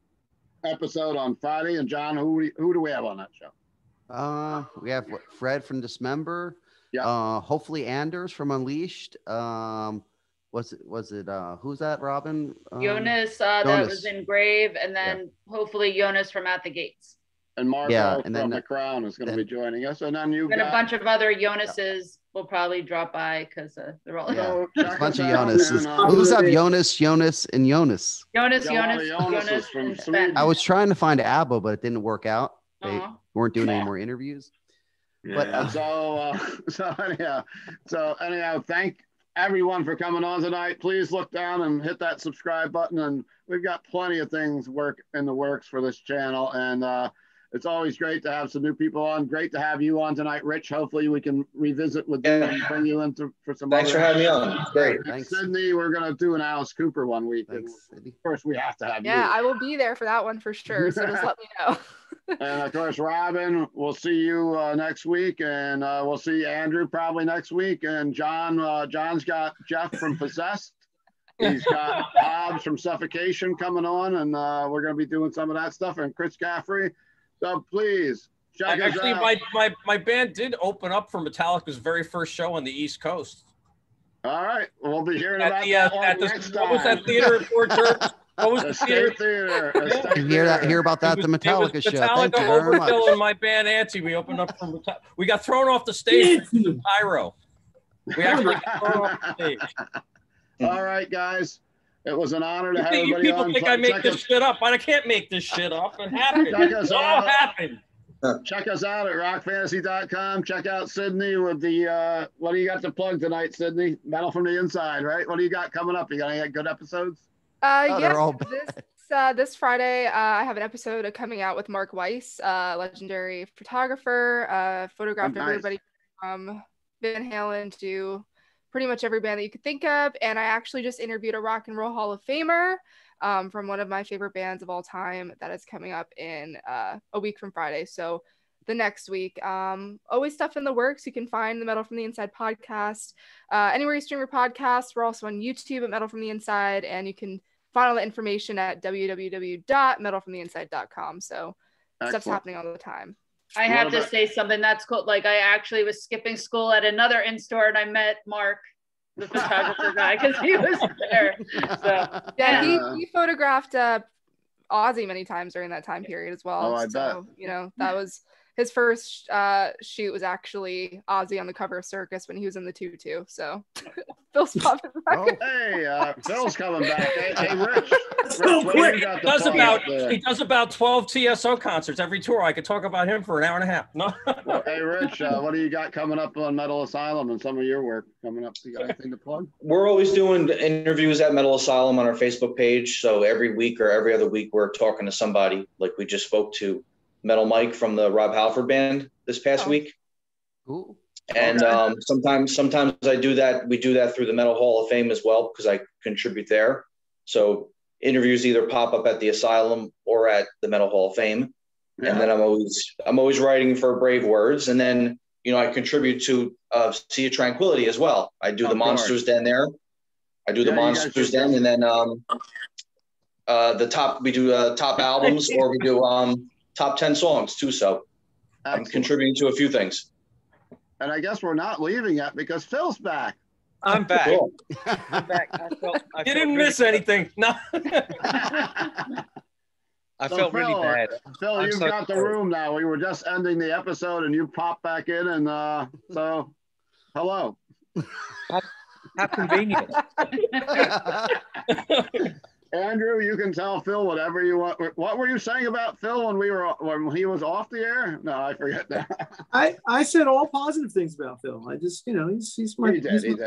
episode on Friday. And John, who who do we have on that show? Uh, we have what, Fred from Dismember. Yeah. Uh, hopefully Anders from Unleashed. Um, was it was it uh, who's that? Robin. Um, Jonas. Uh, Jonas. That was in Grave, and then yeah. hopefully Jonas from At the Gates. And Marco yeah, and from then, The Crown is going to be joining us, and then you and got, a bunch of other Jonases. Yeah. We'll probably drop by because uh, they're all yeah. a bunch of Jonases. Who's up? Jonas, Jonas, and Jonas. Jonas, Jonas, Jonas, Jonas from Sweden. I was trying to find ABBA, but it didn't work out. They uh-huh. weren't doing yeah. any more interviews. Yeah. But uh, so, uh, so anyhow, so anyhow, thank everyone for coming on tonight. Please look down and hit that subscribe button, and we've got plenty of things work in the works for this channel, and. Uh, It's always great to have some new people on. Great to have you on tonight, Rich. Hopefully we can revisit with yeah. you and bring you in to, for some Thanks other for having me on. Great. Thanks. Sydney, we're going to do an Alice Cooper one week. Thanks, and of course, we have to have yeah, you. Yeah, I will be there for that one for sure, so just let me know. And, of course, Robin, we'll see you uh, next week, and uh, we'll see Andrew probably next week. And John, uh, John's got Jeff from Possessed. He's got Bob's from Suffocation coming on, and uh, we're going to be doing some of that stuff. And Chris Caffrey. So please, check uh, actually, us out. my my my band did open up for Metallica's very first show on the East Coast. All right, we'll be hearing at about the, uh, that the, next time. What was that theater report, Dirk? What was the, the theater? theater. Yeah. You hear that? Hear about that? Was, the Metallica show. Metallica Overkill and my band Antsy. We opened up from we got thrown off the stage. The pyro. We actually got thrown off the stage. All right, guys. It was an honor to you have think, everybody you people on. Think I make check this us, shit up, but I can't make this shit up. It happened. It all out. happened. Check us out at rock fantasy dot com. Check out Sydney with the, uh, what do you got to plug tonight, Sydney? Metal from the Inside, right? What do you got coming up? You got any good episodes? Uh, oh, yes, this, uh, this Friday, uh, I have an episode coming out with Mark Weiss, uh, legendary photographer, uh, photographed oh, nice. everybody from Van Halen to pretty much every band that you could think of. And I actually just interviewed a rock and roll Hall of Famer um, from one of my favorite bands of all time that is coming up in uh, a week from Friday. So the next week, um, always stuff in the works. You can find the Metal from the Inside podcast uh, anywhere you stream your podcast. We're also on YouTube at Metal from the Inside, and you can find all the information at w w w dot metal from the inside dot com. So Excellent. Stuff's happening all the time. I have to say something that's cool. Like, I actually was skipping school at another in-store and I met Mark, the photographer guy, because he was there. So, yeah, he, he photographed uh, Ozzy many times during that time period as well. Oh, I so, bet. You know, that was his first uh, shoot was actually Ozzy on the cover of Circus when he was in the tutu. So Phil's popping back. Oh, hey, uh, Phil's coming back. Hey, hey Rich. So quick. He does about there. he does about twelve T S O concerts every tour. I could talk about him for an hour and a half. No. Well, hey, Rich, uh, what do you got coming up on Metal Asylum and some of your work coming up? You got anything to plug? We're always doing interviews at Metal Asylum on our Facebook page. So every week or every other week, we're talking to somebody like we just spoke to Metal Mike from the Rob Halford Band this past oh. week. Ooh. And um, sometimes sometimes I do that. We do that through the Metal Hall of Fame as well, because I contribute there. So interviews either pop up at the Asylum or at the Metal Hall of Fame. Yeah. And then I'm always I'm always writing for Brave Words. And then, you know, I contribute to uh, Sea of Tranquility as well. I do oh, the Monsters Lord. Den there. I do yeah, the Monsters Den. And then um, uh, the top we do uh, top albums or we do um, top ten songs too. So Absolutely. I'm contributing to a few things. And I guess we're not leaving yet because Phil's back. I'm back. Cool. I'm back. I felt, I you didn't miss bad. anything. No. I so felt Phil, really bad. Phil, I'm you've so got the room now. We were just ending the episode and you popped back in. And uh, so, hello. How, how convenient. Andrew, you can tell Phil whatever you want. What were you saying about Phil when we were when he was off the air? No, I forget that. I, I said all positive things about Phil. I just, you know, he's he's my. He did. He's he my did.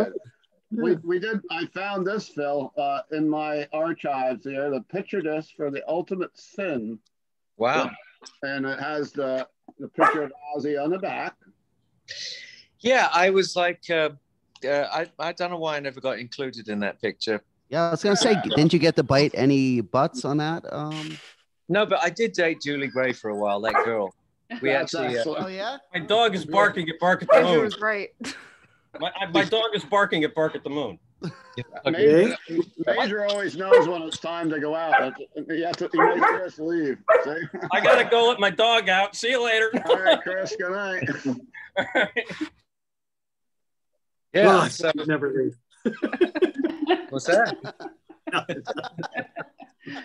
Yeah. We we did. I found this Phil uh, in my archives here. The picture disc for The Ultimate Sin. Wow. And it has the the picture of Ozzy on the back. Yeah, I was like, uh, uh, I I don't know why I never got included in that picture. Yeah, I was going to say, didn't you get to bite any butts on that? Um... No, but I did date Julie Gray for a while, that girl. We That's actually. Uh, oh, yeah? My dog is barking at Bark at the Moon. Was right. My, my dog is barking at Bark at the Moon. Major, Major always knows when it's time to go out. You have to, you make Chris leave. See? I got to go let my dog out. See you later. All right, Chris, good night. All right. Yeah, well, so never leave. What's that?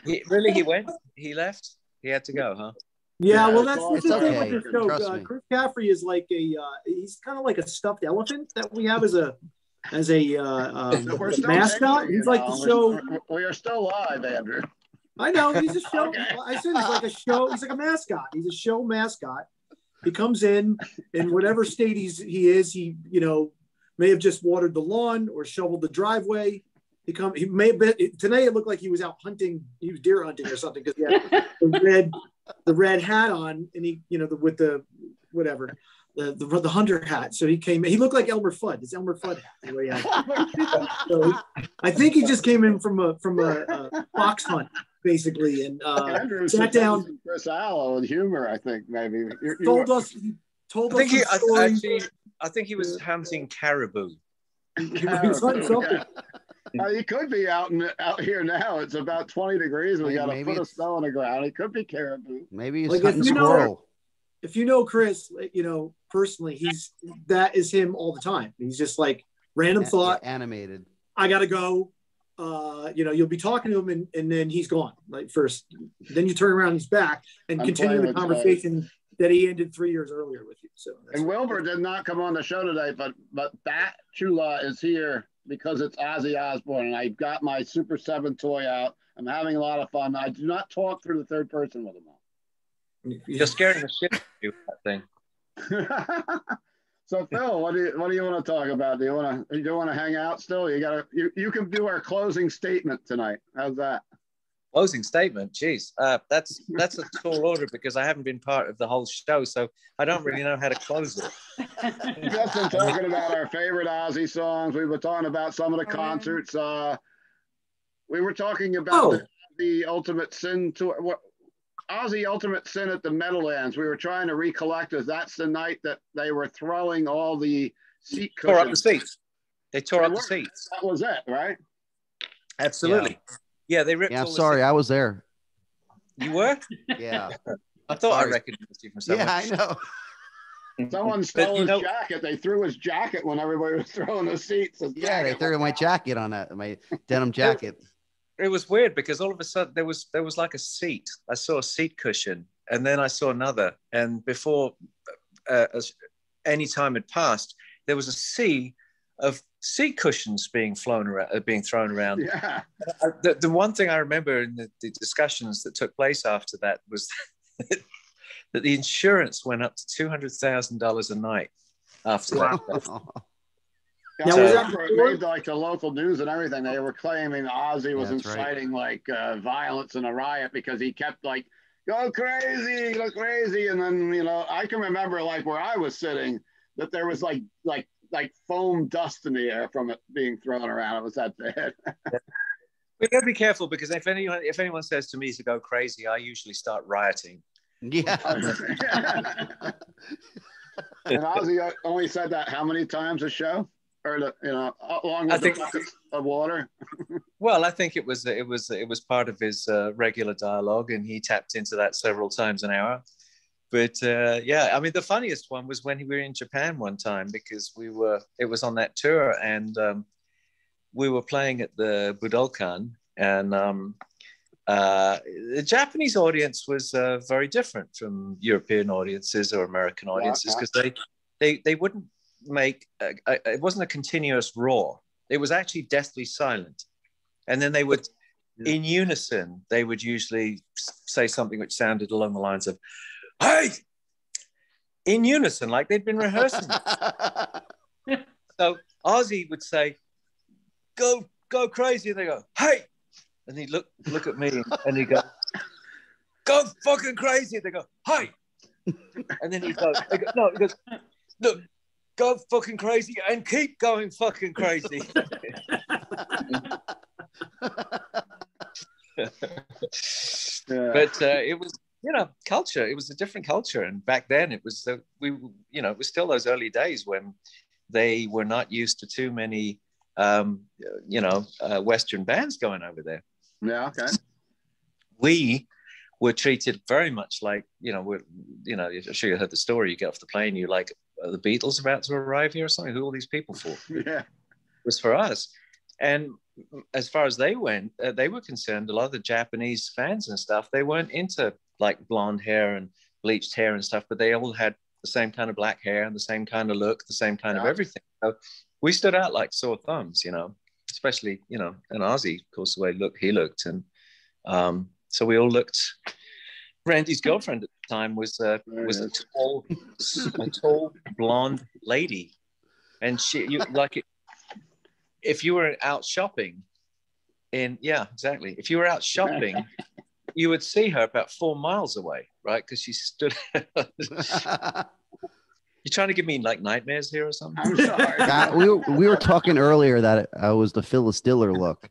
he, really, he went? He left? He had to go, huh? Yeah, yeah well, that's, that's the okay. thing with this show. Uh, Chris Caffrey is like a, uh, he's kind of like a stuffed elephant that we have as a, as a uh, um, mascot. Angry, he's like know. the show. We are still live, Andrew. I know, he's a show. okay. I said he's like a show, he's like a mascot. He's a show mascot. He comes in, in whatever state he's, he is, he, you know, may have just watered the lawn or shoveled the driveway. He come. He may have been it, today. It looked like he was out hunting. He was deer hunting or something because he had the red, the red hat on, and he, you know, the, with the whatever, the, the the hunter hat. So he came. He looked like Elmer Fudd. It's Elmer Fudd hat. Anyway, I, so he, I think he just came in from a from a, a fox hunt basically, and uh, sat down. Chris Allo and humor. I think maybe You're, told you us. Told I us. Think he, I, actually, I think he was hunting caribou. caribou he was hunting something. Yeah. Uh, he could be out in, out here now. It's about twenty degrees. We got a foot of snow on the ground. It could be caribou. Maybe he's like hunting squirrel. Know, if you know Chris, you know personally, he's that is him all the time. He's just like Random An- thought. Animated. I got to go. Uh, you know, you'll be talking to him and, and then he's gone. Like first, then you turn around, he's back and I'm continue the conversation guys. that he ended three years earlier with you. So and Wilbur did not come on the show today, but but that Chula is here because it's Ozzy Osbourne, and I got my Super Seven toy out. I'm having a lot of fun. I do not talk through the third person with them all. You're scaring the shit out of that thing. So Phil, what do you what do you want to talk about? Do you want to you don't want to hang out still? You gotta you, you can do our closing statement tonight. How's that? Closing statement, jeez, uh, that's that's a tall order because I haven't been part of the whole show, so I don't really know how to close it. We've just been talking about our favorite Ozzy songs. We were talking about some of the concerts. Uh, we were talking about oh. the, the Ultimate Sin tour. What, Ozzy Ultimate Sin at the Meadowlands. We were trying to recollect us. That's the night that they were throwing all the seat cushions. Tore up the seats. They tore they up were, the seats. That was it, right? Absolutely. Yeah, yeah they ripped yeah, all I'm the sorry. Seats. I was there. You were? Yeah. I thought sorry. I recognized you from somewhere. Yeah, I know. Someone stole his know, jacket. They threw his jacket when everybody was throwing the seats. Yeah, they threw my jacket on that, my denim jacket. It was weird because all of a sudden there was there was like a seat. I saw a seat cushion and then I saw another. And before uh, any time had passed, there was a sea of seat cushions being flown around, uh, being thrown around. Yeah. The, the one thing I remember in the, the discussions that took place after that was that the insurance went up to two hundred thousand dollars a night after that. Now, so, that it made like the local news and everything. They were claiming Ozzy was inciting right. like uh, violence and a riot because he kept like go crazy, go crazy, and then you know I can remember like where I was sitting that there was like like like foam dust in the air from it being thrown around. It was that bad. We gotta be careful because if anyone if anyone says to me to go crazy, I usually start rioting. Yeah. And Ozzy only said that how many times a show? Or the, you know, along with I think, the buckets of water. Well, I think it was it was it was part of his uh, regular dialogue, and he tapped into that several times an hour. But uh, yeah, I mean, the funniest one was when we were in Japan one time because we were it was on that tour, and um, we were playing at the Budokan, and um, uh, the Japanese audience was uh, very different from European audiences or American audiences because yeah, they, they they wouldn't. make a, a, it wasn't a continuous roar, it was actually deathly silent, and then they would yeah. in unison they would usually say something which sounded along the lines of hey in unison, like they'd been rehearsing. So Ozzy would say go go crazy and they go hey, and he'd look look at me and he'd go go fucking crazy and they go hey, and then he'd go, they go no he goes look go fucking crazy and keep going fucking crazy. Yeah. But uh, it was, you know, culture. It was a different culture, and back then it was uh, we, you know, it was still those early days when they were not used to too many, um, you know, uh, Western bands going over there. Yeah. Okay. We. We're treated very much like, you know, we're, you know, I'm sure you heard the story, you get off the plane, you're like, are the Beatles about to arrive here or something? Who are all these people for? Yeah. It was for us. And as far as they went, uh, they were concerned, a lot of the Japanese fans and stuff, they weren't into like blonde hair and bleached hair and stuff, but they all had the same kind of black hair and the same kind of look, the same kind yeah. of everything. So we stood out like sore thumbs, you know, especially, you know, and Ozzy, of course, the way look he looked. And, um, so we all looked. Randy's girlfriend at the time was uh, was a tall, a tall blonde lady, and she you, like it, if you were out shopping, in yeah exactly if you were out shopping, you would see her about four miles away, right? Because she stood. You're trying to give me like nightmares here or something. I'm sorry. That, we were, we were talking earlier that it uh, was the Phyllis Diller look.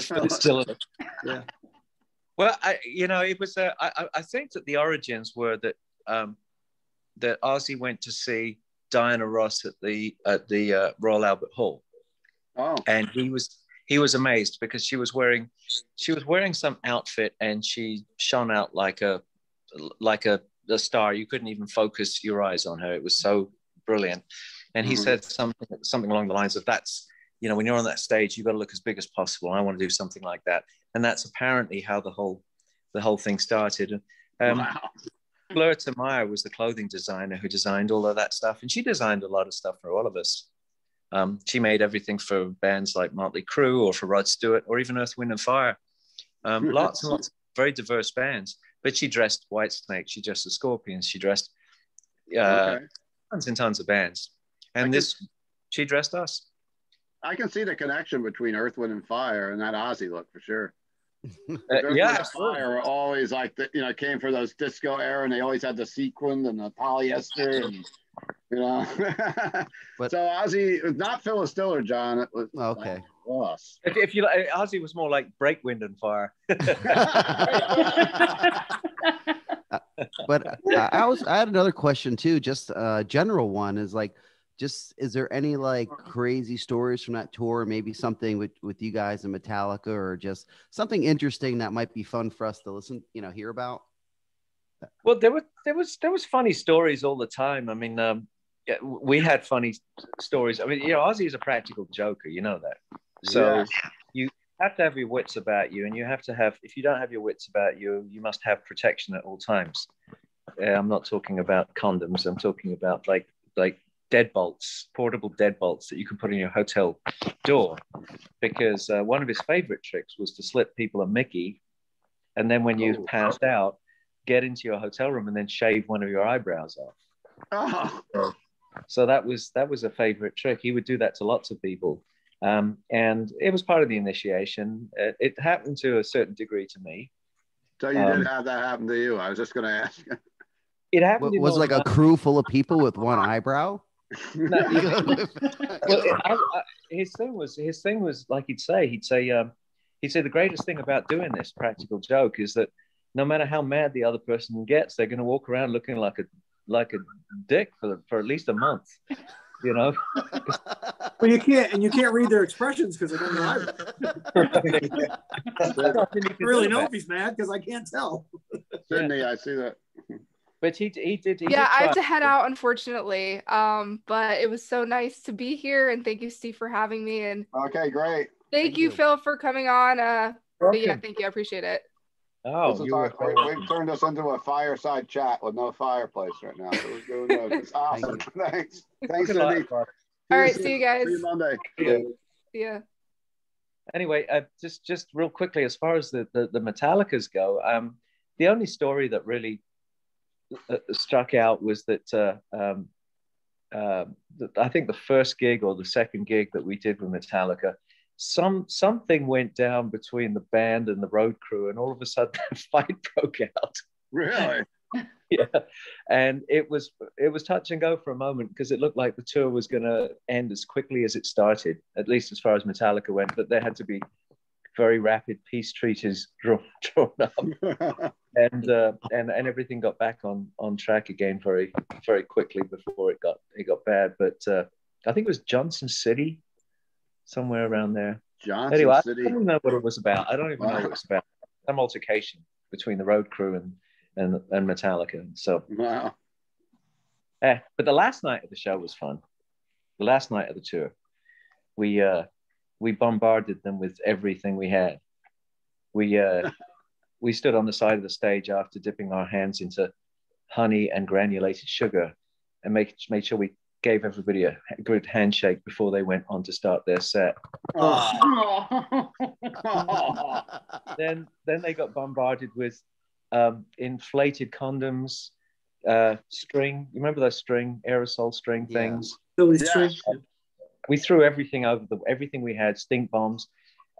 Phyllis Diller. Yeah. Well, I, you know, it was. A, I, I think that the origins were that um, that Ozzy went to see Diana Ross at the at the uh, Royal Albert Hall, oh. and he was he was amazed because she was wearing she was wearing some outfit and she shone out like a like a, a star. You couldn't even focus your eyes on her. It was so brilliant. And he mm-hmm. said something something along the lines of, that's, you know, when you're on that stage, you've got to look as big as possible. I want to do something like that. And that's apparently how the whole the whole thing started. Um, wow. Fleur Meyer was the clothing designer who designed all of that stuff. And she designed a lot of stuff for all of us. Um, she made everything for bands like Motley Crue or for Rod Stewart or even Earth, Wind and Fire. Um, lots and lots of very diverse bands. But she dressed Whitesnake, she dressed the Scorpions, she dressed uh, okay. tons and tons of bands. And I this, can, she dressed us. I can see the connection between Earth, Wind and Fire and that Ozzy look for sure. Uh, yeah, Fire were always like the, you know, came for those disco era, and they always had the sequin and the polyester, and you know. But, so Ozzy was not Phyllis Diller, John. It was okay. Like, if, if you like, Ozzy was more like Break Wind and Fire. uh, but uh, I was, I had another question too, just a uh, general one. Is like, just is there any like crazy stories from that tour? Maybe something with, with you guys and Metallica, or just something interesting that might be fun for us to listen, you know, hear about? Well, there were there was there was funny stories all the time. I mean, um, yeah, we had funny stories. I mean, you know, Ozzy is a practical joker, you know that. So yeah. you have to have your wits about you, and you have to have. If you don't have your wits about you, you must have protection at all times. Uh, I'm not talking about condoms. I'm talking about like like. deadbolts, portable deadbolts that you can put in your hotel door, because uh, one of his favorite tricks was to slip people a Mickey, and then when you oh, passed wow. out, get into your hotel room and then shave one of your eyebrows off. Oh. So, so that was that was a favorite trick. He would do that to lots of people, um, and it was part of the initiation. It, it happened to a certain degree to me. So you um, didn't have that happen to you? I was just going to ask. It happened. It was like a crew full of people with one eyebrow. No, well, I, I, his thing was his thing was like he'd say he'd say um, he'd say the greatest thing about doing this practical joke is that no matter how mad the other person gets, they're going to walk around looking like a like a dick for for at least a month, you know. Well, you can't and you can't read their expressions because they don't know. I don't really know if he's mad because I can't tell. Certainly, yeah. I see that. But he, he did. He yeah, did I have to head out, unfortunately. Um, but it was so nice to be here, and thank you, Steve, for having me. And okay, great. Thank, thank you, you, Phil, for coming on. Uh, okay. Yeah, thank you. I appreciate it. Oh, this is our, we, we've turned us into a fireside chat with no fireplace right now. So we're doing it's awesome. Thank Thanks. Thanks, Cindy. All right, see you guys. See you Monday. Yeah. See ya. Anyway, uh, just just real quickly, as far as the the, the Metallicas go, um, the only story that really struck out was that uh, um, uh, I think the first gig or the second gig that we did with Metallica, some something went down between the band and the road crew, and all of a sudden a fight broke out. Really? Yeah, and it was it was touch and go for a moment because it looked like the tour was going to end as quickly as it started, at least as far as Metallica went. But there had to be very rapid peace treaties drawn, drawn up, and uh, and and everything got back on on track again very very quickly before it got it got bad. But uh, I think it was Johnson City, somewhere around there. Johnson anyway, City. I don't know what it was about. I don't even wow. know what it was about. Some altercation between the road crew and and and Metallica. So wow. Eh, but the last night of the show was fun. The last night of the tour, we. Uh, We bombarded them with everything we had. We uh, we stood on the side of the stage after dipping our hands into honey and granulated sugar, and make made sure we gave everybody a good handshake before they went on to start their set. Oh. then then they got bombarded with um, inflated condoms, uh, string. You remember those string aerosol string yeah. things? Yeah. We threw everything over the everything we had, stink bombs.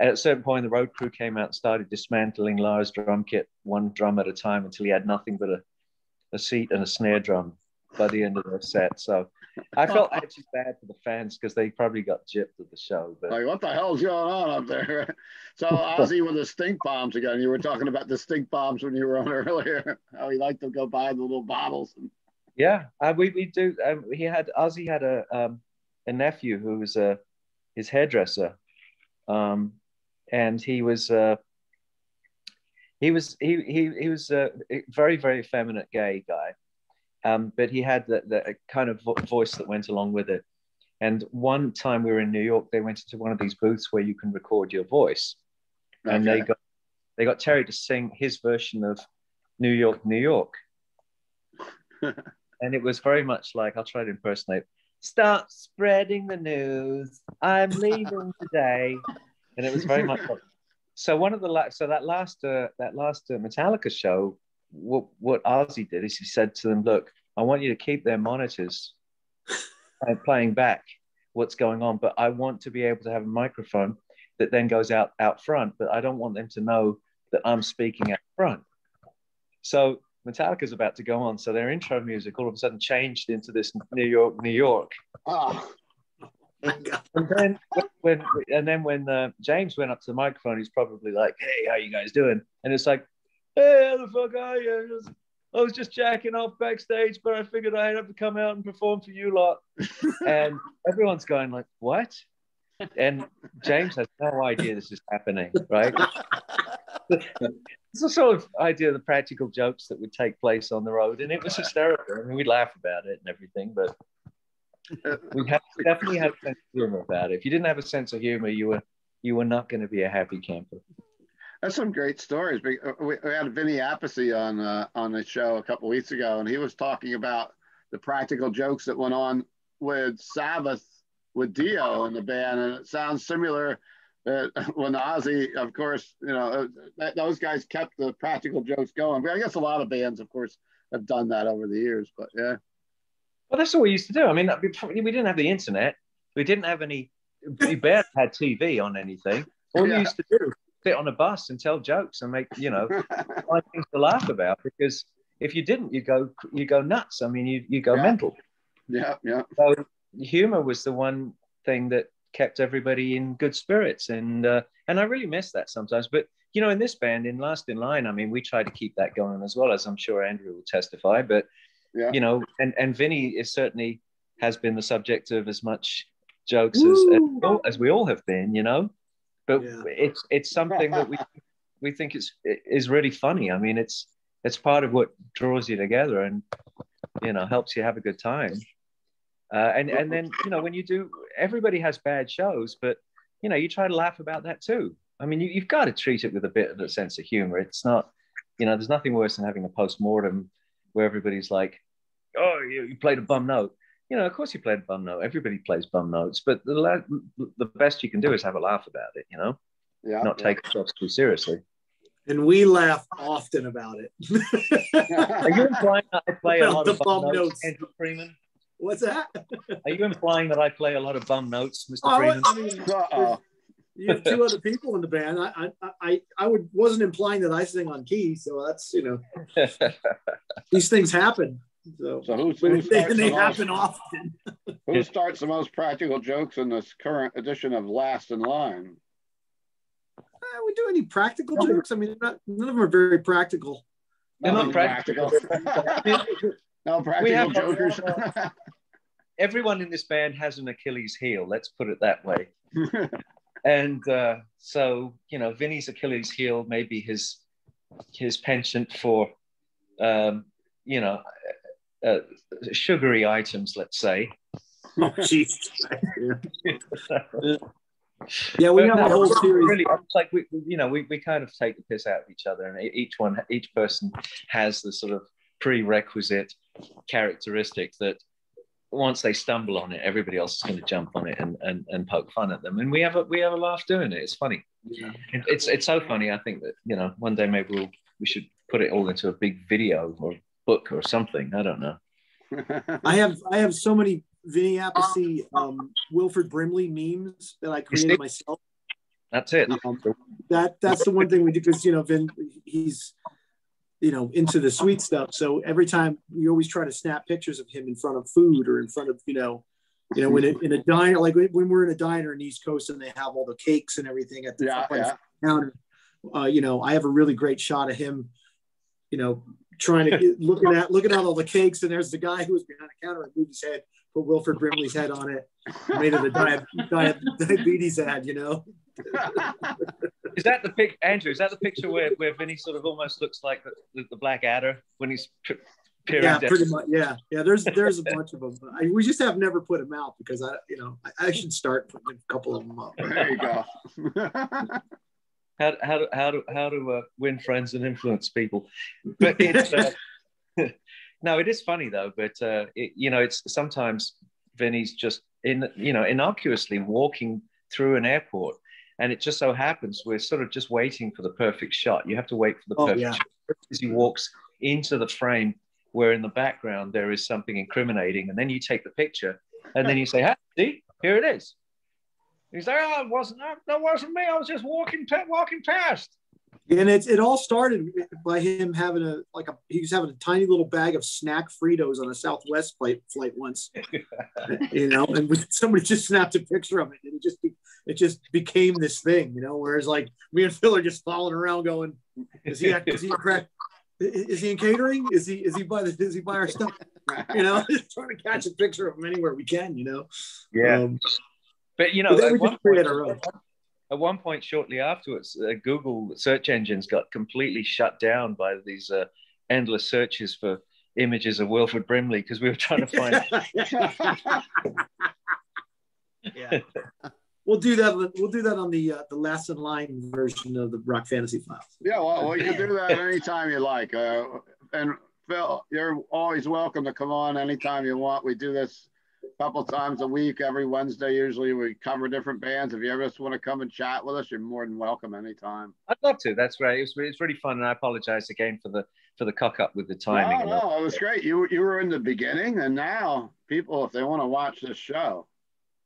At a certain point, the road crew came out and started dismantling Lars' drum kit, one drum at a time, until he had nothing but a, a seat and a snare drum by the end of the set. So I felt actually bad for the fans because they probably got gypped at the show. But... Like, what the hell's going on up there? So Ozzy with the stink bombs again. You were talking about the stink bombs when you were on earlier. How he liked to go buy the little bottles. And... Yeah, uh, we we do. Um, he had Ozzy had a. Um, a nephew who was a uh, his hairdresser, um, and he was uh, he was he he he was a very very effeminate gay guy, um, but he had that kind of voice that went along with it, And one time we were in New York, they went into one of these booths where you can record your voice. Okay. And they got they got Terry to sing his version of New York, New York. And it was very much like, I'll try to impersonate. Start spreading the news. I'm leaving today. And it was very much like, so one of the la- so that last uh, that last uh, Metallica show, what what Ozzy did is he said to them, look, I want you to keep their monitors playing back what's going on, but I want to be able to have a microphone that then goes out out front, but I don't want them to know that I'm speaking out front. So Metallica's about to go on, so their intro music all of a sudden changed into this New York, New York. Oh. And then when and then when uh, James went up to the microphone, he's probably like, "Hey, how you guys doing?" And it's like, "Hey, how the fuck are you? I was just jacking off backstage, but I figured I'd have to come out and perform for you lot." And everyone's going like, "What?" And James has no idea this is happening, right? It's the sort of idea of the practical jokes that would take place on the road, and it was hysterical. I mean, we'd laugh about it and everything, but we have, definitely had a sense of humor about it. If you didn't have a sense of humor, you were you were not going to be a happy camper. That's some great stories. We, we had Vinny Appice on uh, on the show a couple of weeks ago, and he was talking about the practical jokes that went on with Sabbath, with Dio in the band, and it sounds similar. Uh, when Ozzy, of course, you know, uh, that, those guys kept the practical jokes going. But I guess a lot of bands, of course, have done that over the years. But yeah, well, that's what we used to do. I mean, we didn't have the internet. We didn't have any. We barely had T V on anything. All yeah. we used to do. Sit on a bus and tell jokes and make, you know, find things to laugh about, because if you didn't, you go you go nuts. I mean, you you go yeah. mental. Yeah, yeah. So humor was the one thing that kept everybody in good spirits, and uh, and I really miss that sometimes. But you know, in this band, in Last in Line, I mean, we try to keep that going as well, as I'm sure Andrew will testify. But yeah. you know, and and Vinny is certainly has been the subject of as much jokes as, as as we all have been, you know. But yeah. it's it's something that we we think is is really funny. I mean, it's it's part of what draws you together, and you know, helps you have a good time. Uh, and and then you know, when you do, everybody has bad shows, but you know, you try to laugh about that too. I mean, you, you've got to treat it with a bit of a sense of humor. It's not, you know, there's nothing worse than having a post-mortem where everybody's like, "Oh, you, you played a bum note." You know, of course you played a bum note. Everybody plays bum notes, but the la- the best you can do is have a laugh about it, you know? Yeah. Not yeah. take yourself too seriously. And we laugh often about it. Are you implying that I play about a lot of bum, bum notes, notes, Andrew Freeman? What's that? Are you implying that I play a lot of bum notes, Mister Oh, Freeman? I mean, you have two other people in the band. I I I, I would, wasn't implying that I sing on key, so that's, you know, these things happen. So, so who, who they, they the happen most, often. Who starts the most practical jokes in this current edition of Last in Line? I would do any practical no. jokes. I mean, not, none of them are very practical. They're not practical. practical. No practical jokers. Everyone in this band has an Achilles heel. Let's put it that way. And uh, so, you know, Vinny's Achilles heel may be his his penchant for, um, you know. Uh, sugary items, let's say. Oh, jeez. Yeah, we but have no, a whole series. Really, like we, you know, we, we kind of take the piss out of each other, and each one, each person has the sort of prerequisite characteristic that once they stumble on it, everybody else is going to jump on it and, and, and poke fun at them. And we have a we have a laugh doing it. It's funny. Yeah. It, it's it's so funny. I think that, you know, one day maybe we'll, we should put it all into a big video or book or something. I don't know. I have I have so many Vinny Appice, um, Wilford Brimley memes that I created myself. That's it. Um, that that's the one thing we do, because you know, Vin, he's, you know, into the sweet stuff. So every time we always try to snap pictures of him in front of food or in front of, you know, you know, when it, in a diner, like when we're in a diner in East Coast and they have all the cakes and everything at the yeah, yeah. counter. Uh, you know, I have a really great shot of him, you know, trying to get, looking at looking at all the cakes, and there's the guy who was behind the counter and moved his head, put Wilford Brimley's head on it, made it a diabetes, diabetes ad, you know. Is that the pic, Andrew? Is that the picture where, where Vinny sort of almost looks like the, the, the Black Adder when he's Yeah, pretty much. Yeah, yeah. There's there's a bunch of them. But I, we just have never put them out because I, you know, I, I should start putting a couple of them up. There you go. how how do how do how to uh, win friends and influence people? But it's, uh, no, it is funny though. But uh, it, you know, it's sometimes Vinny's just in you know innocuously walking through an airport, and it just so happens we're sort of just waiting for the perfect shot. You have to wait for the oh, perfect yeah. shot as he walks into the frame, where in the background there is something incriminating, and then you take the picture, and then you say, "Hey, see, here it is." And he's like, "Oh, it wasn't that. That wasn't me. I was just walking, walking past." And it's it all started by him having a like a he was having a tiny little bag of snack Fritos on a Southwest flight flight once, you know, and somebody just snapped a picture of it, and it just be, it just became this thing, you know. Whereas like me and Phil are just following around, going, "Is he is he correct? Is he in catering? Is he is he by the, is he by our stuff? You know, just trying to catch a picture of him anywhere we can. You know, yeah. Um, but you know, but at, one point, at one point, shortly afterwards, uh, Google search engines got completely shut down by these uh, endless searches for images of Wilford Brimley because we were trying to find. yeah, we'll do that. We'll do that on the uh, the last in line version of the Rock Fantasy Files. Yeah, well, well you can do that anytime you like. Uh, and Phil, you're always welcome to come on anytime you want. We do this a couple times a week. Every Wednesday, usually we cover different bands. If you ever just want to come and chat with us, you're more than welcome anytime. I'd love to. That's right. It's it's really fun, and I apologize again for the for the cock up with the timing. No, no, it was great. You you were in the beginning, and now people, if they want to watch this show,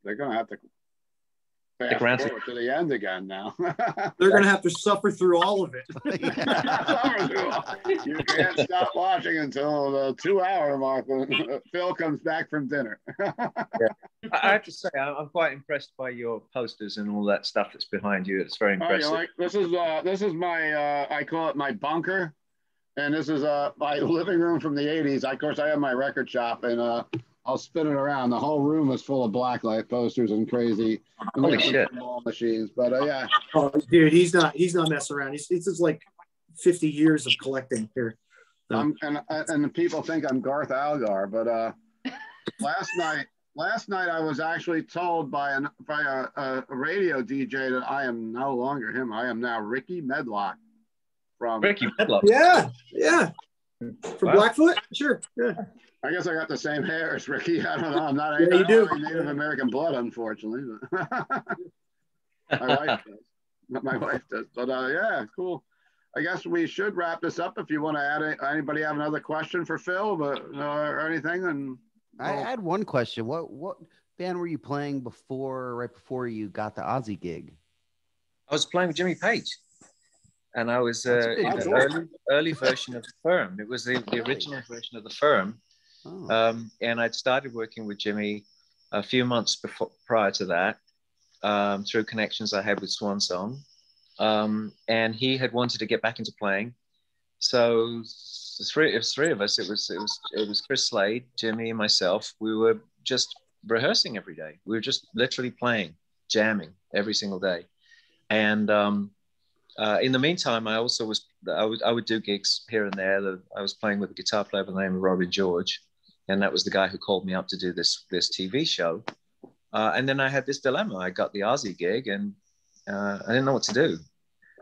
they're gonna have to. Fast forward to the end again now. They're going to have to suffer through all of it. You can't stop watching until the two-hour mark when Phil comes back from dinner. yeah. I have to say, I'm quite impressed by your posters and all that stuff that's behind you. It's very impressive. Oh, like, this is uh, this is my, uh, I call it my bunker, and this is uh, my living room from the eighties. I, of course, I have my record shop, and uh, I'll spin it around. The whole room is full of blacklight posters and crazy Holy shit. Ball machines. But uh, yeah, oh, dude, he's not he's not messing around. He's it's just like fifty years of collecting here. So. Um, and and people think I'm Garth Algar, but uh, last night last night I was actually told by an by a, a radio D J that I am no longer him. I am now Ricky Medlock from Ricky Medlock. Yeah, yeah, from wow. Blackfoot. Sure, yeah. I guess I got the same hair as Ricky. I don't know. I'm not yeah, I you do. Native American blood, unfortunately. my wife does. Not my wife does. But uh, yeah, cool. I guess we should wrap this up. If you want to add it, anybody have another question for Phil, but uh, or anything? And well, I had one question. What what band were you playing before? Right before you got the Ozzy gig? I was playing with Jimmy Page, and I was uh, in the early, early version of the Firm. It was the, the original version of the Firm. Oh. Um, and I'd started working with Jimmy a few months before, prior to that, um, through connections I had with Swan Song. Um, and he had wanted to get back into playing. So three, it was three of us. It was, it was, it was Chris Slade, Jimmy, and myself. We were just rehearsing every day. We were just literally playing, jamming every single day. And um, uh, in the meantime, I also was, I would, I would do gigs here and there. The, I was playing with a guitar player by the name of Robin George. And that was the guy who called me up to do this this T V show. Uh, and then I had this dilemma. I got the Ozzy gig, and uh, I didn't know what to do.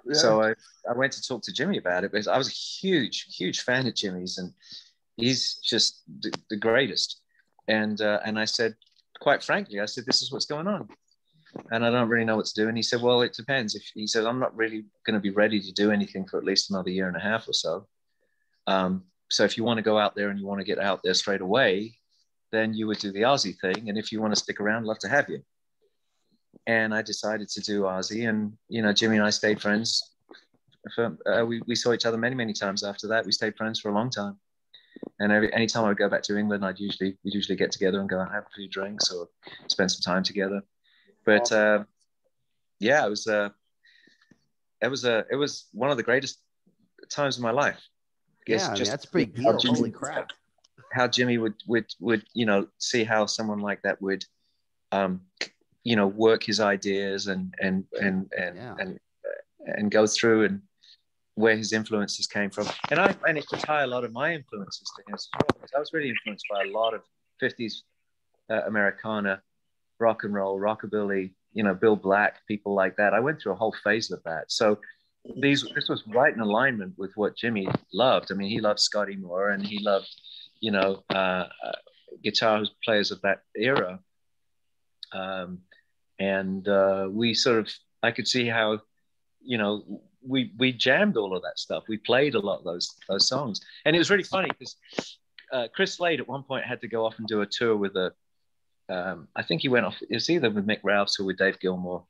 Yeah. So I, I went to talk to Jimmy about it, because I was a huge, huge fan of Jimmy's, and he's just the, the greatest. And uh, and I said, quite frankly, I said, this is what's going on, and I don't really know what to do. And he said, well, it depends. If he said, I'm not really going to be ready to do anything for at least another year and a half or so. Um, So if you want to go out there and you want to get out there straight away, then you would do the Ozzy thing. And if you want to stick around, love to have you. And I decided to do Ozzy. And, you know, Jimmy and I stayed friends. For, uh, we, we saw each other many, many times after that. We stayed friends for a long time. And every any time I would go back to England, I'd usually, we'd usually get together and go and have a few drinks or spend some time together. But, uh, yeah, it was, uh, it, was uh, it was one of the greatest times of my life. Yeah, I mean, just that's pretty cool. Jimmy, holy crap! How Jimmy would would would you know see how someone like that would, um, you know, work his ideas and and and and yeah. and, and go through and where his influences came from. And I managed to tie a lot of my influences to his as well, because I was really influenced by a lot of fifties uh, Americana, rock and roll, rockabilly, you know, Bill Black, people like that. I went through a whole phase of that. So these, this was right in alignment with what Jimmy loved. I mean, he loved Scotty Moore, and he loved, you know, uh, guitar players of that era. Um, and uh, we sort of, I could see how, you know, we we jammed all of that stuff. We played a lot of those those songs, and it was really funny because uh, Chris Slade at one point had to go off and do a tour with a. Um, I think he went off. It was either with Mick Ralphs or with Dave Gilmour.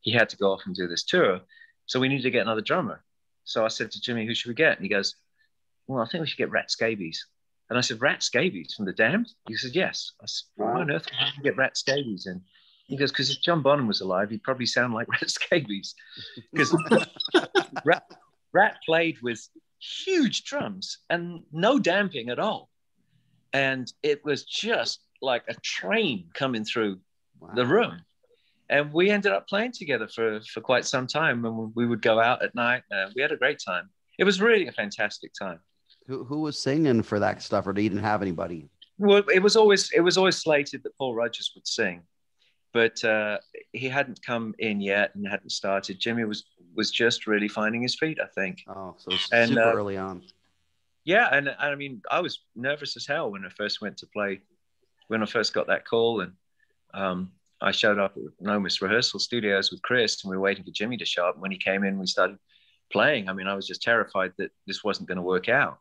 He had to go off and do this tour, so we needed to get another drummer. So I said to Jimmy, "Who should we get?" And he goes, "Well, I think we should get Rat Scabies." And I said, "Rat Scabies from the Damned?" He said, "Yes." I said, "Why on earth would you get Rat Scabies in?" He goes, "Because if John Bonham was alive, he'd probably sound like Rat Scabies." Because Rat, Rat played with huge drums and no damping at all. And it was just like a train coming through wow. the room. And we ended up playing together for, for quite some time. And we would go out at night. And we had a great time. It was really a fantastic time. Who, who was singing for that stuff, or didn't have anybody? Well, it was always, it was always slated that Paul Rodgers would sing. But uh, he hadn't come in yet and hadn't started. Jimmy was was just really finding his feet, I think. Oh, so and, super uh, early on. Yeah, and, and I mean, I was nervous as hell when I first went to play, when I first got that call. And um, I showed up at No Miss Rehearsal Studios with Chris, and we were waiting for Jimmy to show up. And when he came in, we started playing. I mean, I was just terrified that this wasn't going to work out.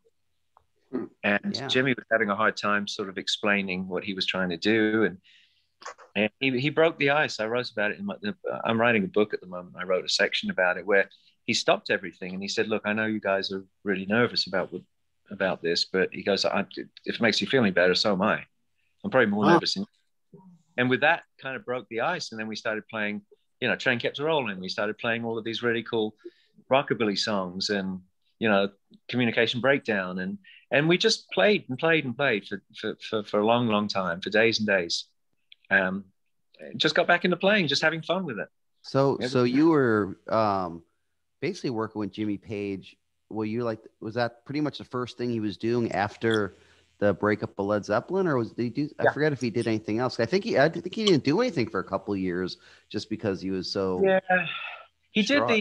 And yeah. Jimmy was having a hard time sort of explaining what he was trying to do, and And he, he broke the ice. I wrote about it in my, I'm writing a book at the moment. I wrote a section about it where he stopped everything and he said, "Look, I know you guys are really nervous about about this, but," he goes, I, "if it makes you feel any better, so am I. I'm probably more oh. nervous." And with that, kind of broke the ice. And then we started playing, you know, Train Kept Rolling. We started playing all of these really cool rockabilly songs and, you know, Communication Breakdown. And and we just played and played and played for for, for, for a long, long time, for days and days. Um, just got back into playing, just having fun with it. So, yeah. so you were um, basically working with Jimmy Page. Well, you like, was that pretty much the first thing he was doing after the breakup of Led Zeppelin, or was did he do? Yeah. I forget if he did anything else. I think he, I think he didn't do anything for a couple of years just because he was so. Yeah, he strong. did the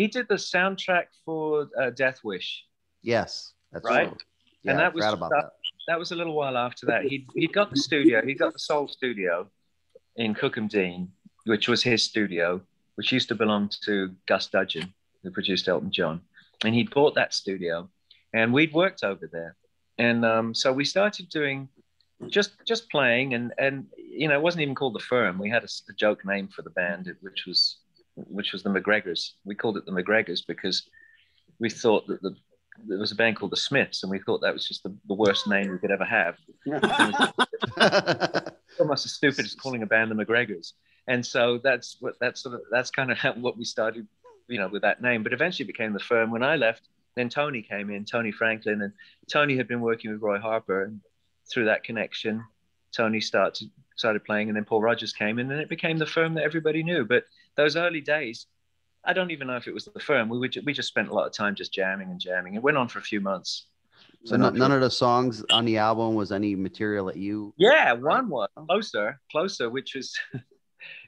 he did the soundtrack for uh, Death Wish. Yes, that's right. True. Yeah, and that I was about that. that. That was a little while after that. He'd, he'd got the studio. He got the Soul Studio in Cookham Dean, which was his studio, which used to belong to Gus Dudgeon, who produced Elton John. And he'd bought that studio, and we'd worked over there. And um, so we started doing just just playing, and, and you know, it wasn't even called The Firm. We had a, a joke name for the band, which was which was the McGregors. We called it the McGregors because we thought that the there was a band called the Smiths, and we thought that was just the, the worst name we could ever have. It's almost as stupid as calling a band the McGregors. And so that's what that's sort of that's kind of how, what we started, you know, with that name. But eventually it became the Firm. When I left, then Tony came in, Tony Franklin, and Tony had been working with Roy Harper, and through that connection, Tony started started playing, and then Paul Rodgers came in, and it became the Firm that everybody knew. But those early days, I don't even know if it was the Firm. We would ju- we just spent a lot of time just jamming and jamming. It went on for a few months. So none, none of the songs on the album was any material that you. Yeah, one was closer, closer, which was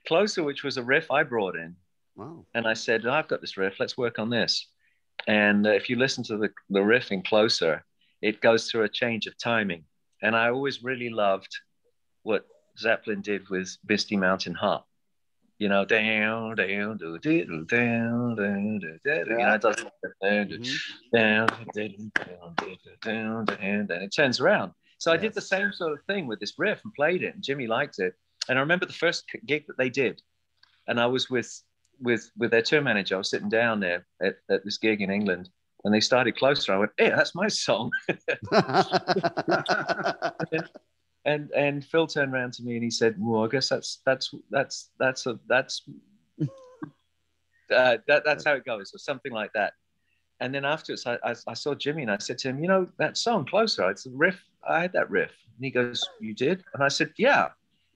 closer, which was a riff I brought in. Wow. And I said, "I've got this riff. Let's work on this." And uh, if you listen to the the riff in Closer, it goes through a change of timing. And I always really loved what Zeppelin did with Misty Mountain Hop. You know, down, down, do, do, do, down, down, do, do, you know, it does down, down, down, down, down, it turns around. So yes. I did the same sort of thing with this riff and played it, and Jimmy liked it. And I remember the first gig that they did, and I was with with with their tour manager. I was sitting down there at, at this gig in England, and they started Closer. I went, "Hey, that's my song." And and Phil turned around to me and he said, "Well, I guess that's that's that's that's a, that's uh, that that's how it goes," or something like that. And then afterwards, I, I I saw Jimmy and I said to him, "You know that song Closer? It's a riff. I had that riff." And he goes, "You did?" And I said, "Yeah."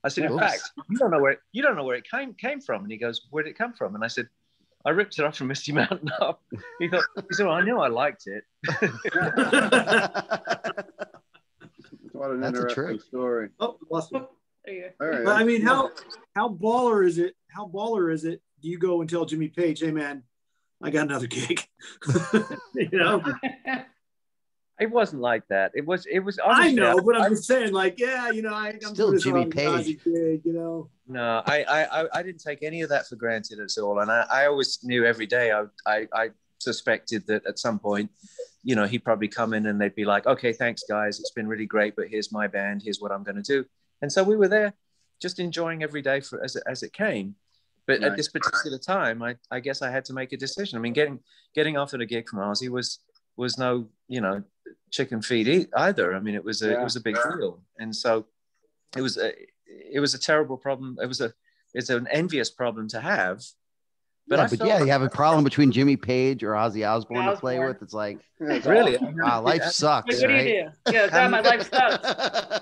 I said, "In fact, you don't know where it, you don't know where it came came from." And he goes, "Where did it come from?" And I said, I ripped it up from Misty Mountain up. He thought, he said, well, I knew I liked it. What an That's interesting story. Oh, awesome. There you go. All right. But I mean, how how baller is it? How baller is it? Do you go and tell Jimmy Page, hey man, I got another gig? You know? It wasn't like that. It was, it was, I know, but I'm just saying, like, yeah, you know, I, I'm still Jimmy Page, gig, you know. No, I, I, I didn't take any of that for granted at all. And I, I always knew every day, I, I, I suspected that at some point, you know, he'd probably come in and they'd be like, okay, thanks guys, it's been really great, but here's my band, here's what I'm going to do. And so we were there just enjoying every day for as, as it came. But right. at this particular time, I, I guess I had to make a decision. I mean, getting, getting offered a gig from Ozzy was, was no, you know, chicken feed either. I mean, it was a, yeah. it was a big yeah. deal. And so it was, a, it was a terrible problem. It was a, it's an envious problem to have. But yeah, I but yeah like you have a problem between Jimmy Page or Ozzy Osbourne to play with. It's like, really? Wow, life sucks. What do you do? Yeah, God, my life sucks.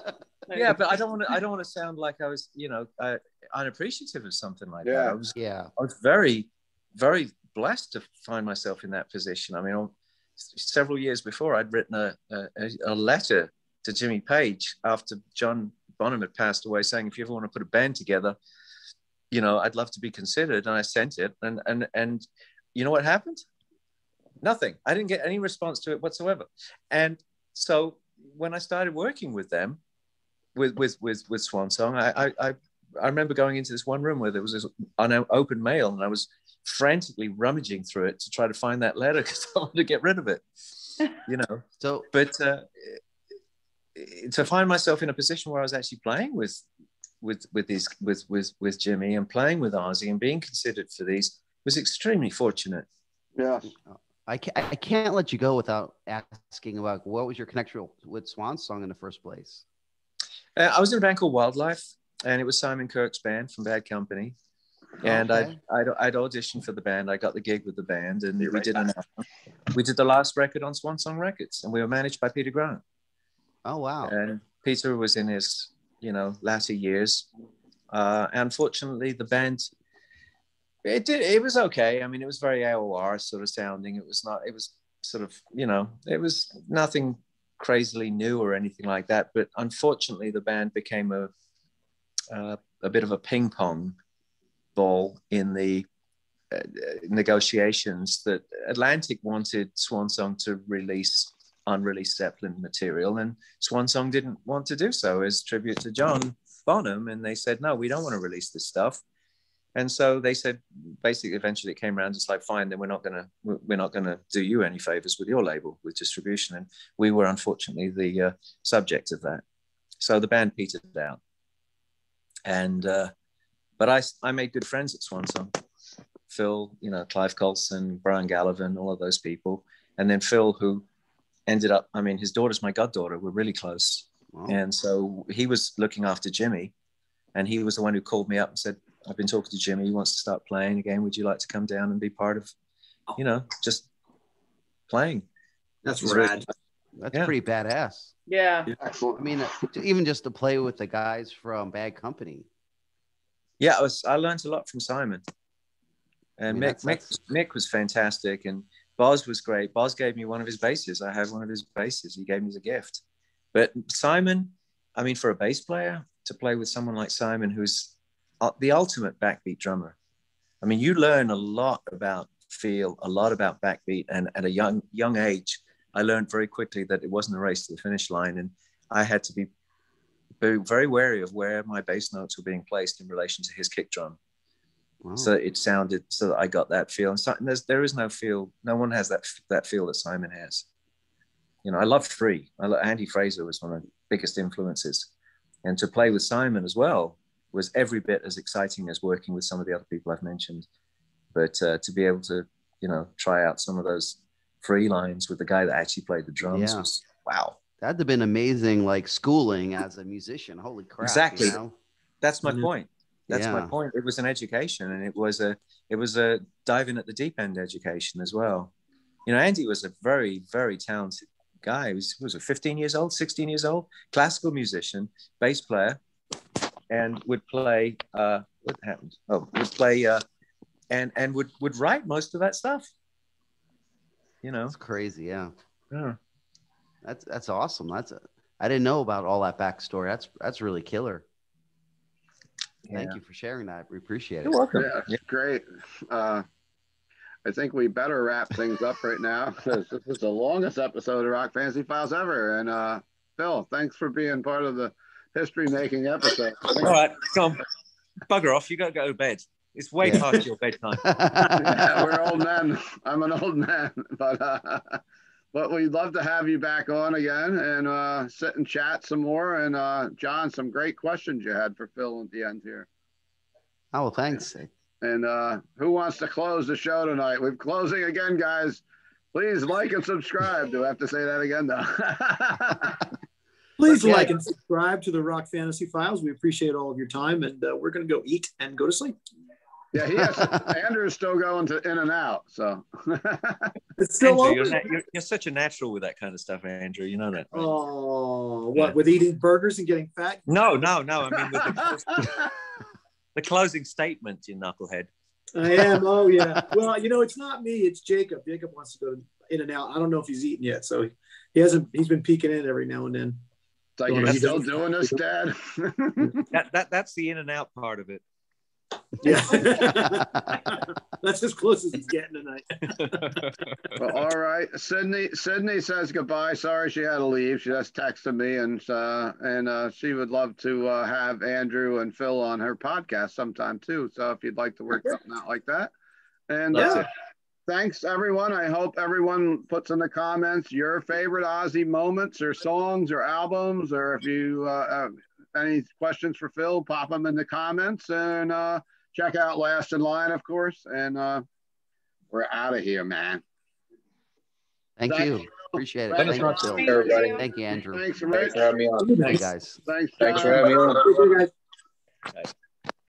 Yeah, but I don't want to, I don't want to sound like I was, you know, uh, unappreciative of something like yeah. that. I was, yeah. I was very, very blessed to find myself in that position. I mean, on, several years before, I'd written a, a, a letter to Jimmy Page after John Bonham had passed away, saying, if you ever want to put a band together, you know, I'd love to be considered. And I sent it, and and and you know what happened? Nothing. I didn't get any response to it whatsoever. And so when I started working with them, with with with, with Swan Song, I, I I I remember going into this one room where there was this unopened mail, and I was frantically rummaging through it to try to find that letter because I wanted to get rid of it, you know. So, but uh, to find myself in a position where I was actually playing with, with, with these, with, with, with Jimmy and playing with Ozzy and being considered for these was extremely fortunate. Yeah, I can't, I can't let you go without asking about what was your connection with Swan Song in the first place. Uh, I was in a band called Wildlife, and it was Simon Kirk's band from Bad Company. And okay. I'd, I'd, I'd auditioned for the band. I got the gig with the band, and You're we right did an album. We did the last record on Swan Song Records, and we were managed by Peter Grant. Oh, wow. And Peter was in his, you know, latter years. Uh, unfortunately, the band, it did, it was okay. I mean, it was very A O R sort of sounding. It was not, it was sort of, you know, it was nothing crazily new or anything like that. But unfortunately, the band became a, uh, a bit of a ping pong ball in the uh, negotiations that Atlantic wanted Swan Song to release unreleased Zeppelin material, and Swan Song didn't want to do so as tribute to John Bonham, and they said, no, we don't want to release this stuff. And so they said, basically, eventually it came around, it's like, fine, then we're not gonna we're not gonna do you any favors with your label with distribution. And we were unfortunately the uh, subject of that, so the band petered out. And uh But I, I made good friends at Swan Song. Phil, you know, Clive Colson, Brian Gallivan, all of those people. And then Phil, who ended up, I mean, his daughter's my goddaughter. We're really close. Wow. And so he was looking after Jimmy. And he was the one who called me up and said, I've been talking to Jimmy. He wants to start playing again. Would you like to come down and be part of, you know, just playing? That's rad. Really, That's yeah. pretty badass. Yeah. I mean, even just to play with the guys from Bad Company. Yeah, I, was, I learned a lot from Simon. And I mean, Mick, Mick, Mick was fantastic, and Boz was great. Boz gave me one of his basses. I have one of his basses. He gave me as a gift. But Simon, I mean, for a bass player, to play with someone like Simon, who's the ultimate backbeat drummer. I mean, you learn a lot about feel, a lot about backbeat, and at a young, young age, I learned very quickly that it wasn't a race to the finish line, and I had to be very wary of where my bass notes were being placed in relation to his kick drum. Wow. So it sounded, so that I got that feel. And so, and there's, there is no feel, no one has that that feel that Simon has. You know, I love Free. I love, Andy Fraser was one of the biggest influences. And to play with Simon as well was every bit as exciting as working with some of the other people I've mentioned. But uh, to be able to, you know, try out some of those Free lines with the guy that actually played the drums yeah. was, wow. That'd have been amazing, like schooling as a musician. Holy crap! Exactly, you know? That's my point. That's yeah. my point. It was an education, and it was a it was a diving at the deep end education as well. You know, Andy was a very very talented guy. He was, was a fifteen years old, sixteen years old, classical musician, bass player, and would play. Uh, what happened? Oh, would play uh, and and would would write most of that stuff. You know, it's crazy. Yeah, yeah. That's that's awesome. That's a, I didn't know about all that backstory. That's that's really killer. Yeah. Thank you for sharing that. We appreciate it. You're welcome. Yeah, yeah. Great. Uh, I think we better wrap things up right now, because this is the longest episode of Rock Fantasy Files ever. And uh, Phil, thanks for being part of the history-making episode. All right, come bugger off. You got to go to bed. It's way yeah. past your bedtime. Yeah, we're old men. I'm an old man, but uh, but we'd love to have you back on again and uh, sit and chat some more. And uh, John, some great questions you had for Phil at the end here. Oh, well, thanks. Yeah. And uh, who wants to close the show tonight? We're closing again, guys. Please like and subscribe. Do I have to say that again, though? Please okay. like and subscribe to the Rock Fantasy Files. We appreciate all of your time, and uh, we're going to go eat and go to sleep. Yeah, he has. Andrew's still going to in and out, so it's still Andrew, open. You're, you're, you're such a natural with that kind of stuff, Andrew. You know that. Right? Oh, what yeah. with eating burgers and getting fat? No, no, no. I mean, with the, the closing statement, you knucklehead. I am. Oh yeah. Well, you know, it's not me. It's Jacob. Jacob wants to go in and out. I don't know if he's eaten yet, so he hasn't. He's been peeking in every now and then. It's like, you're still doing this, Dad? that, that, that's the in and out part of it. Yeah. That's as close as it's getting tonight. Well, all right. Sydney Sydney says goodbye. Sorry she had to leave. She just texted me, and uh, and uh, she would love to uh, have Andrew and Phil on her podcast sometime too. So if you'd like to work something out like that. And that's uh, it. Thanks, everyone. I hope everyone puts in the comments your favorite Ozzy moments or songs or albums, or if you uh, uh, any questions for Phil, pop them in the comments, and uh, check out Last in Line, of course. And uh, we're out of here, man. Thank, Thank you. you. Appreciate it. Thanks, Thank you, Phil. Thank everybody. Thank you, Andrew. Thanks for, thanks for having me on. Thanks, guys. Thanks, thanks for having me on. Thanks, guys.